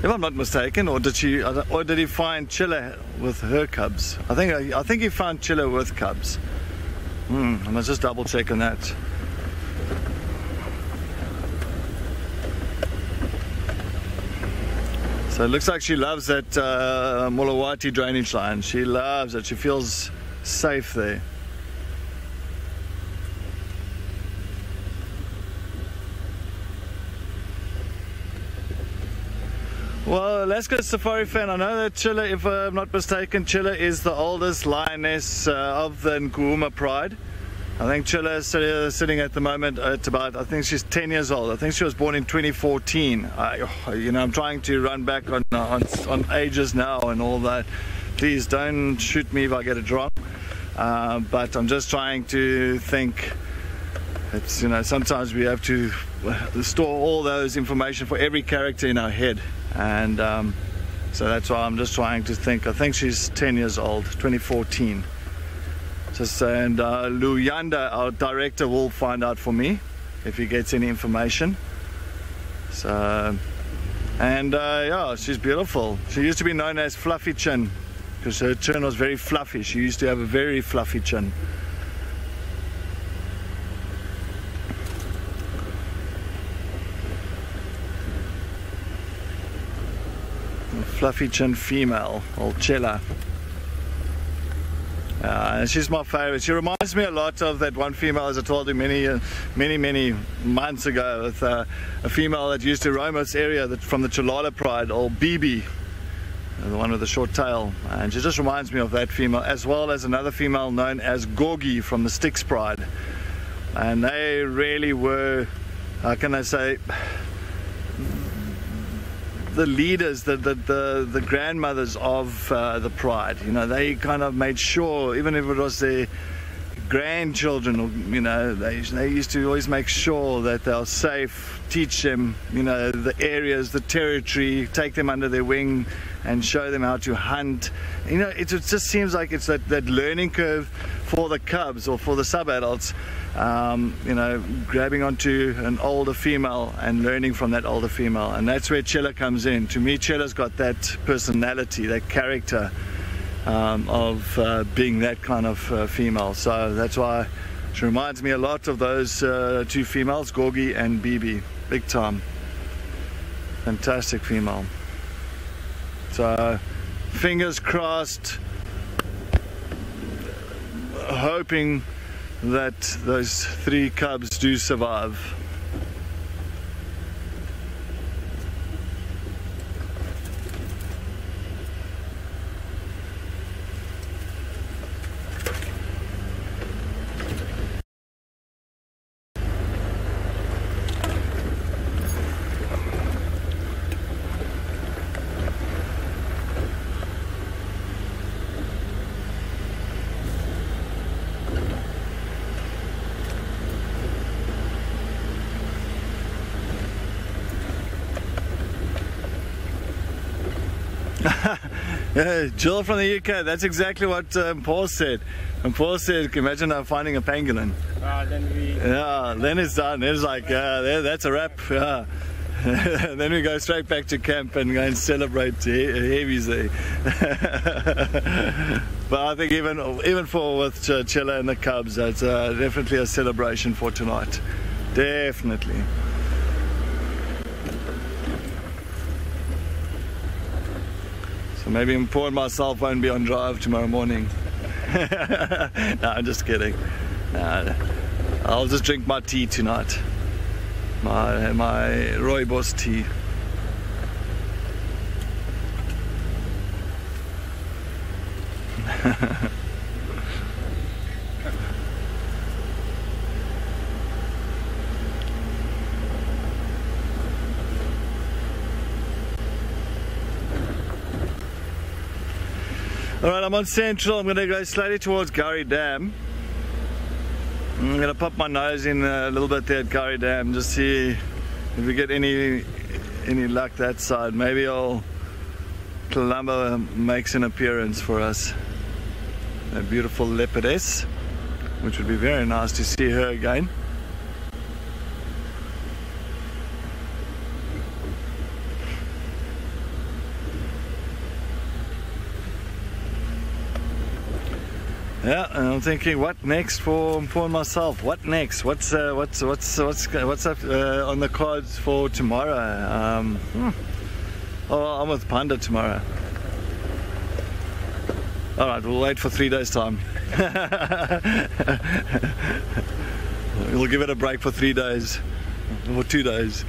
If I'm not mistaken, or did he find Chilla with her cubs? I think he found Chilla with cubs. I must just double check on that. So it looks like she loves that Mlawathi drainage line. She loves it. She feels safe there. Well, Alaska Safari fan, I know that Chilla, if I'm not mistaken, Chilla is the oldest lioness of the Nkuhuma pride. I think Chilla is sitting at the moment at about, I think she's 10 years old. I think she was born in 2014. You know, I'm trying to run back on ages now and all that. Please don't shoot me if I get it wrong. But I'm just trying to think. It's, you know, sometimes we have to store all those information for every character in our head. And so that's why I'm just trying to think. I think she's 10 years old, 2014. Just, and Luyanda, our director, will find out for me if he gets any information. So, and yeah, she's beautiful. She used to be known as Fluffy Chin because her chin was very fluffy. She used to have a very fluffy chin. Fluffy chin female, or Chilla. She's my favorite. She reminds me a lot of that one female, as I told you many months ago, with a female that used to roam this area from the Chilala pride, or Bibi, the one with the short tail. And she just reminds me of that female, as well as another female known as Gorgi from the Styx pride. And they really were how can I say, the leaders, the grandmothers of the pride, you know, they kind of made sure, even if it was their grandchildren, you know, they used to always make sure that they're safe, teach them, you know, the areas, the territory, take them under their wing and show them how to hunt. You know, it just seems like it's that learning curve for the cubs or for the sub-adults, you know, grabbing onto an older female and learning from that older female. And that's where Chilla comes in. To me, Chilla's got that personality, that character of being that kind of female. So that's why she reminds me a lot of those two females, Gorgie and Bibi, big time. Fantastic female. So fingers crossed, hoping that those three cubs do survive. Jill from the UK, that's exactly what Paul said. And Paul said, imagine finding a pangolin. Then it's done. It's like, that's a wrap. Yeah. Then we go straight back to camp and go and celebrate heavies there. But I think even for with Chilla and the cubs, that's definitely a celebration for tonight. Definitely. Maybe Paul and myself won't be on drive tomorrow morning. No, I'm just kidding. No, I'll just drink my tea tonight. My rooibos tea. Alright, I'm on Central. I'm going to go slowly towards Gowrie Dam. I'm going to pop my nose in a little bit there at Gowrie Dam, just see if we get any luck that side. Maybe old Tlalamba makes an appearance for us. A beautiful leopardess, which would be very nice to see her again. Yeah, and I'm thinking, what next for myself? What next? What's up on the cards for tomorrow? Oh, I'm with Panda tomorrow. All right, we'll wait for 3 days' time. We'll give it a break for 3 days, or 2 days.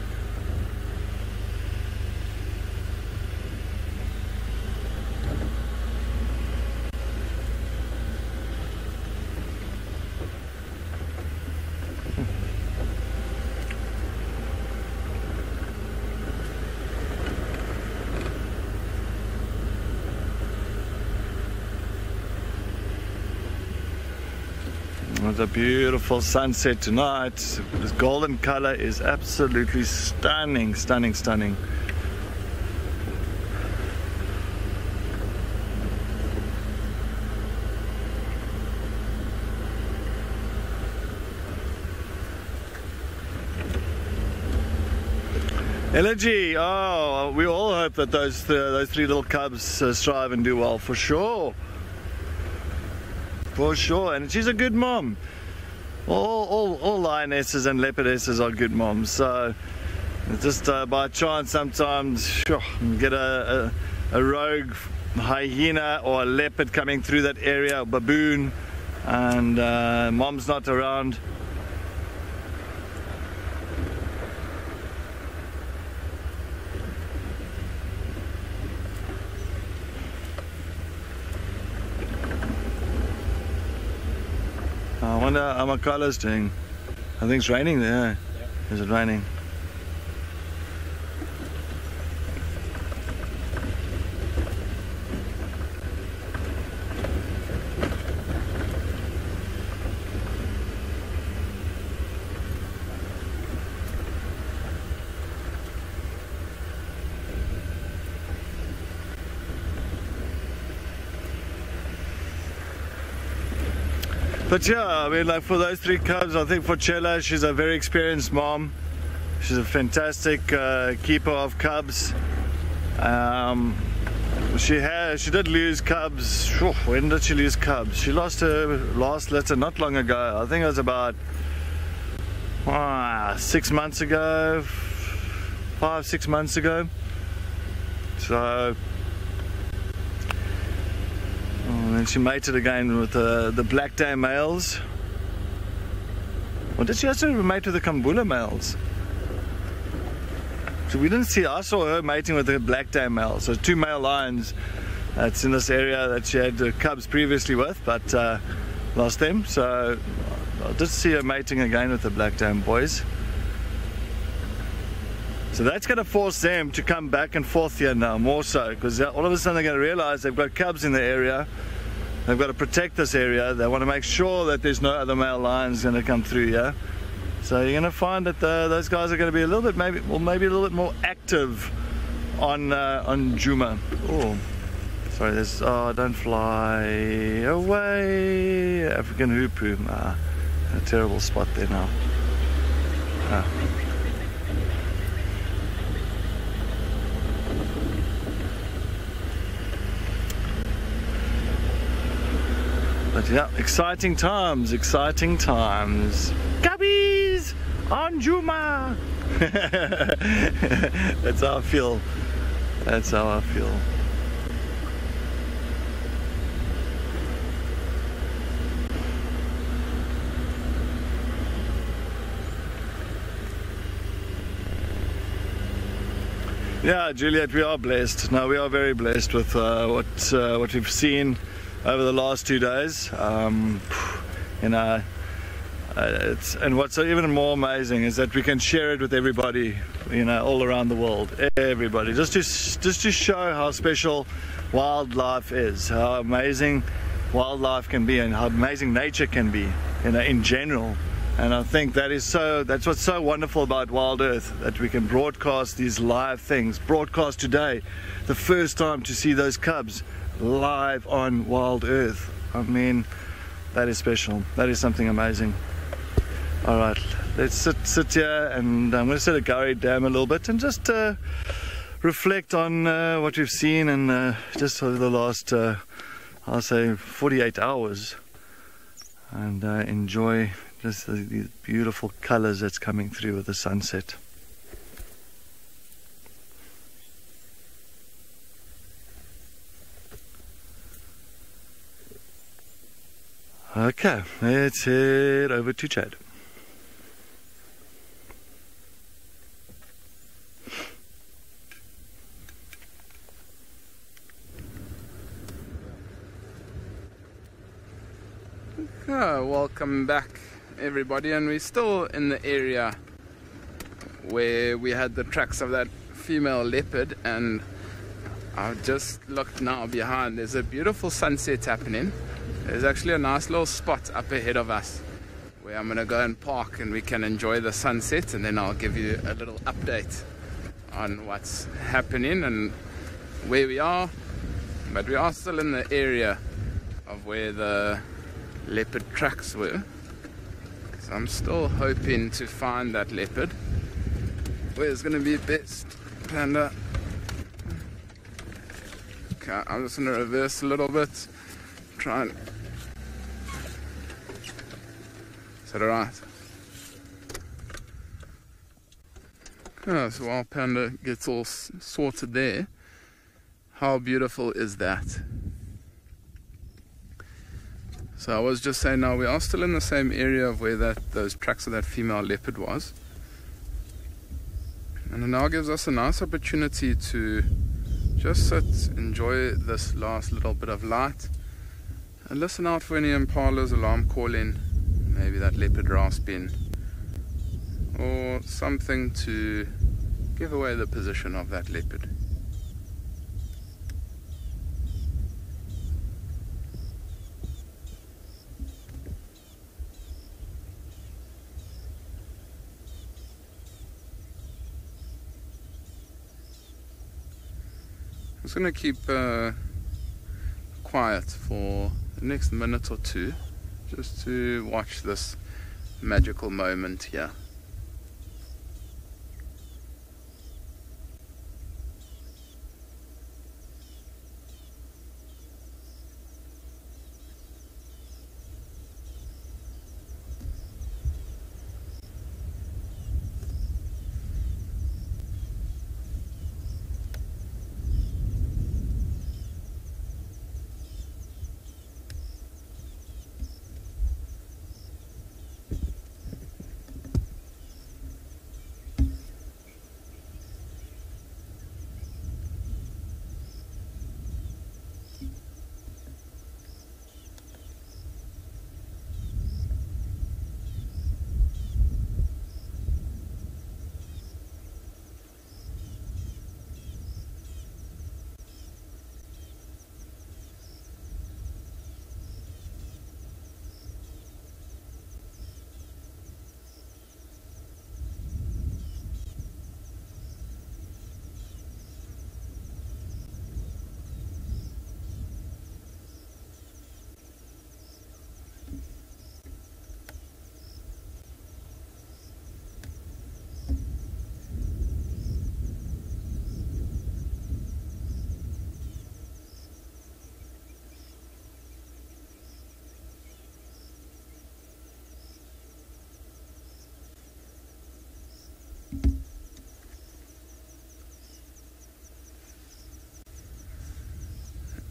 A beautiful sunset tonight. This golden color is absolutely stunning, stunning, stunning. Elegy, oh, we all hope that those three little cubs strive and do well, for sure. For sure, and she's a good mom. All lionesses and leopardesses are good moms. So just by chance, sometimes get a rogue hyena or a leopard coming through that area, a baboon, and mom's not around. I wonder how my Carla's doing. I think it's raining there. Yeah. Is it raining? But yeah, I mean, like for those three cubs, I think for Chilla, she's a very experienced mom. She's a fantastic keeper of cubs. She did lose cubs. When did she lose cubs? She lost her last litter not long ago. I think it was about 6 months ago, 5-6 months ago. So. And she mated again with the Black Dam males. Or did she also mate with the Kambula males? So we didn't see, I saw her mating with the Black Dam males. So two male lions that's in this area that she had cubs previously with, but lost them. So I did see her mating again with the Black Dam boys. So that's going to force them to come back and forth here now, more so, because all of a sudden they're going to realize they've got cubs in the area. They've got to protect this area. They want to make sure that there's no other male lions going to come through here. So you're going to find that those guys are going to be a little bit, maybe a little bit more active on Juma. Oh, sorry, there's, oh, don't fly away, African hoopoo. Ah, a terrible spot there now. Ah. But yeah, exciting times, exciting times. Gubbies on Juma! That's how I feel. That's how I feel. Yeah, Juliet, we are blessed. No, we are very blessed with what we've seen over the last 2 days. You know, it's, and what's even more amazing is that we can share it with everybody, you know, all around the world, everybody, just to show how special wildlife is, how amazing wildlife can be and how amazing nature can be, you know, in general. And I think that is so, that's what's so wonderful about Wild Earth, that we can broadcast these live things, broadcast today, the first time to see those cubs live on Wild Earth. I mean, that is special. That is something amazing. All right, let's sit here, and I'm going to sit at Gowrie Dam a little bit and just reflect on what we've seen and just over the last, I'll say, 48 hours, and enjoy just the beautiful colors that's coming through with the sunset. Okay, let's head over to Chad. Okay, welcome back everybody, and we're still in the area where we had the tracks of that female leopard, and I've just looked now behind. There's a beautiful sunset happening. There's actually a nice little spot up ahead of us where I'm going to go and park, and we can enjoy the sunset, and then I'll give you a little update on what's happening and where we are. But we are still in the area of where the leopard tracks were. So I'm still hoping to find that leopard. Where's going to be best, Panda? Okay, I'm just going to reverse a little bit. Try and... Is that alright? Oh, so while Panda gets all sorted there, how beautiful is that? So I was just saying, now we are still in the same area of where those tracks of that female leopard was, and it now gives us a nice opportunity to just sit, enjoy this last little bit of light, and listen out for any impala's alarm calling, maybe that leopard rasping, or something to give away the position of that leopard. I'm just going to keep quiet for the next minute or two just to watch this magical moment here.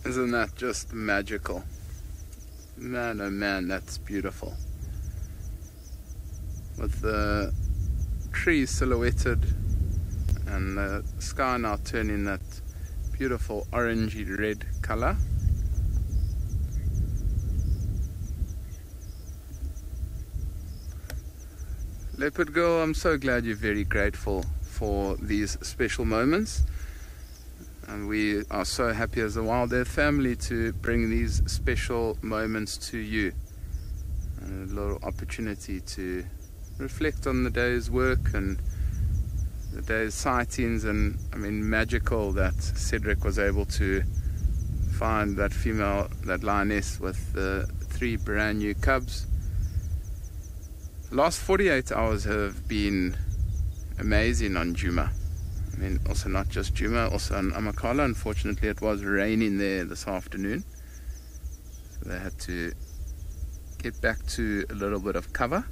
Isn't that just magical? Man, oh man, that's beautiful. With the trees silhouetted and the sky now turning that beautiful orangey red color. Leopard girl, I'm so glad you're very grateful for these special moments. And we are so happy as a Wild Earth family to bring these special moments to you. And a little opportunity to reflect on the day's work and the day's sightings. And I mean, magical that Cedric was able to find that female, that lioness with the three brand new cubs. The last 48 hours have been amazing on Juma. I mean, also not just Juma, also on Amakala. Unfortunately, it was raining there this afternoon, so they had to get back to a little bit of cover.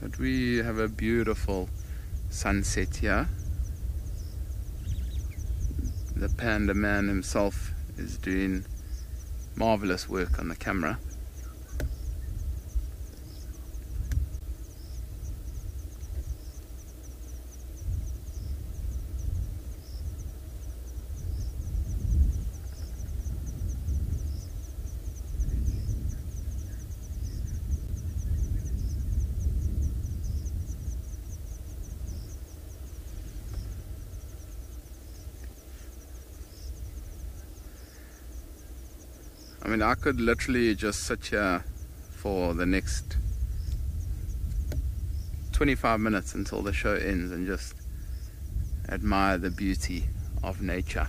But we have a beautiful sunset here. The Panda Man himself is doing marvelous work on the camera. I mean, I could literally just sit here for the next 25 minutes until the show ends and just admire the beauty of nature.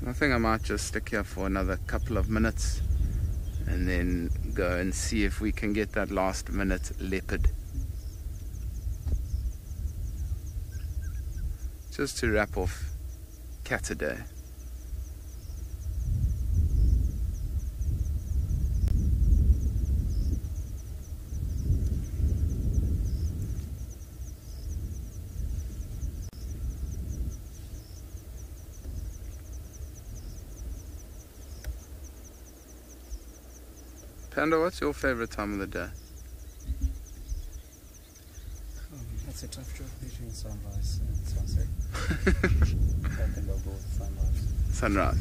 And I think I might just stick here for another couple of minutes and then go and see if we can get that last minute leopard. Just to wrap off Kata Day. Panda, what's your favorite time of the day? That's a tough job between sunrise and sunset. I can go both sunrise. Sunrise.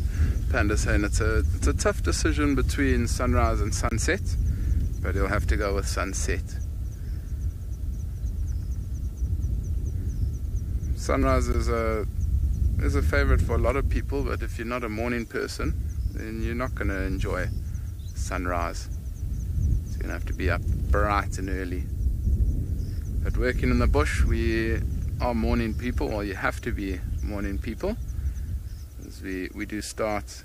Panda's saying it's a tough decision between sunrise and sunset. but he'll have to go with sunset. Sunrise is a favorite for a lot of people, but if you're not a morning person, then you're not going to enjoy sunrise. So you're going to have to be up bright and early. But working in the bush, we are morning people, or you have to be morning people, as we do start.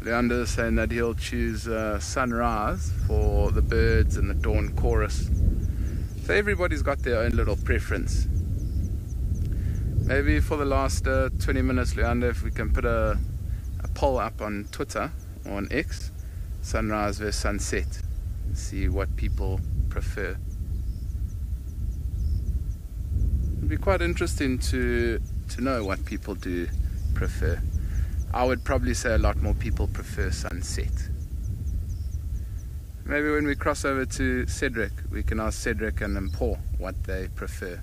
Luyanda is saying that he'll choose sunrise for the birds and the dawn chorus. So everybody's got their own little preference. Maybe for the last 20 minutes, Luyanda, if we can put a poll up on Twitter or on X, sunrise versus sunset, and see what people prefer. It'd be quite interesting to know what people do prefer. I would probably say a lot more people prefer sunset. Maybe when we cross over to Cedric, we can ask Cedric and Paul what they prefer.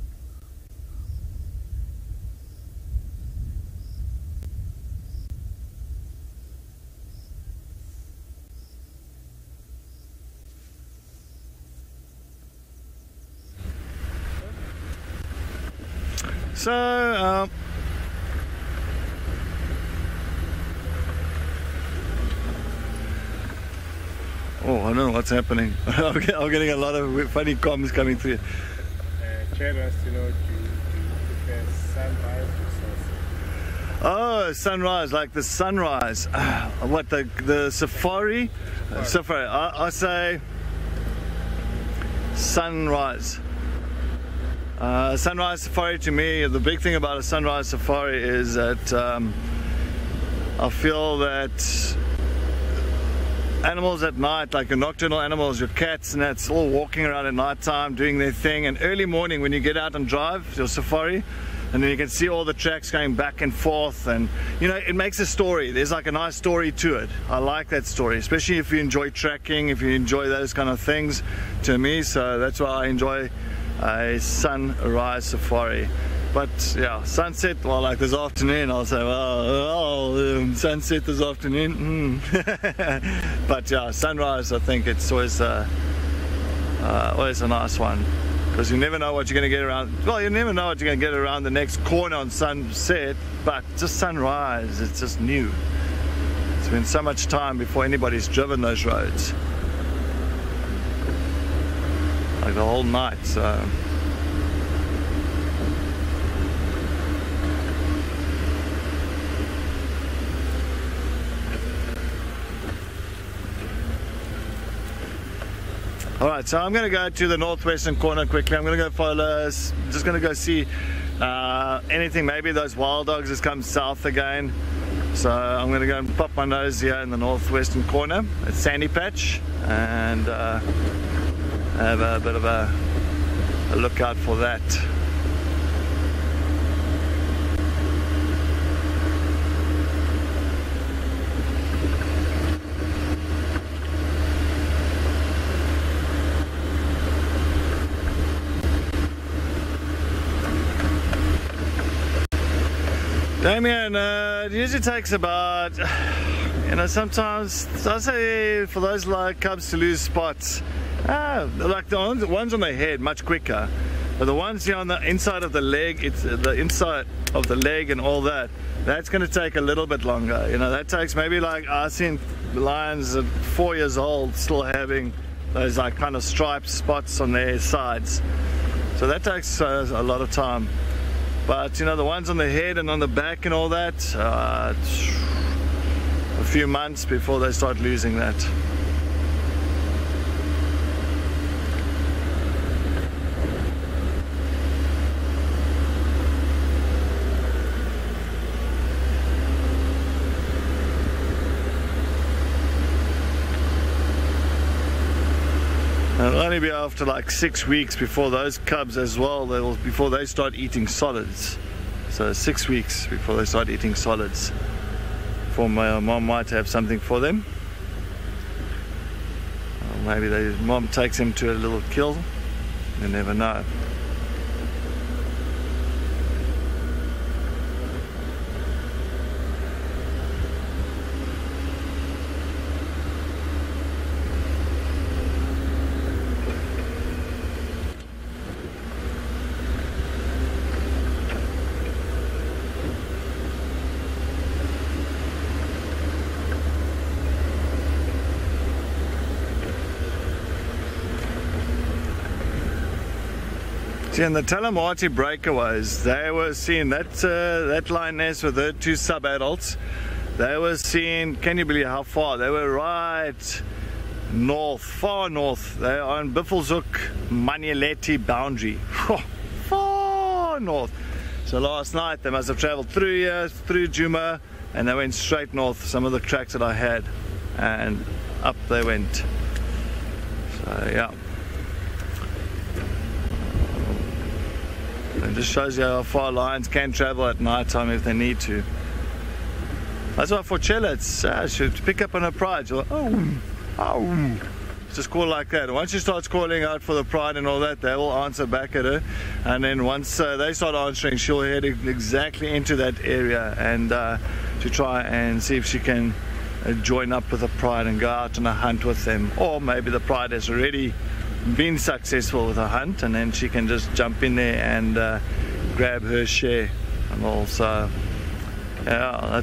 So, oh, I don't know what's happening. I'm getting a lot of funny comments coming through. Chad wants to know, do you prefer sunrise or sunset? Oh, sunrise, like the sunrise. What, the safari? Safari. I say sunrise. Sunrise safari, to me, the big thing about a sunrise safari is that I feel that animals at night, like your nocturnal animals, your cats and that's all walking around at night time doing their thing, and early morning when you get out and drive your safari and then you can see all the tracks going back and forth, and you know, it makes a story. There's like a nice story to it. I like that story, especially if you enjoy trekking, if you enjoy those kind of things, to me. So that's why I enjoy a sunrise safari. But yeah, sunset, well, like this afternoon, I'll say, well, sunset this afternoon. Mm. But yeah, sunrise, I think it's always always a nice one, because you never know what you're going to get around. Well, you never know what you're going to get around the next corner on sunset, but just sunrise, it's just new. It's been so much time before anybody's driven those roads, like the whole night. So. Alright, so I'm going to go to the northwestern corner quickly. I'm going to go follow, just going to go see anything. Maybe those wild dogs has come south again. So I'm going to go and pop my nose here in the northwestern corner. It's sandy patch, and have a bit of a look out for that. Damien, it usually takes about, you know, sometimes, I say for those like cubs to lose spots, like the ones on the head much quicker, but the ones here on the inside of the leg, it's the inside of the leg and all that, that's going to take a little bit longer. You know, that takes maybe like, I've seen lions at 4 years old still having those like kind of striped spots on their sides, so that takes a lot of time. But you know, the ones on the head and on the back and all that, a few months before they start losing that. It'll only be after like 6 weeks before those cubs as well, before they start eating solids. So 6 weeks before they start eating solids, before my mom might have something for them. Or maybe their mom takes them to a little kill, you never know. See, and the Tlalamba breakaways, they were seeing that that lioness with her two sub-adults. They were seeing, can you believe how far? They were right north, far north. They are on Buffelshoek Matuele boundary. Oh, far north. So last night they must have traveled through here, through Juma, and they went straight north, some of the tracks that I had, and up they went. So yeah. It just shows you how far lions can travel at night time if they need to. That's why for Chilla, it's she pick up on her pride. She'll, oh, oh, just call like that. Once she starts calling out for the pride and all that, they will answer back at her. And then once they start answering, she'll head exactly into that area and to try and see if she can join up with the pride and go out on a hunt with them. Or maybe the pride has already been successful with a hunt, and then she can just jump in there and grab her share and all. So yeah,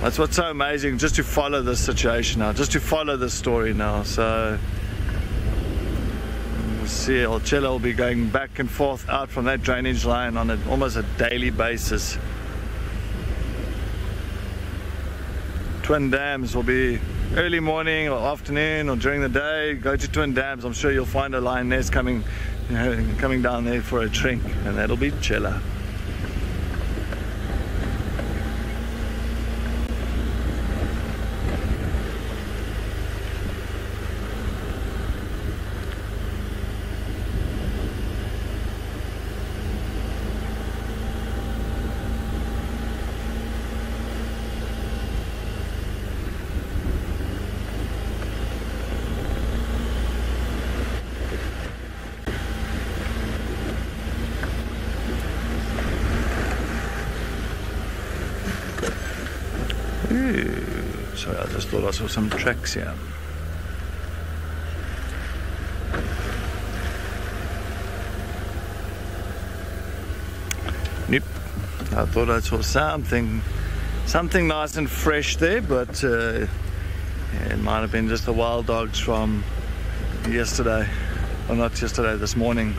that's what's so amazing, just to follow this situation now, just to follow this story now. So we'll see, Chilla will be going back and forth out from that drainage line on almost a daily basis. Twin Dams will be early morning or afternoon or during the day. Go to Twin Dams. I'm sure you'll find a lioness coming, you know, coming down there for a drink, and that'll be Chilla. Sorry, I just thought I saw some tracks here. Nope, I thought I saw something nice and fresh there, but yeah, it might have been just the wild dogs from yesterday, or not yesterday, this morning.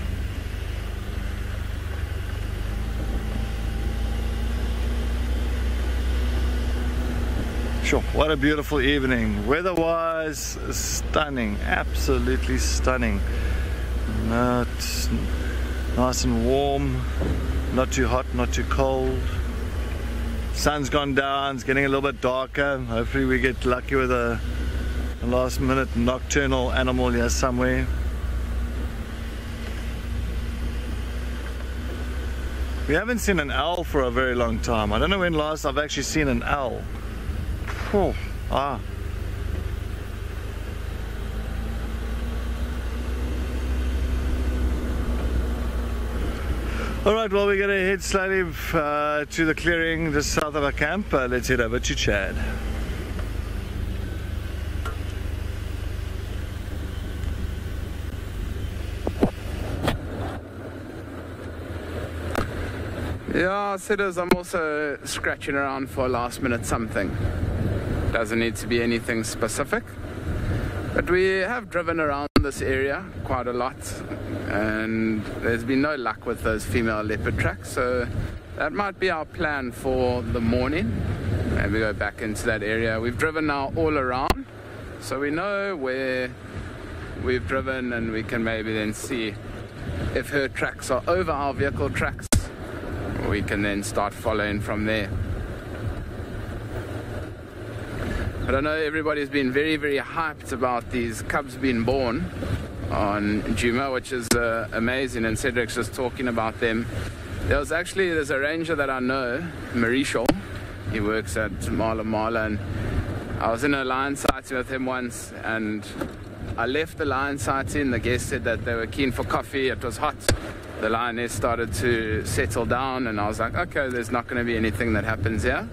Sure. What a beautiful evening, weather-wise stunning, absolutely stunning. It's nice and warm, not too hot, not too cold. Sun's gone down, it's getting a little bit darker. Hopefully we get lucky with a last-minute nocturnal animal here somewhere. We haven't seen an owl for a very long time. I don't know when last I've actually seen an owl. Oh, ah. Alright, well, we're going to head slowly to the clearing just south of our camp. Let's head over to Chad. Yeah, sitters, I'm also scratching around for last minute something. Doesn't need to be anything specific, but we have driven around this area quite a lot, and there's been no luck with those female leopard tracks, so that might be our plan for the morning. Maybe go back into that area. We've driven now all around, so we know where we've driven, and we can maybe then see if her tracks are over our vehicle tracks. We can then start following from there. But I know everybody's been very, very hyped about these cubs being born on Juma, which is amazing, and Cedric's just talking about them. There's a ranger that I know, Marisha. He works at Mlawathi, and I was in a lion sighting with him once, and I left the lion sighting. The guests said that they were keen for coffee. It was hot. The lioness started to settle down, and I was like, okay, there's not going to be anything that happens here.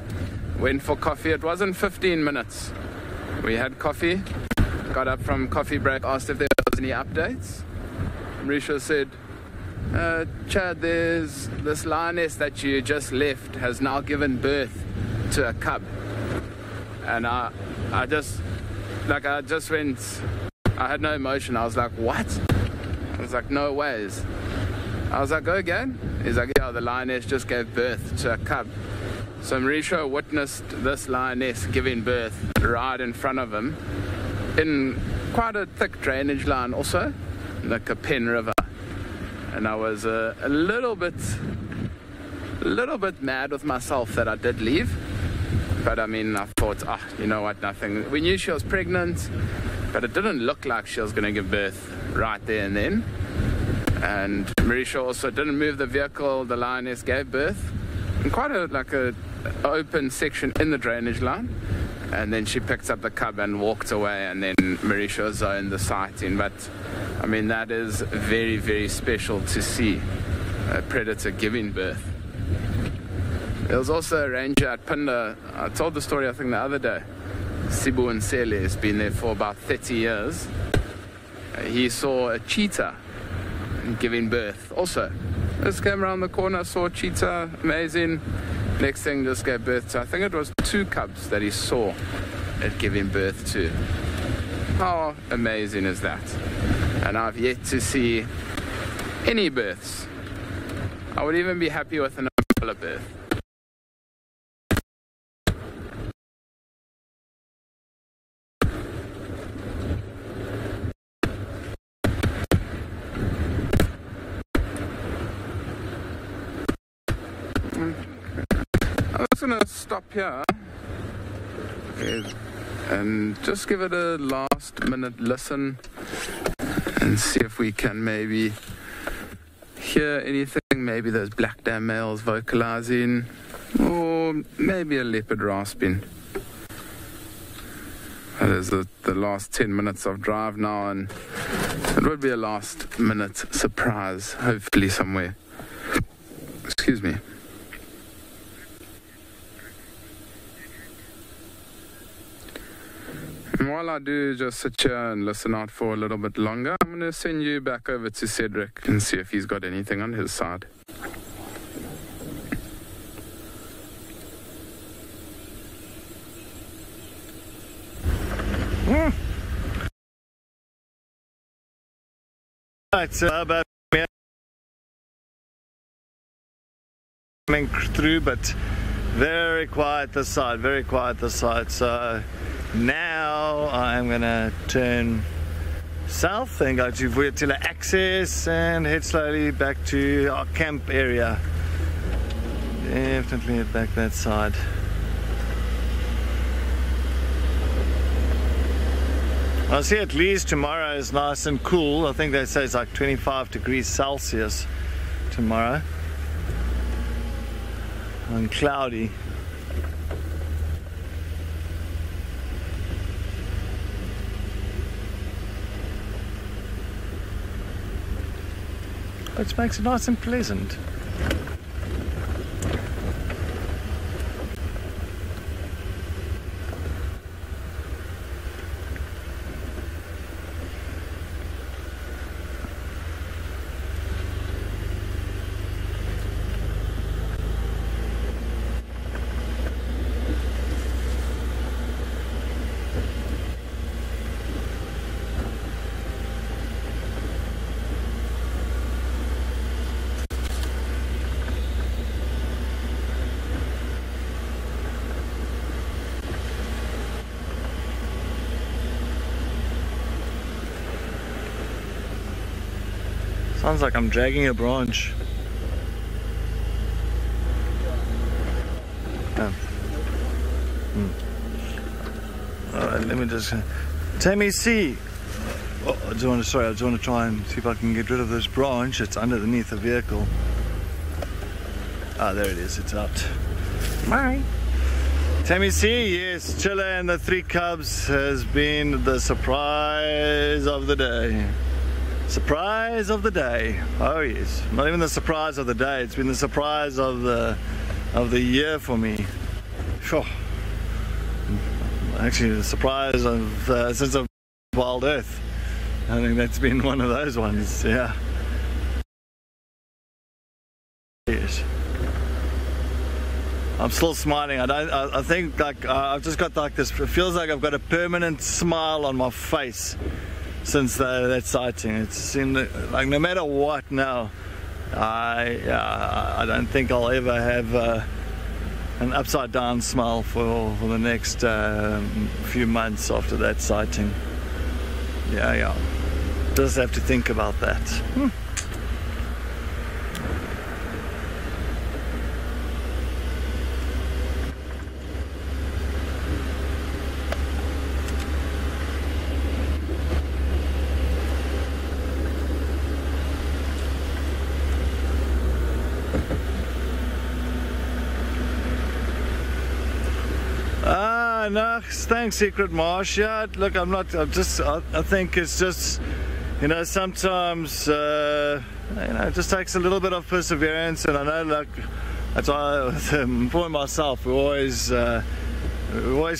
Went for coffee. It wasn't 15 minutes. We had coffee, got up from coffee break, asked if there was any updates. Marisha said, Chad, there's this lioness that you just left has now given birth to a cub. And I just went I had no emotion. I was like, what? I was like, no ways. I was like, go again? He's like, yeah, the lioness just gave birth to a cub. So Marisha witnessed this lioness giving birth right in front of him in quite a thick drainage line also, like a Pen River. And I was a little bit mad with myself that I did leave. But I mean, I thought, ah, oh, you know what, nothing. We knew she was pregnant, but it didn't look like she was going to give birth right there and then. And Marisha also didn't move the vehicle. The lioness gave birth in quite a, like a open section in the drainage line. And then she picked up the cub and walked away, and then Marisha zoned the sighting. But I mean, that is very, very special to see a predator giving birth. There was also a ranger at Phinda. I told the story, I think, the other day. Sibu Nsele has been there for about 30 years. He saw a cheetah giving birth also. Just came around the corner, saw a cheetah, amazing. Next thing, just gave birth to, I think it was 2 cubs that he saw it giving birth to. How amazing is that? And I've yet to see any births. I would even be happy with an umbrella birth. I'm just going to stop here and just give it a last-minute listen and see if we can maybe hear anything. Maybe those Black Dam males vocalizing, or maybe a leopard rasping. That is the last 10 minutes of drive now, and it would be a last-minute surprise, hopefully somewhere. Excuse me. And while I do just sit here and listen out for a little bit longer, I'm going to send you back over to Cedric and see if he's got anything on his side. Right, about coming through, but very quiet this side, so now I'm gonna turn south and go to Vuyatila Access and head slowly back to our camp area. Definitely head back that side. I see at least tomorrow is nice and cool. I think they say it's like 25 degrees Celsius tomorrow. And cloudy. Which makes it nice and pleasant. Sounds like I'm dragging a branch. Oh. Alright, let me just... Tammy C! Oh, I just want to try and see if I can get rid of this branch. It's underneath the vehicle. Ah, oh, there it is. It's out. Bye! Tammy C, yes, Chilla and the 3 cubs has been the surprise of the day. Surprise of the day. Oh yes, not even the surprise of the day, it's been the surprise of the year for me. Sure. Actually, the surprise of since I've been Wild Earth. I think that's been one of those ones, yeah. Yes. I'm still smiling. I think like I've just got like this, it feels like I've got a permanent smile on my face. since that sighting. It seemed like no matter what now, I don't think I'll ever have an upside down smile for the next few months after that sighting. Yeah. Just have to think about that. No, thanks, Secret Marsha. Look, I think it's just, you know, sometimes, it just takes a little bit of perseverance. And I know, like, I try for myself, we always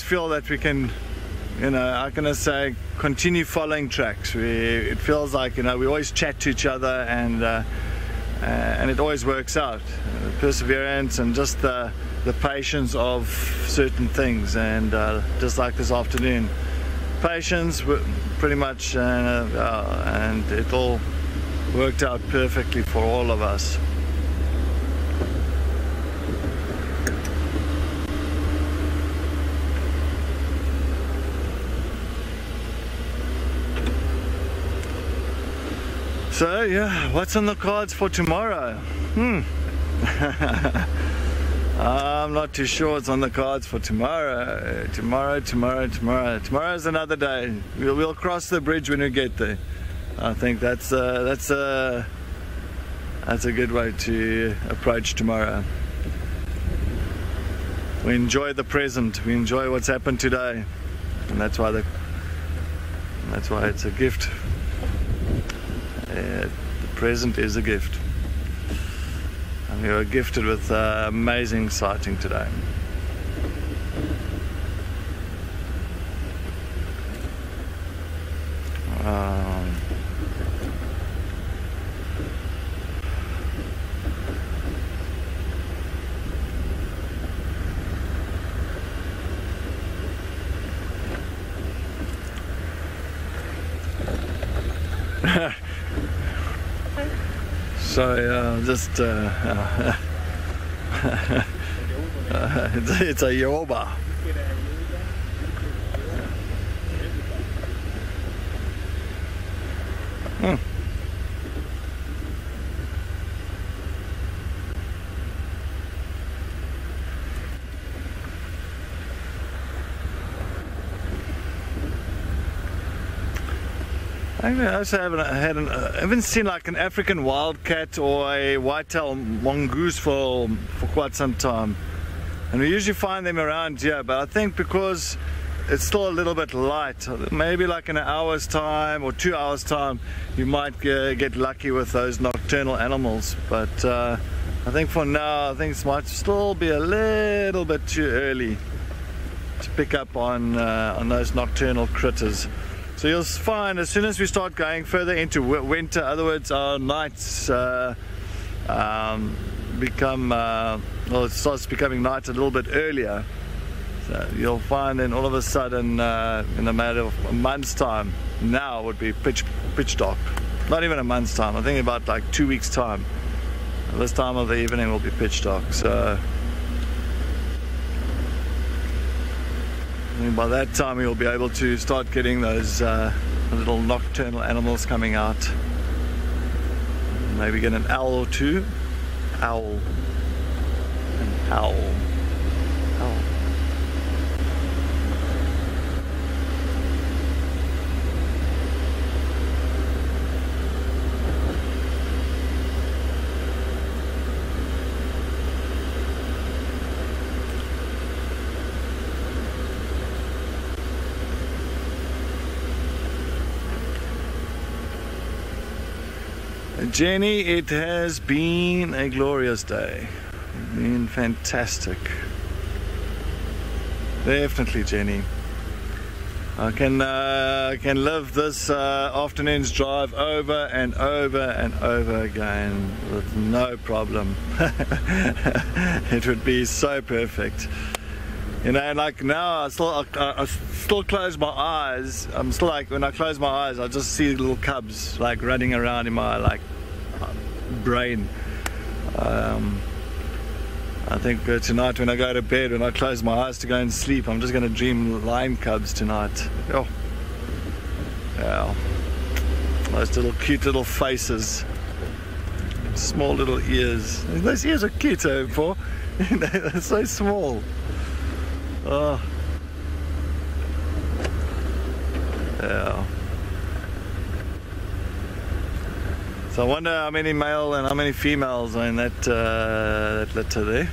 feel that we can, you know, how can I say, continue following tracks. It feels like, you know, we always chat to each other, and it always works out. Perseverance and just the patience of certain things, and just like this afternoon, patience pretty much, and it all worked out perfectly for all of us. So yeah, what's on the cards for tomorrow? I'm not too sure what's on the cards for tomorrow. Tomorrow. Tomorrow's another day. We'll cross the bridge when we get there. I think that's a good way to approach tomorrow. We enjoy the present. We enjoy what's happened today, and that's why it's a gift. The present is a gift. We were gifted with amazing sighting today. It's a Yoruba. I also haven't seen like an African wildcat or a whitetail mongoose for quite some time, and we usually find them around here. But I think because it's still a little bit light, maybe like in an hour's time or 2 hours time, you might get lucky with those nocturnal animals. But I think for now, I think it might still be a little bit too early to pick up on those nocturnal critters. So you'll find as soon as we start going further into winter, other words, our nights become, well, it starts becoming night a little bit earlier. So you'll find then all of a sudden, in a matter of a month's time, now would be pitch dark. Not even a month's time, I think about like 2 weeks time. This time of the evening will be pitch dark. So and by that time you'll be able to start getting those little nocturnal animals coming out. Maybe get an owl or two. Owl. Jenny, it has been a glorious day. It's been fantastic. Definitely, Jenny. I can live this afternoon's drive over and over and over again with no problem. It would be so perfect. You know, and like now I still close my eyes. I'm still like, when I close my eyes, I just see little cubs like running around in my like brain. I think tonight when I go to bed, when I close my eyes to go and sleep, I'm just going to dream lion cubs tonight. Oh, yeah. Those little cute little faces, small little ears. Those ears are cute, eh, Paul? They're so small. Oh, yeah. So I wonder how many male and how many females are in that that litter there.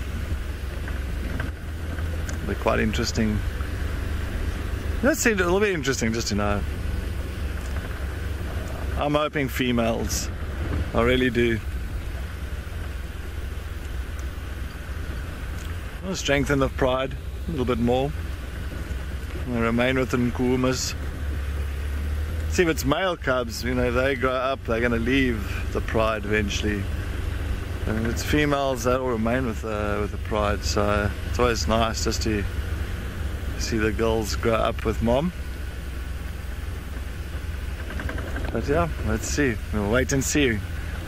They're quite interesting. That seemed a little bit interesting, just to know. I'm hoping females. I really do. I'll strengthen the pride a little bit more. I remain with the Nkuhumas. See, if it's male cubs, you know, they grow up, they're going to leave the pride eventually. And if it's females, they'll remain with the pride. So it's always nice just to see the girls grow up with mom. But yeah, let's see. We'll wait and see.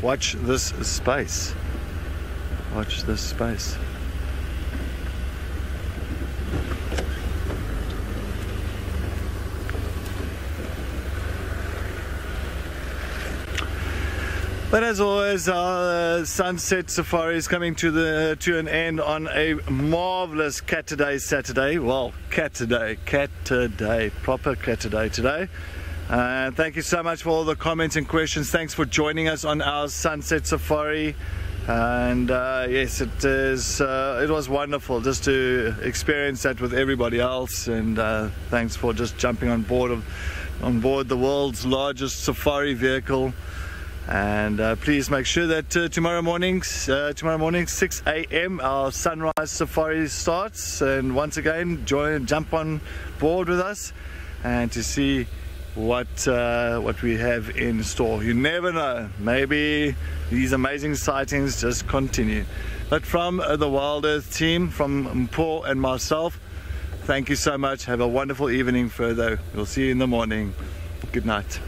Watch this space. Watch this space. But as always, our sunset safari is coming to an end on a marvelous Cat Today Saturday. Well, Cat Today, proper Cat Today today. Thank you so much for all the comments and questions. Thanks for joining us on our sunset safari. And yes, it was wonderful just to experience that with everybody else. And thanks for just jumping on board the world's largest safari vehicle. And please make sure that tomorrow morning 6 a.m. our sunrise safari starts, and once again jump on board with us and to see what we have in store. You never know, maybe these amazing sightings just continue. But from the Wild Earth team, from Paul and myself, thank you so much. Have a wonderful evening further. We'll see you in the morning. Good night.